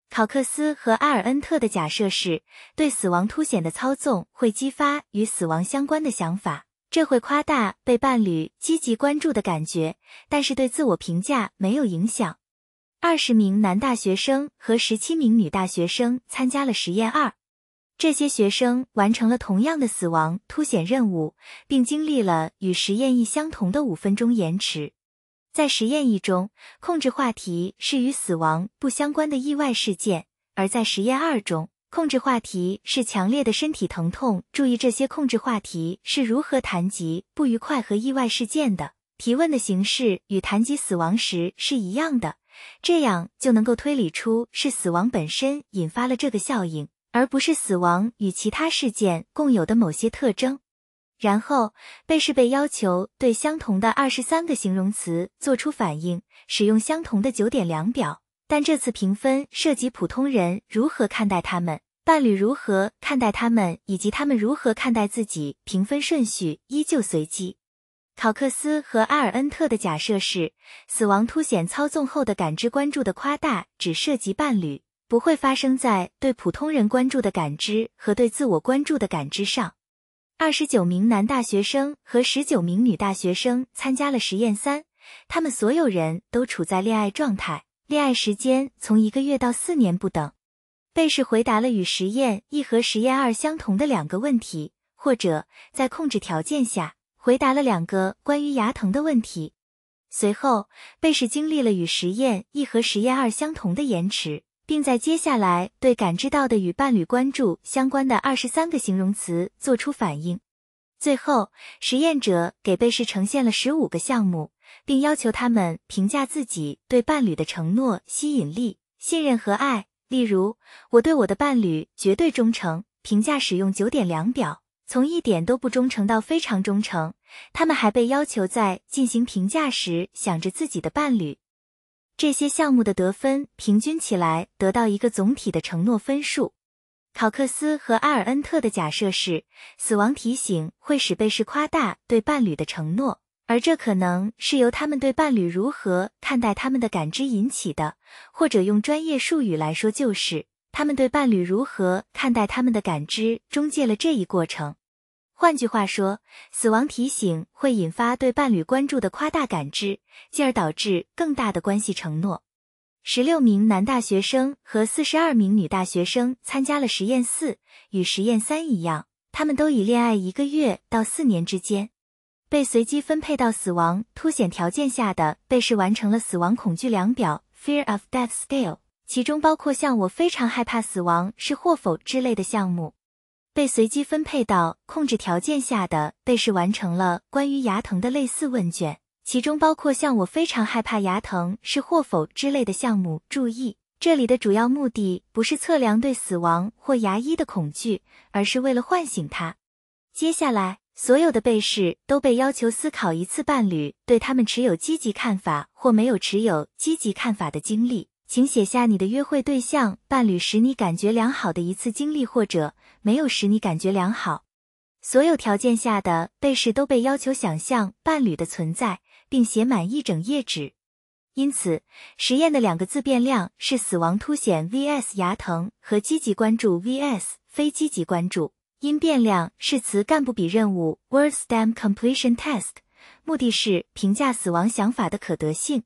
考克斯和阿尔恩特的假设是，对死亡凸显的操纵会激发与死亡相关的想法，这会夸大被伴侣积极关注的感觉，但是对自我评价没有影响。二十名男大学生和十七名女大学生参加了实验二。这些学生完成了同样的死亡凸显任务，并经历了与实验一相同的五分钟延迟。在实验一中，控制话题是与死亡不相关的意外事件，而在实验二中，控制话题是强烈的身体疼痛。注意这些控制话题是如何谈及不愉快和意外事件的。提问的形式与谈及死亡时是一样的，这样就能够推理出是死亡本身引发了这个效应，而不是死亡与其他事件共有的某些特征。然后，被试被要求对相同的二十三个形容词做出反应，使用相同的 九点量表。但这次评分涉及普通人如何看待他们，伴侣如何看待他们，以及他们如何看待自己。评分顺序依旧随机。考克斯和阿尔恩特的假设是，死亡凸显操纵后的感知关注的夸大只涉及伴侣，不会发生在对普通人关注的感知和对自我关注的感知上。二十九名男大学生和十九名女大学生参加了实验三，他们所有人都处在恋爱状态，恋爱时间从一个月到四年不等。被试回答了与实验一和实验二相同的两个问题，或者在控制条件下回答了两个关于牙疼的问题。随后，被试经历了与实验一和实验二相同的延迟。并在接下来对感知到的与伴侣关注相关的二十三个形容词做出反应。最后，实验者给被试呈现了十五个项目，并要求他们评价自己对伴侣的承诺、吸引力、信任和爱。例如，我对我的伴侣绝对忠诚，评价使用 九点量表，从一点都不忠诚到非常忠诚。他们还被要求在进行评价时想着自己的伴侣。这些项目的得分平均起来得到一个总体的承诺分数。考克斯和阿尔恩特的假设是，死亡提醒会使被试夸大对伴侣的承诺，而这可能是由他们对伴侣如何看待他们的感知引起的，或者用专业术语来说就是，他们对伴侣如何看待他们的感知中介了这一过程。换句话说，死亡提醒会引发对伴侣关注的夸大感知，进而导致更大的关系承诺。十六名男大学生和四十二名女大学生参加了实验四，与实验三一样，他们都以恋爱一个月到四年之间。被随机分配到死亡凸显条件下的被试完成了死亡恐惧量表 Fear of Death Scale， 其中包括像我非常害怕死亡是或否之类的项目。被随机分配到控制条件下的被试完成了关于牙疼的类似问卷，其中包括像我非常害怕牙疼是或否之类的项目。注意，这里的主要目的不是测量对死亡或牙医的恐惧，而是为了唤醒它。接下来，所有的被试都被要求思考一次伴侣对他们持有积极看法或没有持有积极看法的经历。请写下你的约会对象伴侣使你感觉良好的一次经历，或者没有使你感觉良好。所有条件下的被试都被要求想象伴侣的存在，并写满一整页纸。因此，实验的两个自变量是死亡凸显 vs 牙疼和积极关注 vs 非积极关注。因变量是词干部比任务 Word Stem Completion Test， 目的是评价死亡想法的可得性。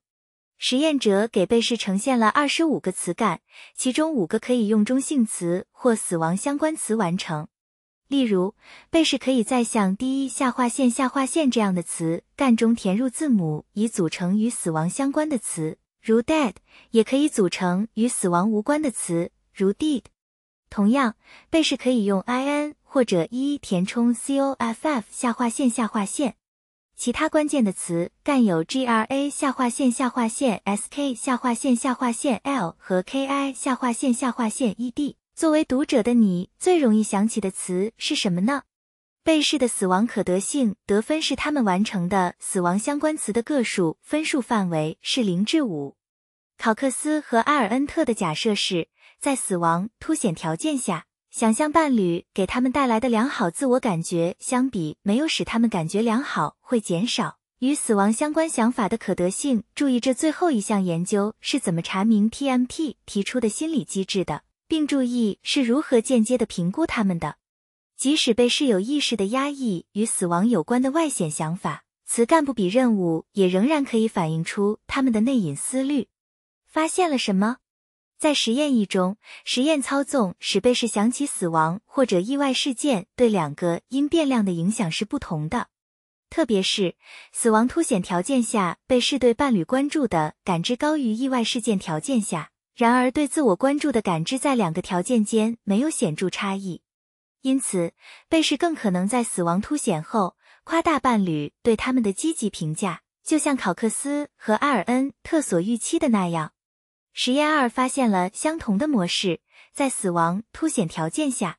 实验者给被试呈现了二十五个词干，其中五个可以用中性词或死亡相关词完成。例如，被试可以在像第一下划线下划线这样的词干中填入字母以组成与死亡相关的词，如 dead， 也可以组成与死亡无关的词，如 deed。同样，被试可以用 in 或者 e 填充 coff 下划线下划线。其他关键的词干有 gra 下划线下划线 sk 下划线下划线 l 和 ki 下划线下划线 ed。 作为读者的你，最容易想起的词是什么呢？被试的死亡可得性得分是他们完成的死亡相关词的个数，分数范围是零至五。考克斯和阿尔恩特的假设是，在死亡凸显条件下，想象伴侣给他们带来的良好自我感觉相比没有使他们感觉良好会减少，与死亡相关想法的可得性。注意这最后一项研究是怎么查明 T M P 提出的心理机制的，并注意是如何间接地评估他们的。即使被试有意识地压抑与死亡有关的外显想法，此干部比任务也仍然可以反映出他们的内隐思虑。发现了什么？在实验一中，实验操纵使被试想起死亡或者意外事件对两个因变量的影响是不同的。特别是，死亡凸显条件下被试对伴侣关注的感知高于意外事件条件下，然而对自我关注的感知在两个条件间没有显著差异，因此被试更可能在死亡凸显后夸大伴侣对他们的积极评价，就像考克斯和阿尔恩特所预期的那样。实验二发现了相同的模式，在死亡凸显条件下，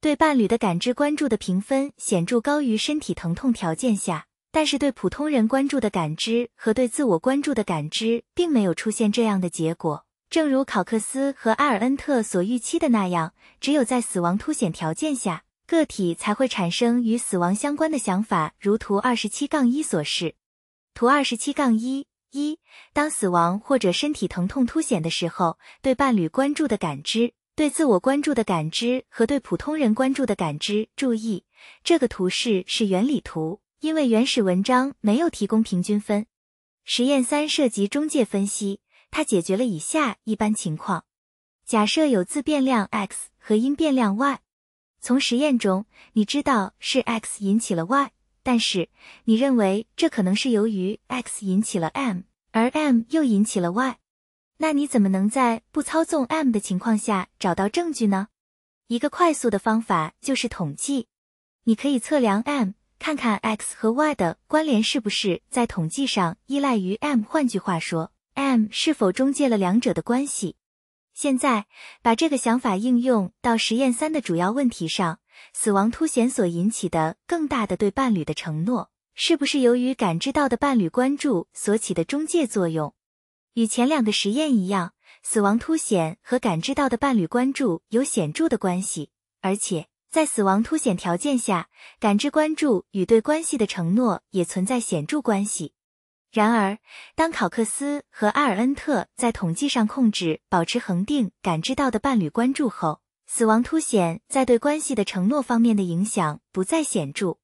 对伴侣的感知关注的评分显著高于身体疼痛条件下，但是对普通人关注的感知和对自我关注的感知并没有出现这样的结果。正如考克斯和阿尔恩特所预期的那样，只有在死亡凸显条件下，个体才会产生与死亡相关的想法，如图 二十七杠一 所示。图 二十七杠一 一，当死亡或者身体疼痛凸显的时候，对伴侣关注的感知、对自我关注的感知和对普通人关注的感知。注意，这个图示是原理图，因为原始文章没有提供平均分。实验三涉及中介分析，它解决了以下一般情况：假设有自变量 x 和因变量 y。从实验中，你知道是 x 引起了 y。但是你认为这可能是由于 x 引起了 m， 而 m 又引起了 y， 那你怎么能在不操纵 m 的情况下找到证据呢？一个快速的方法就是统计。你可以测量 m， 看看 x 和 y 的关联是不是在统计上依赖于 m， 换句话说， m 是否中介了两者的关系。现在把这个想法应用到实验三的主要问题上。死亡凸显所引起的更大的对伴侣的承诺，是不是由于感知到的伴侣关注所起的中介作用？与前两个实验一样，死亡凸显和感知到的伴侣关注有显著的关系，而且在死亡凸显条件下，感知关注与对关系的承诺也存在显著关系。然而，当考克斯和阿尔恩特在统计上控制保持恒定感知到的伴侣关注后，死亡凸显在对关系的承诺方面的影响不再显著，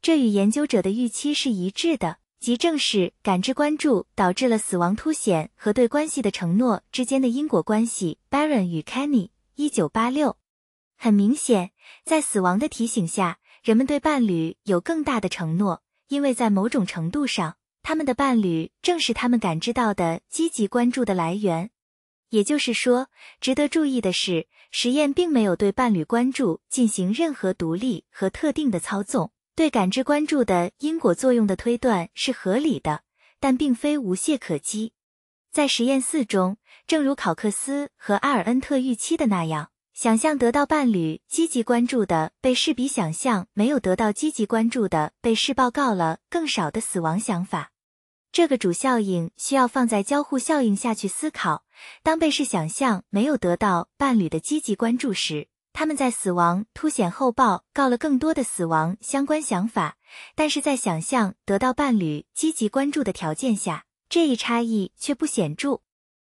这与研究者的预期是一致的，即正是感知关注导致了死亡凸显和对关系的承诺之间的因果关系。 Barron 与 Kenny 一九八六。 很明显，在死亡的提醒下，人们对伴侣有更大的承诺，因为在某种程度上，他们的伴侣正是他们感知到的积极关注的来源。也就是说，值得注意的是，实验并没有对伴侣关注进行任何独立和特定的操纵，对感知关注的因果作用的推断是合理的，但并非无懈可击。在实验四中，正如考克斯和阿尔恩特预期的那样，想象得到伴侣积极关注的被试比想象没有得到积极关注的被试报告了更少的死亡想法。这个主效应需要放在交互效应下去思考，当被试想象没有得到伴侣的积极关注时，他们在死亡凸显后报告了更多的死亡相关想法，但是在想象得到伴侣积极关注的条件下，这一差异却不显著。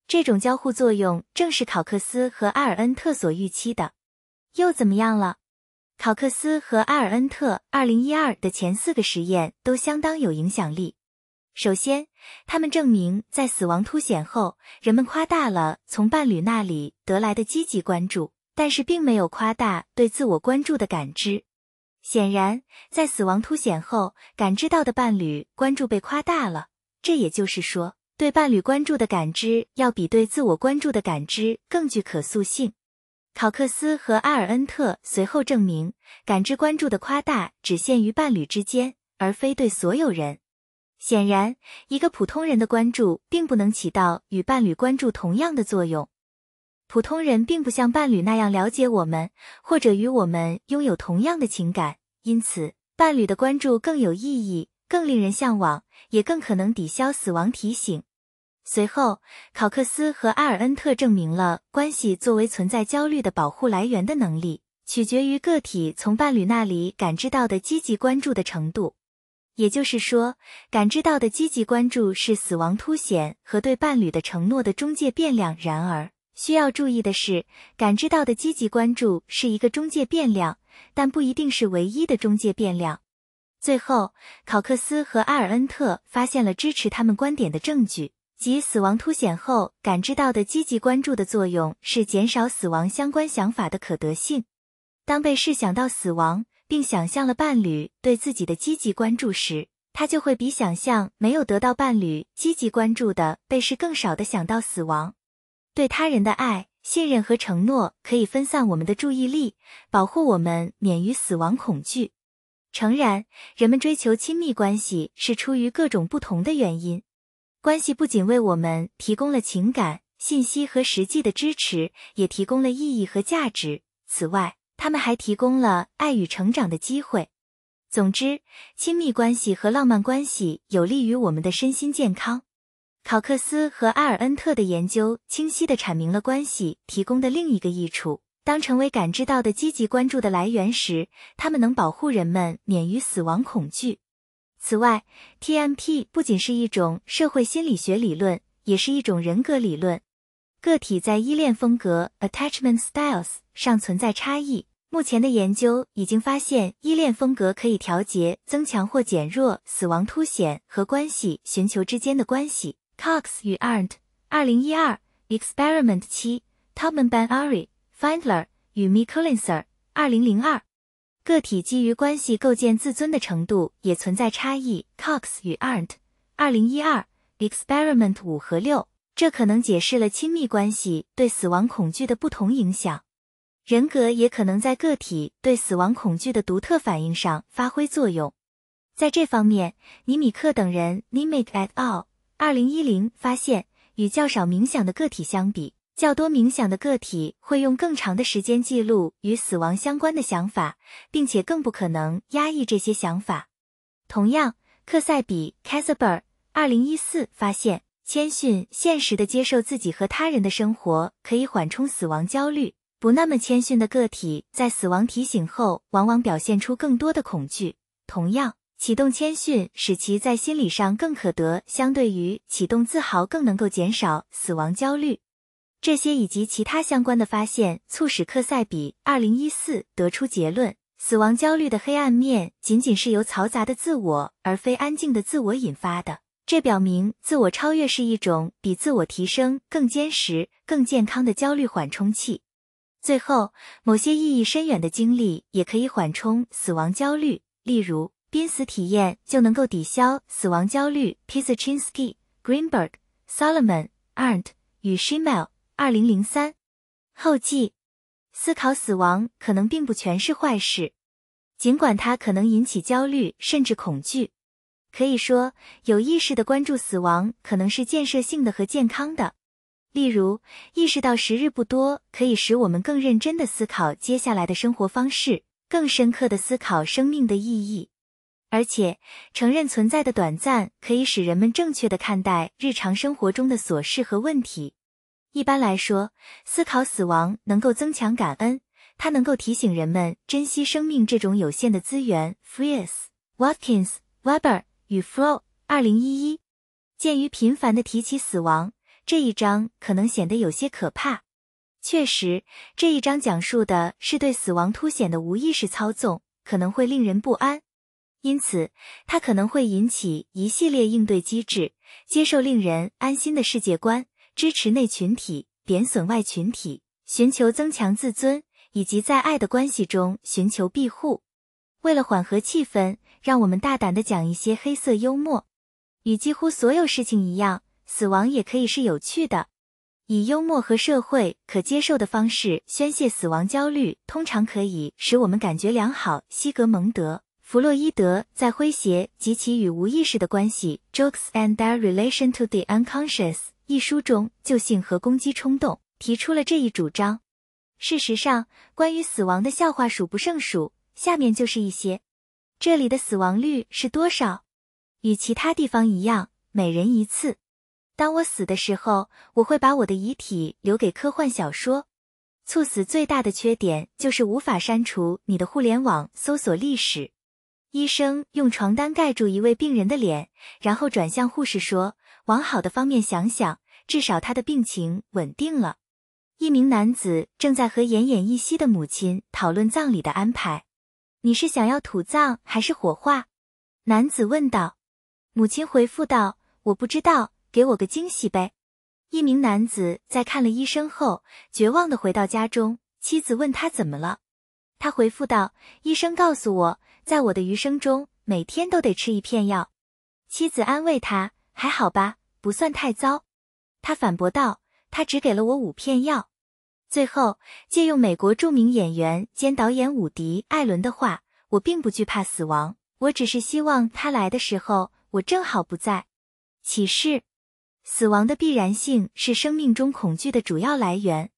这种交互作用正是考克斯和阿尔恩特所预期的。又怎么样了？考克斯和阿尔恩特二零一二的前四个实验都相当有影响力。首先，他们证明在死亡凸显后，人们夸大了从伴侣那里得来的积极关注，但是并没有夸大对自我关注的感知。显然，在死亡凸显后，感知到的伴侣关注被夸大了，这也就是说，对伴侣关注的感知要比对自我关注的感知更具可塑性。考克斯和阿尔恩特随后证明，感知关注的夸大只限于伴侣之间，而非对所有人。显然，一个普通人的关注并不能起到与伴侣关注同样的作用。普通人并不像伴侣那样了解我们，或者与我们拥有同样的情感，因此，伴侣的关注更有意义，更令人向往，也更可能抵消死亡提醒。随后，考克斯和阿尔恩特证明了关系作为存在焦虑的保护来源的能力，取决于个体从伴侣那里感知到的积极关注的程度。也就是说，感知到的积极关注是死亡凸显和对伴侣的承诺的中介变量。然而，需要注意的是，感知到的积极关注是一个中介变量，但不一定是唯一的中介变量。最后，考克斯和阿尔恩特发现了支持他们观点的证据，即死亡凸显后感知到的积极关注的作用是减少死亡相关想法的可得性。当被试想到死亡并想象了伴侣对自己的积极关注时，他就会比想象没有得到伴侣积极关注的被试更少的想到死亡。对他人的爱、信任和承诺可以分散我们的注意力，保护我们免于死亡恐惧。诚然，人们追求亲密关系是出于各种不同的原因。关系不仅为我们提供了情感、信息和实际的支持，也提供了意义和价值。此外，他们还提供了爱与成长的机会。总之，亲密关系和浪漫关系有利于我们的身心健康。考克斯和埃尔恩特的研究清晰地阐明了关系提供的另一个益处。当成为感知到的积极关注的来源时，它们能保护人们免于死亡恐惧。此外 ，T M P 不仅是一种社会心理学理论，也是一种人格理论。个体在依恋风格 （attachment styles） 上存在差异。目前的研究已经发现，依恋风格可以调节、增强或减弱死亡凸显和关系寻求之间的关系。Cox 与 Arndt 二零一二 Experiment 七 Taubman-Banari Feindler 与 Mikulincer 二零零二个体基于关系构建自尊的程度也存在差异 Cox 与 Arndt 二零一二 Experiment 五和六这可能解释了亲密关系对死亡恐惧的不同影响。人格也可能在个体对死亡恐惧的独特反应上发挥作用。在这方面，尼米克等人 Nimick et al. 二零一零发现，与较少冥想的个体相比，较多冥想的个体会用更长的时间记录与死亡相关的想法，并且更不可能压抑这些想法。同样，克塞比 Casper 二零一四发现，谦逊现实地接受自己和他人的生活可以缓冲死亡焦虑，不那么谦逊的个体在死亡提醒后往往表现出更多的恐惧。同样，启动谦逊使其在心理上更可得，相对于启动自豪更能够减少死亡焦虑。这些以及其他相关的发现促使克塞比二零一四得出结论，死亡焦虑的黑暗面仅仅是由嘈杂的自我而非安静的自我引发的。这表明自我超越是一种比自我提升更坚实、更健康的焦虑缓冲器。最后，某些意义深远的经历也可以缓冲死亡焦虑，例如濒死体验就能够抵消死亡焦虑 Pisachinsky, Greenberg, Solomon, Arndt 与 Schimmel二零零三后记，思考死亡可能并不全是坏事，尽管它可能引起焦虑甚至恐惧。可以说，有意识的关注死亡可能是建设性的和健康的。例如，意识到时日不多可以使我们更认真地思考接下来的生活方式，更深刻地思考生命的意义。而且，承认存在的短暂可以使人们正确地看待日常生活中的琐事和问题。一般来说，思考死亡能够增强感恩，它能够提醒人们珍惜生命这种有限的资源 Fries, Watkins, Weber 与 Froh 二零一一鉴于频繁地提起死亡，这一章可能显得有些可怕。确实，这一章讲述的是对死亡凸显的无意识操纵，可能会令人不安。因此，它可能会引起一系列应对机制，接受令人安心的世界观，支持内群体，贬损外群体，寻求增强自尊，以及在爱的关系中寻求庇护。为了缓和气氛，让我们大胆地讲一些黑色幽默。与几乎所有事情一样，死亡也可以是有趣的。以幽默和社会可接受的方式宣泄死亡焦虑，通常可以使我们感觉良好。西格蒙德·弗洛伊德在诙谐及其与无意识的关系 Jokes and Their Relation to the Unconscious一书中就性和攻击冲动提出了这一主张。事实上，关于死亡的笑话数不胜数，下面就是一些。这里的死亡率是多少？与其他地方一样，每人一次。当我死的时候，我会把我的遗体留给科幻小说。猝死最大的缺点就是无法删除你的互联网搜索历史。医生用床单盖住一位病人的脸，然后转向护士说，往好的方面想想，至少他的病情稳定了。一名男子正在和奄奄一息的母亲讨论葬礼的安排。你是想要土葬还是火化？男子问道。母亲回复道，我不知道，给我个惊喜呗。一名男子在看了医生后，绝望地回到家中，妻子问他怎么了。他回复道，医生告诉我，在我的余生中，每天都得吃一片药。妻子安慰他，还好吧，不算太糟。他反驳道，他只给了我五片药。最后，借用美国著名演员兼导演伍迪·艾伦的话，我并不惧怕死亡，我只是希望他来的时候，我正好不在。启示：死亡的必然性是生命中恐惧的主要来源。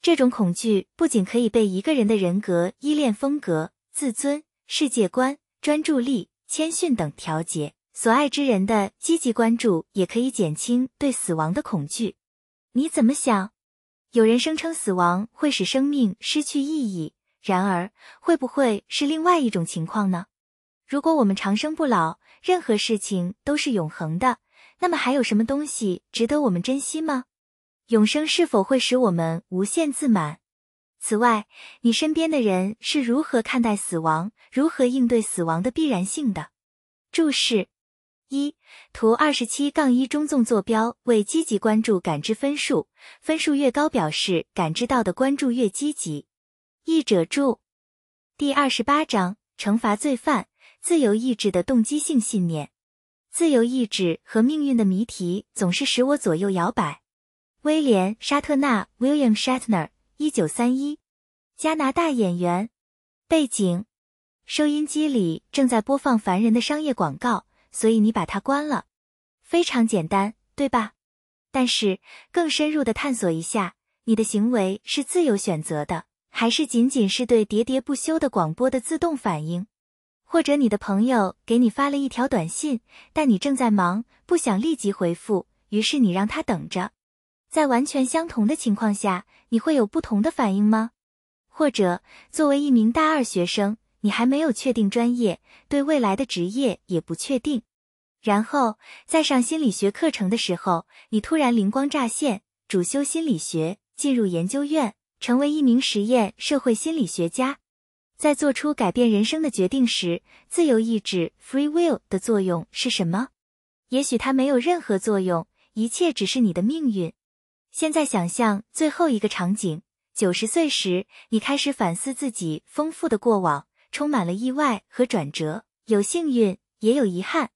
这种恐惧不仅可以被一个人的人格、依恋风格、自尊、世界观、专注力、谦逊等调节，所爱之人的积极关注也可以减轻对死亡的恐惧。你怎么想？有人声称死亡会使生命失去意义，然而，会不会是另外一种情况呢？如果我们长生不老，任何事情都是永恒的，那么还有什么东西值得我们珍惜吗？永生是否会使我们无限自满？此外，你身边的人是如何看待死亡，如何应对死亡的必然性的？注释：一、图 二十七杠一 中纵坐标为积极关注感知分数，分数越高表示感知到的关注越积极。译者注：第二十八章，惩罚罪犯，自由意志的动机性信念。自由意志和命运的谜题总是使我左右摇摆。威廉·沙特纳 （William Shatner）， 一九三一，加拿大演员。背景：收音机里正在播放烦人的商业广告，所以你把它关了。非常简单，对吧？但是更深入的探索一下，你的行为是自由选择的，还是仅仅是对喋喋不休的广播的自动反应？或者你的朋友给你发了一条短信，但你正在忙，不想立即回复，于是你让他等着。在完全相同的情况下，你会有不同的反应吗？或者，作为一名大二学生，你还没有确定专业，对未来的职业也不确定。然后，在上心理学课程的时候，你突然灵光乍现，主修心理学，进入研究院，成为一名实验社会心理学家。在做出改变人生的决定时，自由意志 （free will） 的作用是什么？也许它没有任何作用，一切只是你的命运。现在想象最后一个场景，九十岁时，你开始反思自己丰富的过往，充满了意外和转折，有幸运，也有遗憾。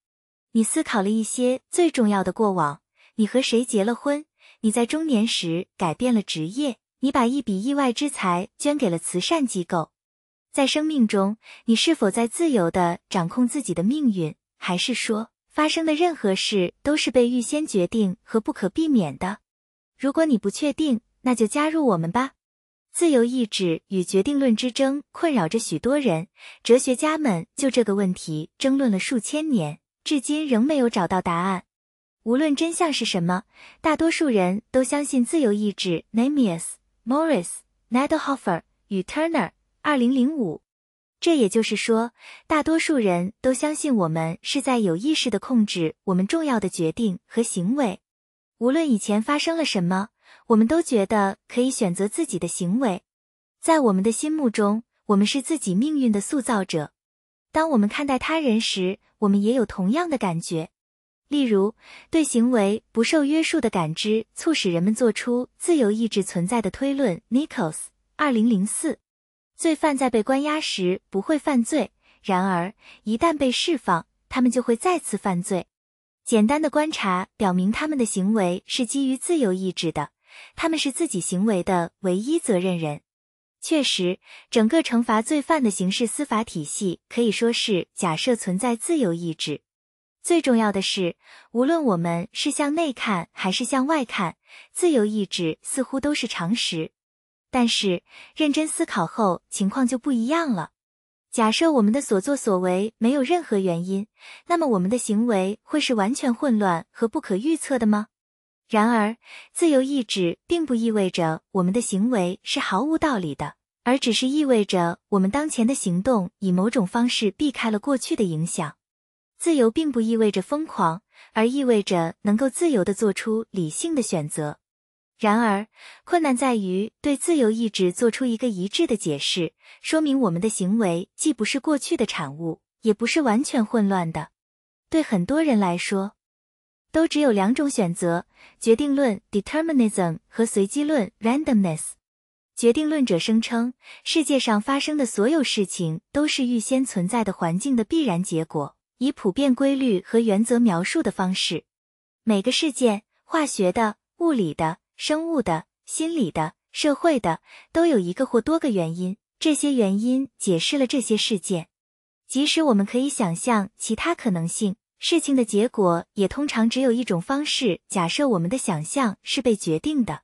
你思考了一些最重要的过往，你和谁结了婚，你在中年时改变了职业，你把一笔意外之财捐给了慈善机构。在生命中，你是否在自由地掌控自己的命运，还是说，发生的任何事都是被预先决定和不可避免的？如果你不确定，那就加入我们吧。自由意志与决定论之争困扰着许多人，哲学家们就这个问题争论了数千年，至今仍没有找到答案。无论真相是什么，大多数人都相信自由意志 Namias, Morris, Nadelhofer 与 Turner 二零零五。这也就是说，大多数人都相信我们是在有意识地控制我们重要的决定和行为。无论以前发生了什么，我们都觉得可以选择自己的行为。在我们的心目中，我们是自己命运的塑造者。当我们看待他人时，我们也有同样的感觉。例如，对行为不受约束的感知促使人们做出自由意志存在的推论 Nichols 二零零四。罪犯在被关押时不会犯罪，然而，一旦被释放，他们就会再次犯罪。简单的观察表明他们的行为是基于自由意志的，他们是自己行为的唯一责任人。确实，整个惩罚罪犯的刑事司法体系可以说是假设存在自由意志。最重要的是，无论我们是向内看还是向外看，自由意志似乎都是常识。但是，认真思考后，情况就不一样了。假设我们的所作所为没有任何原因，那么我们的行为会是完全混乱和不可预测的吗？然而，自由意志并不意味着我们的行为是毫无道理的，而只是意味着我们当前的行动以某种方式避开了过去的影响。自由并不意味着疯狂，而意味着能够自由地做出理性的选择。然而，困难在于对自由意志做出一个一致的解释，说明我们的行为既不是过去的产物，也不是完全混乱的。对很多人来说，都只有两种选择：决定论 determinism 和随机论 randomness。决定论者声称，世界上发生的所有事情都是预先存在的环境的必然结果，以普遍规律和原则描述的方式。每个事件，化学的、物理的、生物的、心理的、社会的，都有一个或多个原因。这些原因解释了这些事件。即使我们可以想象其他可能性，事情的结果也通常只有一种方式。假设我们的想象是被决定的。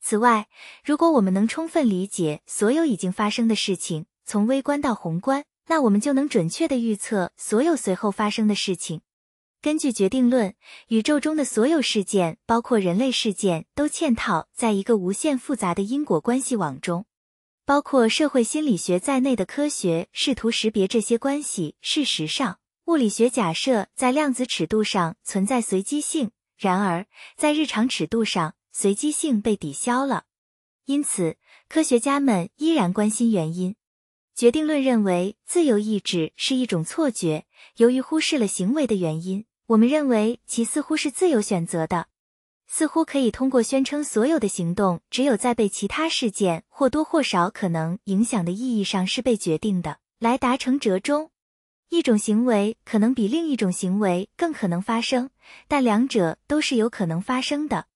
此外，如果我们能充分理解所有已经发生的事情，从微观到宏观，那我们就能准确地预测所有随后发生的事情。根据决定论，宇宙中的所有事件，包括人类事件，都嵌套在一个无限复杂的因果关系网中。包括社会心理学在内的科学试图识别这些关系。事实上，物理学假设在量子尺度上存在随机性，然而在日常尺度上，随机性被抵消了。因此，科学家们依然关心原因。决定论认为自由意志是一种错觉，由于忽视了行为的原因，我们认为其似乎是自由选择的。似乎可以通过宣称所有的行动只有在被其他事件或多或少可能影响的意义上是被决定的，来达成折中。一种行为可能比另一种行为更可能发生，但两者都是有可能发生的。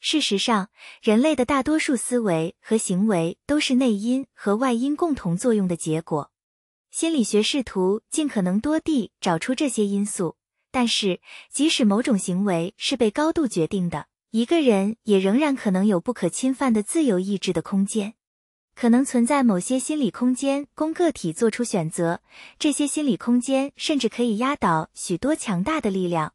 事实上，人类的大多数思维和行为都是内因和外因共同作用的结果。心理学试图尽可能多地找出这些因素，但是即使某种行为是被高度决定的，一个人也仍然可能有不可侵犯的自由意志的空间。可能存在某些心理空间供个体做出选择，这些心理空间甚至可以压倒许多强大的力量。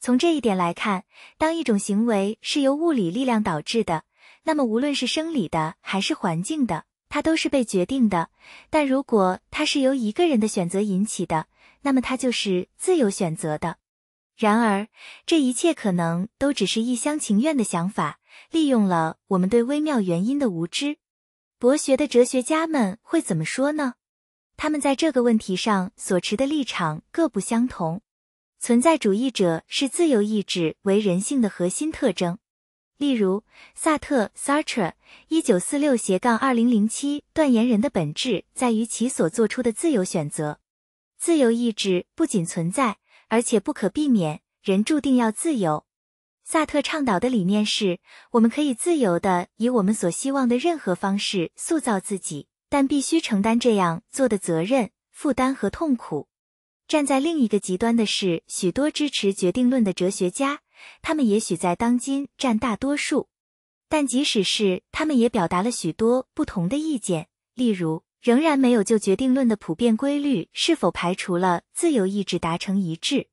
从这一点来看，当一种行为是由物理力量导致的，那么无论是生理的还是环境的，它都是被决定的。但如果它是由一个人的选择引起的，那么它就是自由选择的。然而，这一切可能都只是一厢情愿的想法，利用了我们对微妙原因的无知。博学的哲学家们会怎么说呢？他们在这个问题上所持的立场各不相同。存在主义者视自由意志为人性的核心特征。例如，萨特 Sartre 一九四六二零零七 断言人的本质在于其所做出的自由选择。自由意志不仅存在，而且不可避免，人注定要自由。萨特倡导的理念是，我们可以自由地以我们所希望的任何方式塑造自己，但必须承担这样做的责任、负担和痛苦。站在另一个极端的是许多支持决定论的哲学家，他们也许在当今占大多数。但即使是他们也表达了许多不同的意见，例如仍然没有就决定论的普遍规律是否排除了自由意志达成一致。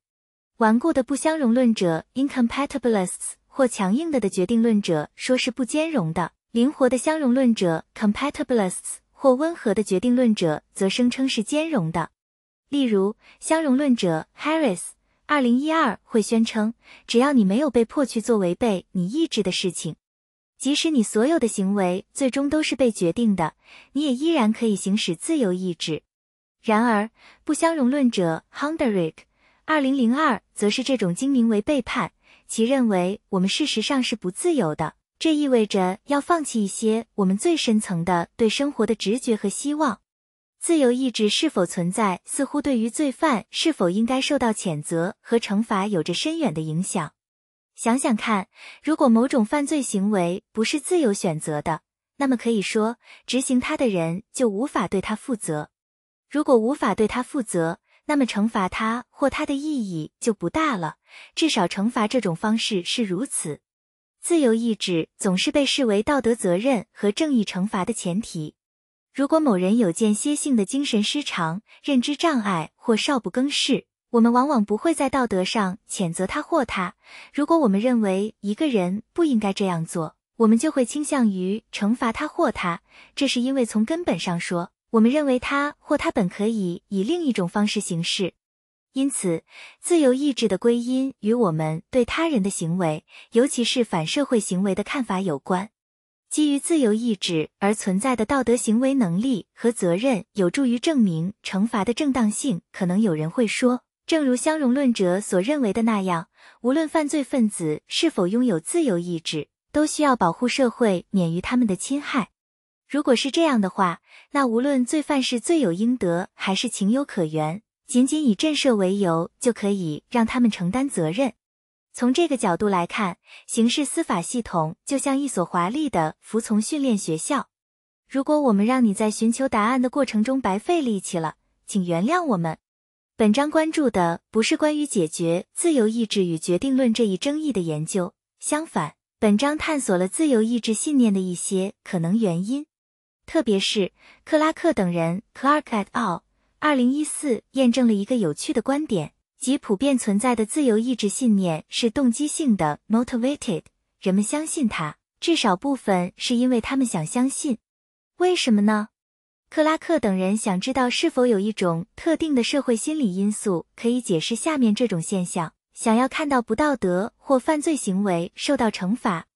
顽固的不相容论者 incompatibilists 或强硬的的决定论者说是不兼容的，灵活的相容论者 compatibilists 或温和的决定论者则声称是兼容的。例如，相容论者 Harris 二零一二会宣称，只要你没有被迫去做违背你意志的事情，即使你所有的行为最终都是被决定的，你也依然可以行使自由意志。然而，不相容论者 Hunderich 二零零二则是这种精明为背叛，其认为我们事实上是不自由的，这意味着要放弃一些我们最深层的对生活的直觉和希望。自由意志是否存在，似乎对于罪犯是否应该受到谴责和惩罚有着深远的影响。想想看，如果某种犯罪行为不是自由选择的，那么可以说，执行它的人就无法对它负责。如果无法对它负责，那么惩罚它或它的意义就不大了，至少惩罚这种方式是如此。自由意志总是被视为道德责任和正义惩罚的前提。如果某人有间歇性的精神失常、认知障碍或少不更事，我们往往不会在道德上谴责他或他。如果我们认为一个人不应该这样做，我们就会倾向于惩罚他或他，这是因为从根本上说，我们认为他或他本可以以另一种方式行事。因此，自由意志的归因与我们对他人的行为，尤其是反社会行为的看法有关。基于自由意志而存在的道德行为能力和责任有助于证明惩罚的正当性。可能有人会说，正如相容论者所认为的那样，无论犯罪分子是否拥有自由意志，都需要保护社会免于他们的侵害。如果是这样的话，那无论罪犯是罪有应得还是情有可原，仅仅以震慑为由就可以让他们承担责任。从这个角度来看，刑事司法系统就像一所华丽的服从训练学校。如果我们让你在寻求答案的过程中白费力气了，请原谅我们。本章关注的不是关于解决自由意志与决定论这一争议的研究，相反，本章探索了自由意志信念的一些可能原因，特别是克拉克等人 Clark et al. 二零一四验证了一个有趣的观点，即普遍存在的自由意志信念是动机性的 motivated， 人们相信它，至少部分是因为他们想相信。为什么呢？克拉克等人想知道是否有一种特定的社会心理因素可以解释下面这种现象，想要看到不道德或犯罪行为受到惩罚。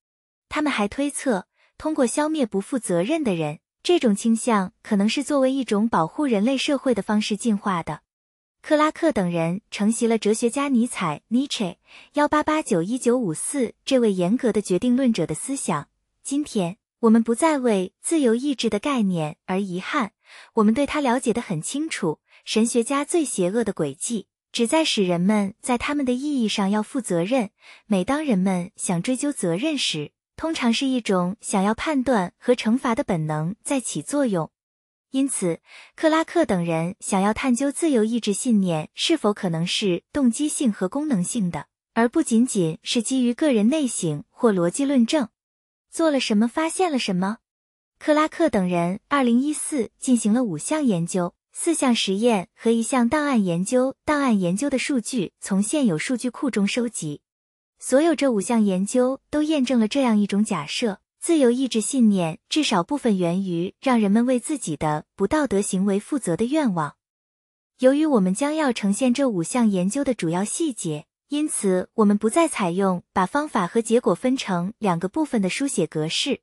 他们还推测，通过消灭不负责任的人，这种倾向可能是作为一种保护人类社会的方式进化的。克拉克等人承袭了哲学家尼采 Nietzsche 一八八九到一九五四这位严格的决定论者的思想。今天我们不再为自由意志的概念而遗憾，我们对它了解得很清楚，神学家最邪恶的诡计旨在使人们在他们的意义上要负责任。每当人们想追究责任时，通常是一种想要判断和惩罚的本能在起作用。因此，克拉克等人想要探究自由意志信念是否可能是动机性和功能性的，而不仅仅是基于个人内省或逻辑论证。做了什么，发现了什么？克拉克等人二零一四进行了五项研究，四项实验和一项档案研究。档案研究的数据从现有数据库中收集。所有这五项研究都验证了这样一种假设：自由意志信念至少部分源于让人们为自己的不道德行为负责的愿望。由于我们将要呈现这五项研究的主要细节，因此我们不再采用把方法和结果分成两个部分的书写格式。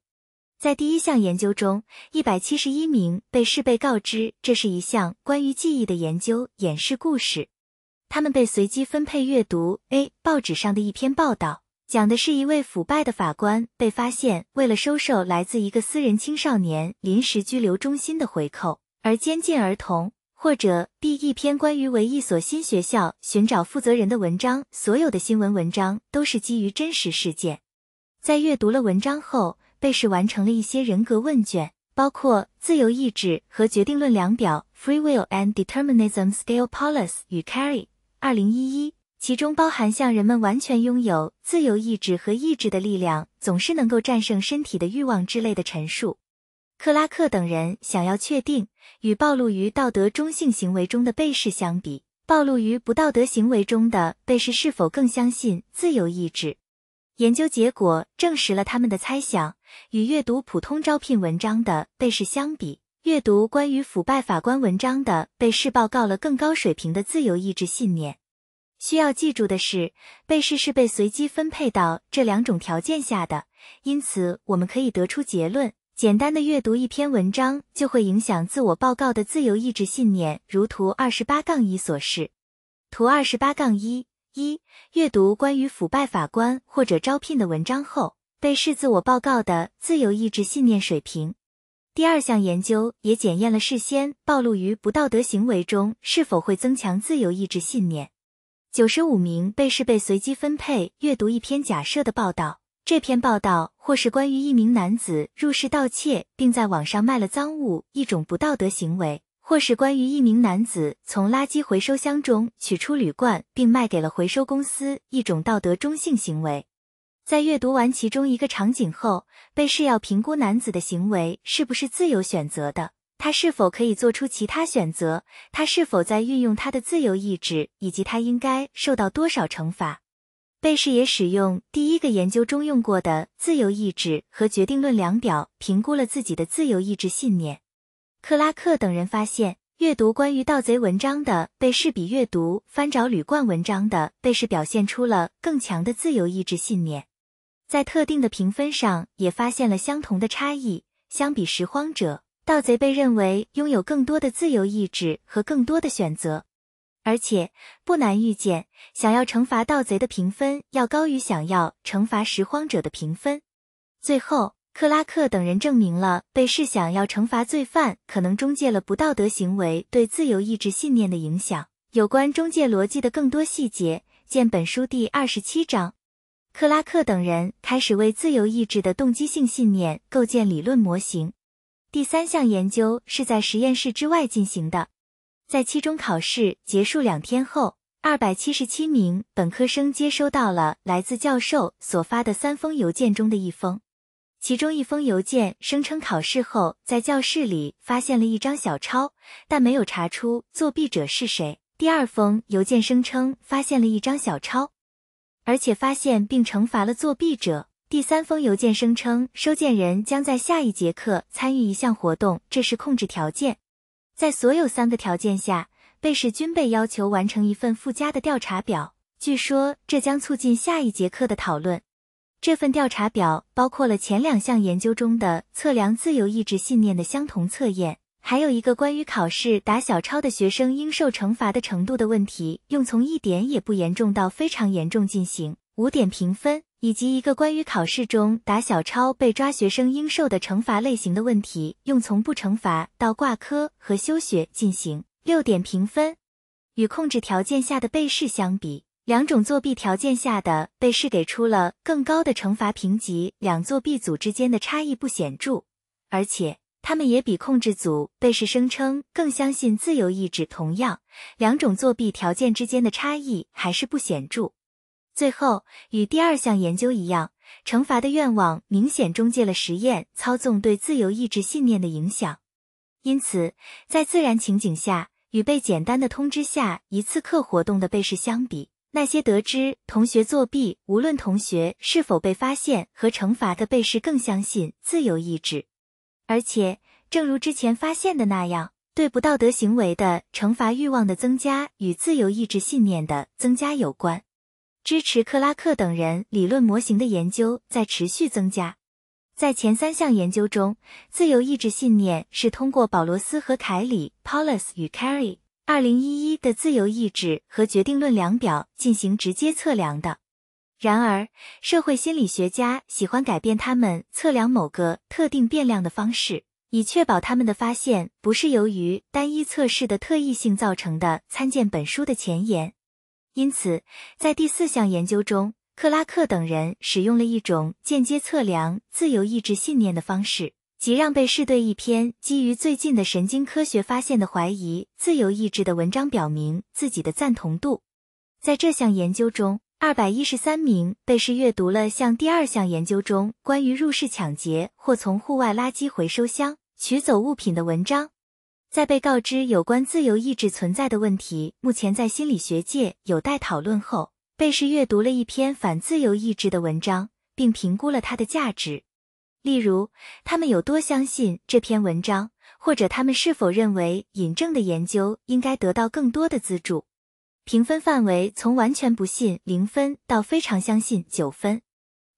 在第一项研究中 ,一百七十一 名被试被告知这是一项关于记忆的研究演示故事。他们被随机分配阅读 A 报纸上的一篇报道，讲的是一位腐败的法官被发现为了收受来自一个私人青少年临时拘留中心的回扣而监禁儿童，或者 B 一篇关于为一所新学校寻找负责人的文章。所有的新闻文章都是基于真实事件。在阅读了文章后，被试完成了一些人格问卷，包括自由意志和决定论量表 Free Will and Determinism Scale Paulus 与 Carey 二零一一，其中包含向人们完全拥有自由意志和意志的力量总是能够战胜身体的欲望之类的陈述。克拉克等人想要确定，与暴露于道德中性行为中的被试相比，暴露于不道德行为中的被试是否更相信自由意志。研究结果证实了他们的猜想，与阅读普通招聘文章的被试相比，阅读关于腐败法官文章的被试报告了更高水平的自由意志信念。需要记住的是，被试是被随机分配到这两种条件下的，因此我们可以得出结论，简单的阅读一篇文章就会影响自我报告的自由意志信念，如图 二十八杠一 所示。图 二十八杠一 一、阅读关于腐败法官或者招聘的文章后，被试自我报告的自由意志信念水平。第二项研究也检验了事先暴露于不道德行为中是否会增强自由意志信念。九十五名被试被随机分配阅读一篇假设的报道，这篇报道或是关于一名男子入室盗窃并在网上卖了赃物，一种不道德行为，或是关于一名男子从垃圾回收箱中取出铝罐并卖给了回收公司，一种道德中性行为。在阅读完其中一个场景后，被试要评估男子的行为是不是自由选择的，他是否可以做出其他选择，他是否在运用他的自由意志，以及他应该受到多少惩罚。被试也使用第一个研究中用过的自由意志和决定论量表评估了自己的自由意志信念。克拉克等人发现，阅读关于盗贼文章的被试比阅读翻找铝罐文章的被试表现出了更强的自由意志信念。在特定的评分上也发现了相同的差异，相比拾荒者，盗贼被认为拥有更多的自由意志和更多的选择。而且不难预见，想要惩罚盗贼的评分要高于想要惩罚拾荒者的评分。最后，克拉克等人证明了被试想要惩罚罪犯可能中介了不道德行为对自由意志信念的影响。有关中介逻辑的更多细节，见本书第二十七章。克拉克等人开始为自由意志的动机性信念构建理论模型。第三项研究是在实验室之外进行的。在期中考试结束两天后， 二百七十七名本科生接收到了来自教授所发的三封邮件中的一封。其中一封邮件声称考试后在教室里发现了一张小抄，但没有查出作弊者是谁。第二封邮件声称发现了一张小抄，而且发现并惩罚了作弊者。第三封邮件声称收件人将在下一节课参与一项活动，这是控制条件。在所有三个条件下，被试均被要求完成一份附加的调查表，据说这将促进下一节课的讨论。这份调查表包括了前两项研究中的测量自由意志信念的相同测验，还有一个关于考试打小抄的学生应受惩罚的程度的问题，用从一点也不严重到非常严重进行，五点评分，以及一个关于考试中打小抄被抓学生应受的惩罚类型的问题，用从不惩罚到挂科和休学进行，六点评分。与控制条件下的被试相比，两种作弊条件下的被试给出了更高的惩罚评级，两作弊组之间的差异不显著，而且他们也比控制组被试声称更相信自由意志。同样，两种作弊条件之间的差异还是不显著。最后，与第二项研究一样，惩罚的愿望明显中介了实验操纵对自由意志信念的影响。因此，在自然情景下，与被简单的通知下一次课活动的被试相比，那些得知同学作弊，无论同学是否被发现和惩罚的被试更相信自由意志。而且，正如之前发现的那样，对不道德行为的惩罚欲望的增加与自由意志信念的增加有关。支持克拉克等人理论模型的研究在持续增加。在前三项研究中，自由意志信念是通过保罗斯和凯里 Paulus 与 Carey二零一一 的自由意志和决定论量表进行直接测量的。然而，社会心理学家喜欢改变他们测量某个特定变量的方式，以确保他们的发现不是由于单一测试的特异性造成的。参见本书的前言。因此，在第四项研究中，克拉克等人使用了一种间接测量自由意志信念的方式，即让被试对一篇基于最近的神经科学发现的怀疑自由意志的文章表明自己的赞同度。在这项研究中，二百一十三名被试阅读了像第二项研究中关于入室抢劫或从户外垃圾回收箱取走物品的文章。在被告知有关自由意志存在的问题目前在心理学界有待讨论后，被试阅读了一篇反自由意志的文章，并评估了它的价值。例如，他们有多相信这篇文章，或者他们是否认为引证的研究应该得到更多的资助。评分范围从完全不信零分到非常相信九分。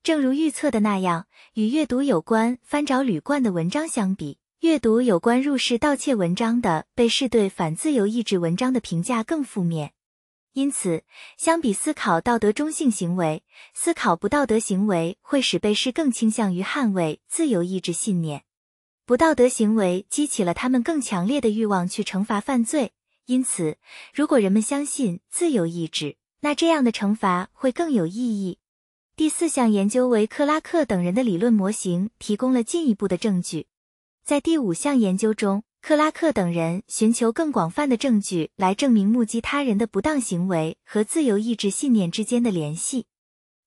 正如预测的那样，与阅读有关翻找旅馆的文章相比，阅读有关入室盗窃文章的被试对反自由意志文章的评价更负面。因此，相比思考道德中性行为，思考不道德行为会使被试更倾向于捍卫自由意志信念。不道德行为激起了他们更强烈的欲望去惩罚犯罪，因此，如果人们相信自由意志，那这样的惩罚会更有意义。第四项研究为克拉克等人的理论模型提供了进一步的证据。在第五项研究中，克拉克等人寻求更广泛的证据来证明目击他人的不当行为和自由意志信念之间的联系。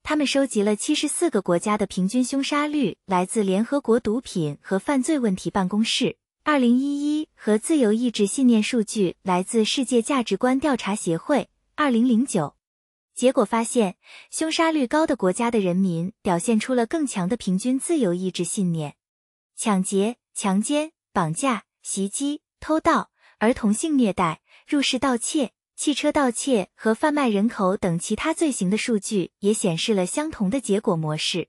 他们收集了七十四个国家的平均凶杀率，来自联合国毒品和犯罪问题办公室二零一一和自由意志信念数据，来自世界价值观调查协会二零零九。结果发现，凶杀率高的国家的人民表现出了更强的平均自由意志信念。抢劫、强奸、绑架、袭击、偷盗、儿童性虐待、入室盗窃、汽车盗窃和贩卖人口等其他罪行的数据也显示了相同的结果模式。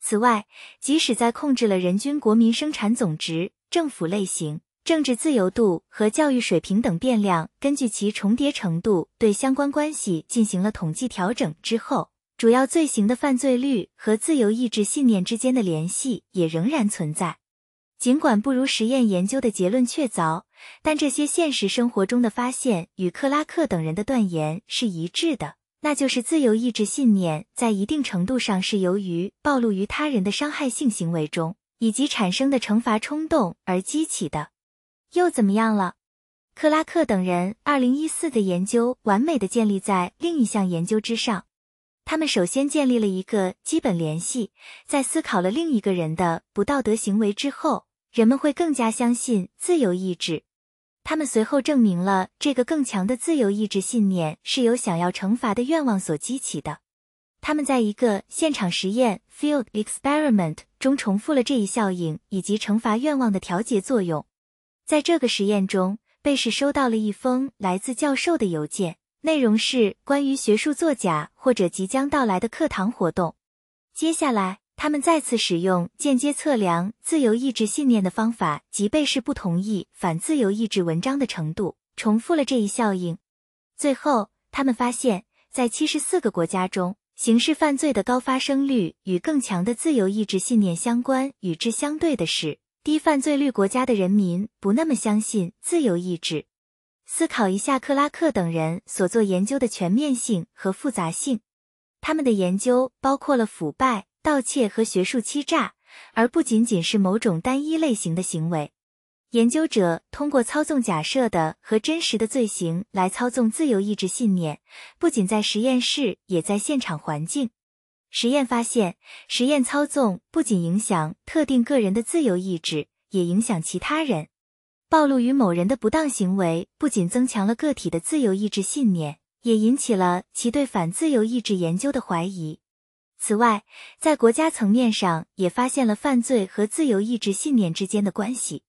此外，即使在控制了人均国民生产总值、政府类型、政治自由度和教育水平等变量，根据其重叠程度对相关关系进行了统计调整之后，主要罪行的犯罪率和自由意志信念之间的联系也仍然存在。尽管不如实验研究的结论确凿，但这些现实生活中的发现与克拉克等人的断言是一致的，那就是自由意志信念在一定程度上是由于暴露于他人的伤害性行为中以及产生的惩罚冲动而激起的。又怎么样了？克拉克等人二零一四的研究完美地建立在另一项研究之上。他们首先建立了一个基本联系，在思考了另一个人的不道德行为之后，人们会更加相信自由意志。他们随后证明了这个更强的自由意志信念是由想要惩罚的愿望所激起的。他们在一个现场实验 field experiment 中重复了这一效应以及惩罚愿望的调节作用。在这个实验中，贝氏收到了一封来自教授的邮件，内容是关于学术作假或者即将到来的课堂活动。接下来，他们再次使用间接测量自由意志信念的方法及贝氏不同意反自由意志文章的程度，重复了这一效应。最后，他们发现，在七十四个国家中，刑事犯罪的高发生率与更强的自由意志信念相关，与之相对的是，低犯罪率国家的人民不那么相信自由意志。思考一下克拉克等人所做研究的全面性和复杂性。他们的研究包括了腐败、盗窃和学术欺诈，而不仅仅是某种单一类型的行为。研究者通过操纵假设的和真实的罪行来操纵自由意志信念，不仅在实验室，也在现场环境。实验发现，实验操纵不仅影响特定个人的自由意志，也影响其他人。暴露于某人的不当行为不仅增强了个体的自由意志信念，也引起了其对反自由意志研究的怀疑。此外，在国家层面上也发现了犯罪和自由意志信念之间的关系。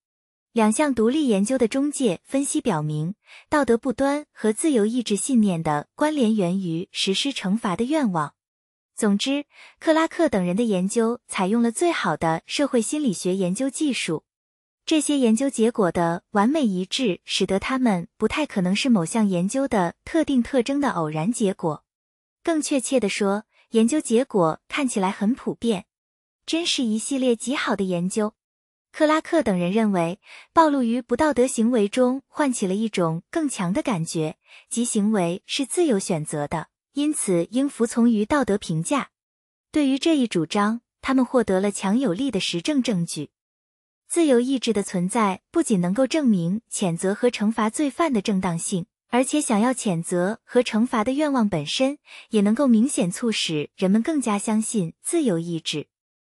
两项独立研究的中介分析表明，道德不端和自由意志信念的关联源于实施惩罚的愿望。总之，克拉克等人的研究采用了最好的社会心理学研究技术。这些研究结果的完美一致，使得他们不太可能是某项研究的特定特征的偶然结果。更确切地说，研究结果看起来很普遍。真是一系列极好的研究。克拉克等人认为，暴露于不道德行为中唤起了一种更强的感觉，即行为是自由选择的，因此应服从于道德评价。对于这一主张，他们获得了强有力的实证证据。自由意志的存在不仅能够证明谴责和惩罚罪犯的正当性，而且想要谴责和惩罚的愿望本身也能够明显促使人们更加相信自由意志。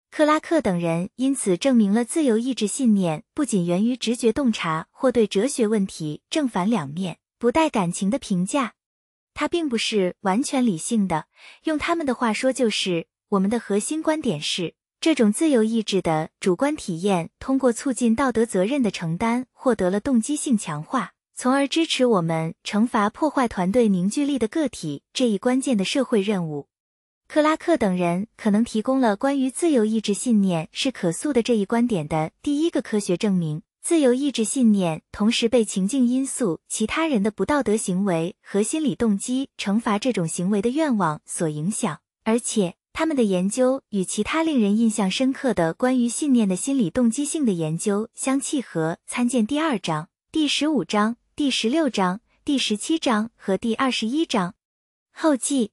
克拉克等人因此证明了自由意志信念不仅源于直觉洞察或对哲学问题正反两面不带感情的评价。它并不是完全理性的，用他们的话说就是，我们的核心观点是，这种自由意志的主观体验通过促进道德责任的承担获得了动机性强化，从而支持我们惩罚破坏团队凝聚力的个体这一关键的社会任务。克拉克等人可能提供了关于自由意志信念是可塑的这一观点的第一个科学证明。自由意志信念同时被情境因素、其他人的不道德行为和心理动机惩罚这种行为的愿望所影响，而且他们的研究与其他令人印象深刻的关于信念的心理动机性的研究相契合，参见第二章、第十五章、第十六章、第十七章和第二十一章。后记：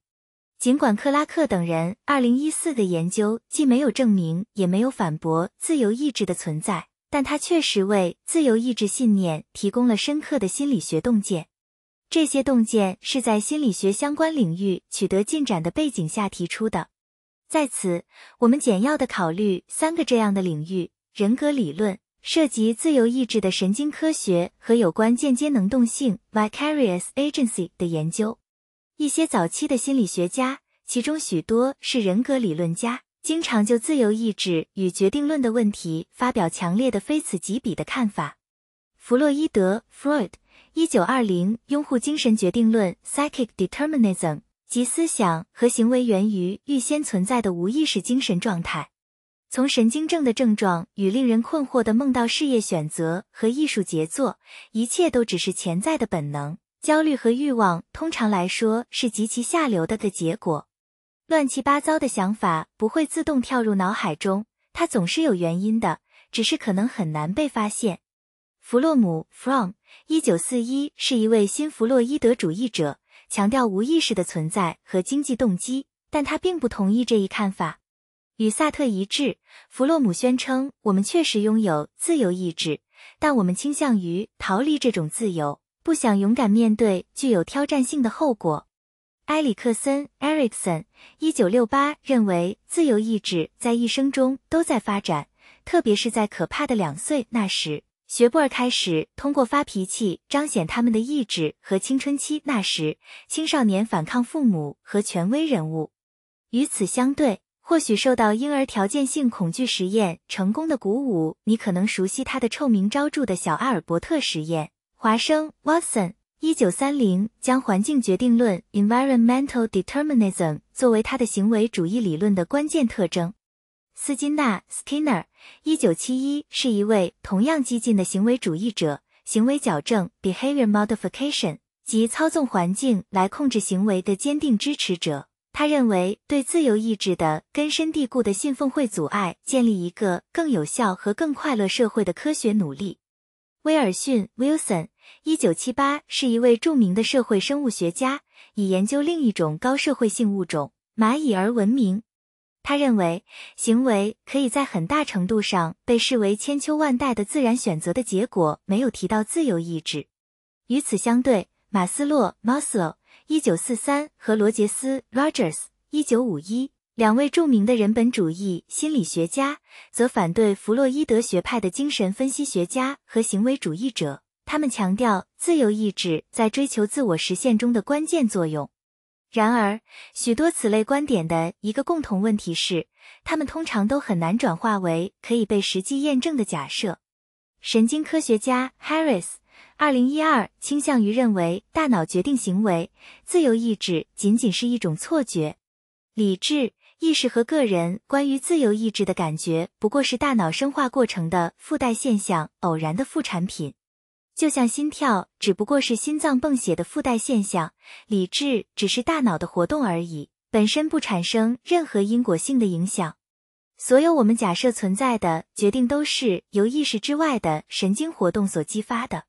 尽管克拉克等人二零一四的研究既没有证明也没有反驳自由意志的存在，但它确实为自由意志信念提供了深刻的心理学洞见。这些洞见是在心理学相关领域取得进展的背景下提出的。在此，我们简要地考虑三个这样的领域：人格理论、涉及自由意志的神经科学和有关间接能动性 vicarious agency 的研究。一些早期的心理学家，其中许多是人格理论家，经常就自由意志与决定论的问题发表强烈的非此即彼的看法。弗洛伊德 Freud 一九二零拥护精神决定论 psychic determinism， 即思想和行为源于预先存在的无意识精神状态。从神经症的症状与令人困惑的梦到事业选择和艺术杰作，一切都只是潜在的本能。焦虑和欲望通常来说是极其下流的的结果。乱七八糟的想法不会自动跳入脑海中，它总是有原因的，只是可能很难被发现。弗洛姆 Fromm 一九四一 是一位新弗洛伊德主义者，强调无意识的存在和经济动机，但他并不同意这一看法。与萨特一致，弗洛姆宣称我们确实拥有自由意志，但我们倾向于逃离这种自由，不想勇敢面对具有挑战性的后果。埃里克森 （Erickson） 一九六八认为自由意志在一生中都在发展，特别是在可怕的两岁那时，学步儿开始通过发脾气彰显他们的意志和青春期那时，青少年反抗父母和权威人物。与此相对，或许受到婴儿条件性恐惧实验成功的鼓舞，你可能熟悉他的臭名昭著的小阿尔伯特实验。华生 Watson 一九三零将环境决定论 （environmental determinism） 作为他的行为主义理论的关键特征。斯金纳 （Skinner） 一九七一是一位同样激进的行为主义者，行为矫正 （behavior modification） 及操纵环境来控制行为的坚定支持者。他认为对自由意志的根深蒂固的信奉会阻碍建立一个更有效和更快乐社会的科学努力。威尔逊 Wilson 一九七八是一位著名的社会生物学家，以研究另一种高社会性物种蚂蚁而闻名。他认为行为可以在很大程度上被视为千秋万代的自然选择的结果，没有提到自由意志。与此相对，马斯洛 Maslow一九四三和罗杰斯 Rogers 一九五一 两位著名的人本主义心理学家，则反对弗洛伊德学派的精神分析学家和行为主义者，他们强调自由意志在追求自我实现中的关键作用。然而，许多此类观点的一个共同问题是，他们通常都很难转化为可以被实际验证的假设。神经科学家 Harris二零一二倾向于认为大脑决定行为，自由意志仅仅是一种错觉。理智、意识和个人关于自由意志的感觉不过是大脑生化过程的附带现象，偶然的副产品。就像心跳只不过是心脏泵血的附带现象，理智只是大脑的活动而已，本身不产生任何因果性的影响。所有我们假设存在的决定都是由意识之外的神经活动所激发的。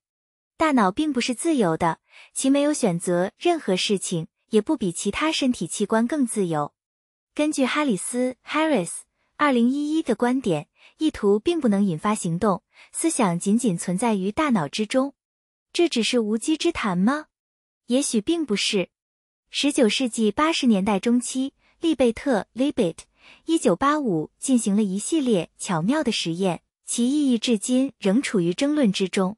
大脑并不是自由的，其没有选择任何事情，也不比其他身体器官更自由。根据哈里斯 Harris 二零一一的观点，意图并不能引发行动，思想仅仅存在于大脑之中。这只是无稽之谈吗？也许并不是。十九世纪八十年代中期，利贝特 Libet 一九八五进行了一系列巧妙的实验，其意义至今仍处于争论之中。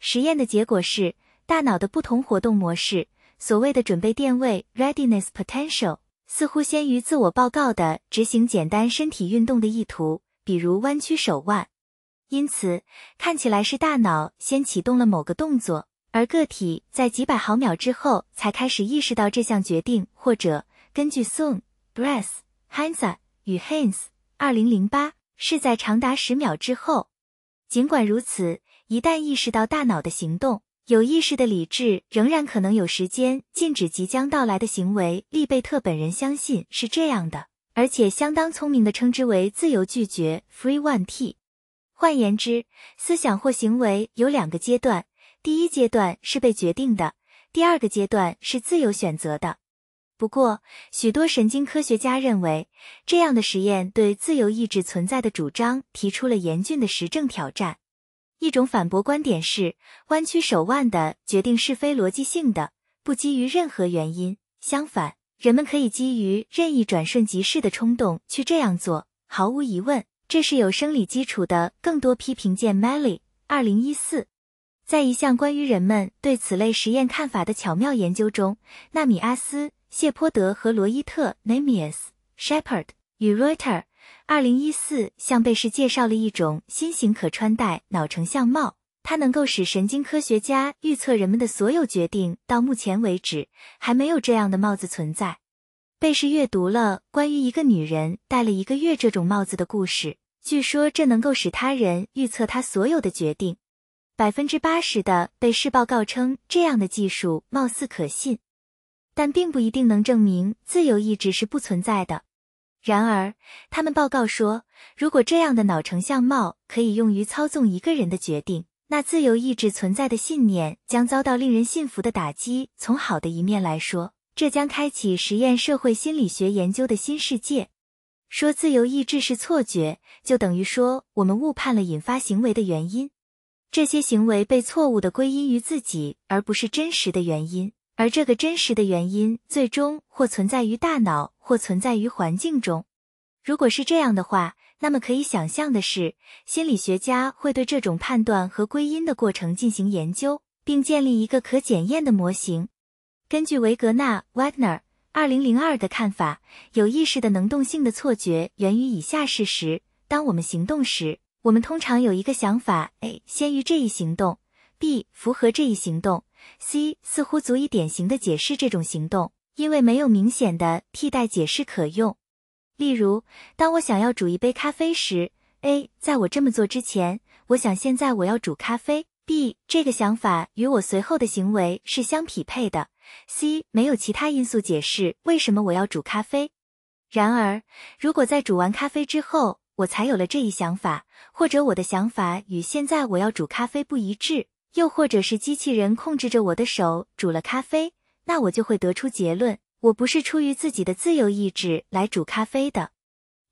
实验的结果是，大脑的不同活动模式，所谓的准备电位 readiness potential 似乎先于自我报告的执行简单身体运动的意图，比如弯曲手腕。因此，看起来是大脑先启动了某个动作，而个体在几百毫秒之后才开始意识到这项决定，或者根据 Soon, Brass, Hinz 与 Hinz 二零零八是在长达十秒之后。尽管如此，一旦意识到大脑的行动，有意识的理智仍然可能有时间禁止即将到来的行为。利贝特本人相信是这样的，而且相当聪明地称之为自由拒绝 Free One T。换言之，思想或行为有两个阶段，第一阶段是被决定的，第二个阶段是自由选择的。不过，许多神经科学家认为，这样的实验对自由意志存在的主张提出了严峻的实证挑战。一种反驳观点是，弯曲手腕的决定是非逻辑性的，不基于任何原因。相反，人们可以基于任意转瞬即逝的冲动去这样做。毫无疑问，这是有生理基础的。更多批评见 Melly 二零一四。在一项关于人们对此类实验看法的巧妙研究中，纳米阿斯、谢泼德和罗伊特 Namias, Shepard 与 Reuter二零一四向被试介绍了一种新型可穿戴脑成像帽，它能够使神经科学家预测人们的所有决定。到目前为止，还没有这样的帽子存在。被试阅读了关于一个女人戴了一个月这种帽子的故事，据说这能够使他人预测他所有的决定。 百分之八十 的被试报告称这样的技术貌似可信，但并不一定能证明自由意志是不存在的。然而，他们报告说，如果这样的脑成像帽可以用于操纵一个人的决定，那自由意志存在的信念将遭到令人信服的打击。从好的一面来说，这将开启实验社会心理学研究的新世界。说自由意志是错觉，就等于说我们误判了引发行为的原因。这些行为被错误地归因于自己，而不是真实的原因。而这个真实的原因最终或存在于大脑，或存在于环境中。如果是这样的话，那么可以想象的是，心理学家会对这种判断和归因的过程进行研究，并建立一个可检验的模型。根据维格纳 Wagner 二零零二的看法，有意识的能动性的错觉源于以下事实：当我们行动时，我们通常有一个想法 A 先于这一行动， B 符合这一行动， C 似乎足以典型地解释这种行动，因为没有明显的替代解释可用。例如，当我想要煮一杯咖啡时 ，A 在我这么做之前，我想现在我要煮咖啡 ；B 这个想法与我随后的行为是相匹配的 ；C 没有其他因素解释为什么我要煮咖啡。然而，如果在煮完咖啡之后，我才有了这一想法，或者我的想法与现在我要煮咖啡不一致，又或者是机器人控制着我的手煮了咖啡，那我就会得出结论，我不是出于自己的自由意志来煮咖啡的。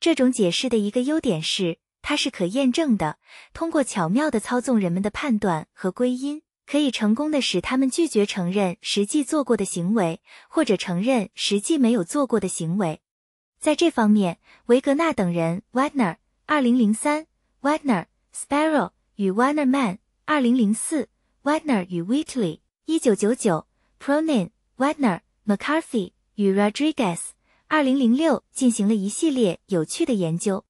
这种解释的一个优点是，它是可验证的，通过巧妙的操纵人们的判断和归因，可以成功的使他们拒绝承认实际做过的行为，或者承认实际没有做过的行为。在这方面，维格纳等人 Wagner 二零零三 Wagner Sparrow 与 Wagnerman 二零零四 Wagner 与 Whitely 一九九九 Pronin Wagner McCarthy 与 Rodriguez 二零零六进行了一系列有趣的研究。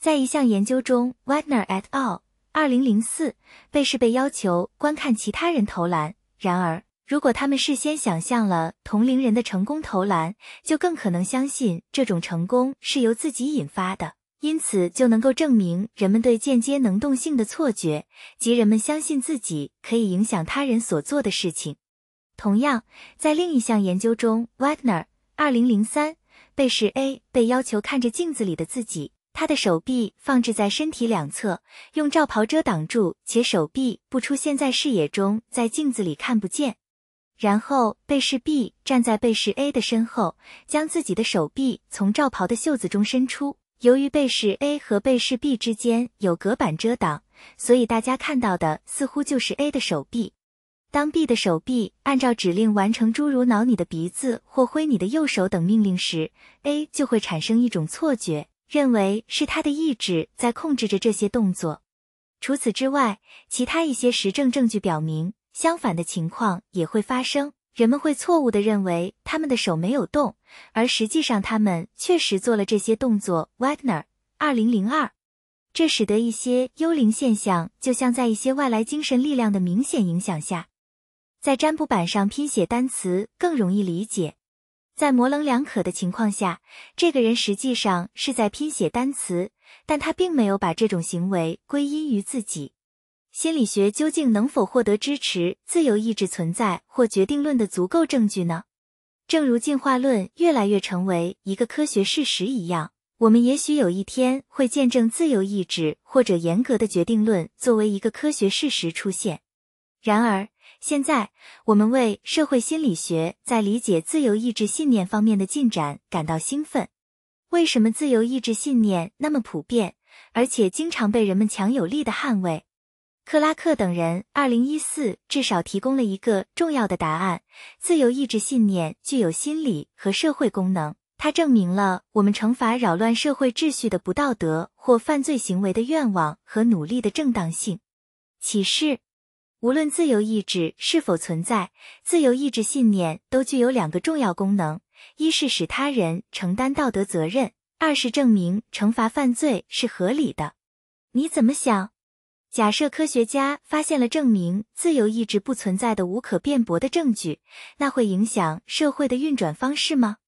在一项研究中 Wagner et al 二零零四被试被要求观看其他人投篮，然而如果他们事先想象了同龄人的成功投篮，就更可能相信这种成功是由自己引发的，因此就能够证明人们对间接能动性的错觉，即人们相信自己可以影响他人所做的事情。同样，在另一项研究中 Wagner 二零零三被试 A 被要求看着镜子里的自己，他的手臂放置在身体两侧，用罩袍遮挡住，且手臂不出现在视野中，在镜子里看不见。然后被试 B 站在被试 A 的身后，将自己的手臂从罩袍的袖子中伸出。由于被试 A 和被试 B 之间有隔板遮挡，所以大家看到的似乎就是 A 的手臂。当 B 的手臂按照指令完成诸如挠你的鼻子或挥你的右手等命令时， A 就会产生一种错觉，认为是他的意志在控制着这些动作。除此之外，其他一些实证证据表明相反的情况也会发生，人们会错误地认为他们的手没有动，而实际上他们确实做了这些动作 Wagner 二零零二。这使得一些幽灵现象就像在一些外来精神力量的明显影响下，在占卜板上拼写单词更容易理解。在模棱两可的情况下，这个人实际上是在拼写单词，但他并没有把这种行为归因于自己。心理学究竟能否获得支持自由意志存在或决定论的足够证据呢？正如进化论越来越成为一个科学事实一样，我们也许有一天会见证自由意志或者严格的决定论作为一个科学事实出现。然而，现在我们为社会心理学在理解自由意志信念方面的进展感到兴奋。为什么自由意志信念那么普遍，而且经常被人们强有力的捍卫？克拉克等人 二零一四 至少提供了一个重要的答案，自由意志信念具有心理和社会功能，它证明了我们惩罚扰乱社会秩序的不道德或犯罪行为的愿望和努力的正当性。启示：无论自由意志是否存在，自由意志信念都具有两个重要功能，一是使他人承担道德责任，二是证明惩罚犯罪是合理的。你怎么想？假设科学家发现了证明自由意志不存在的无可辩驳的证据，那会影响社会的运转方式吗？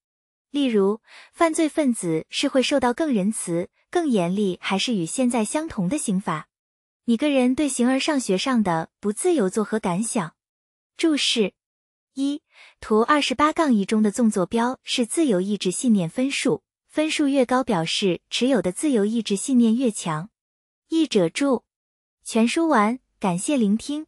例如，犯罪分子是会受到更仁慈、更严厉还是与现在相同的刑罚？你个人对形而上学上的不自由作何感想？注释：一、图 二十八杠一 中的纵坐标是自由意志信念分数，分数越高表示持有的自由意志信念越强。译者注。全书完。感谢聆听。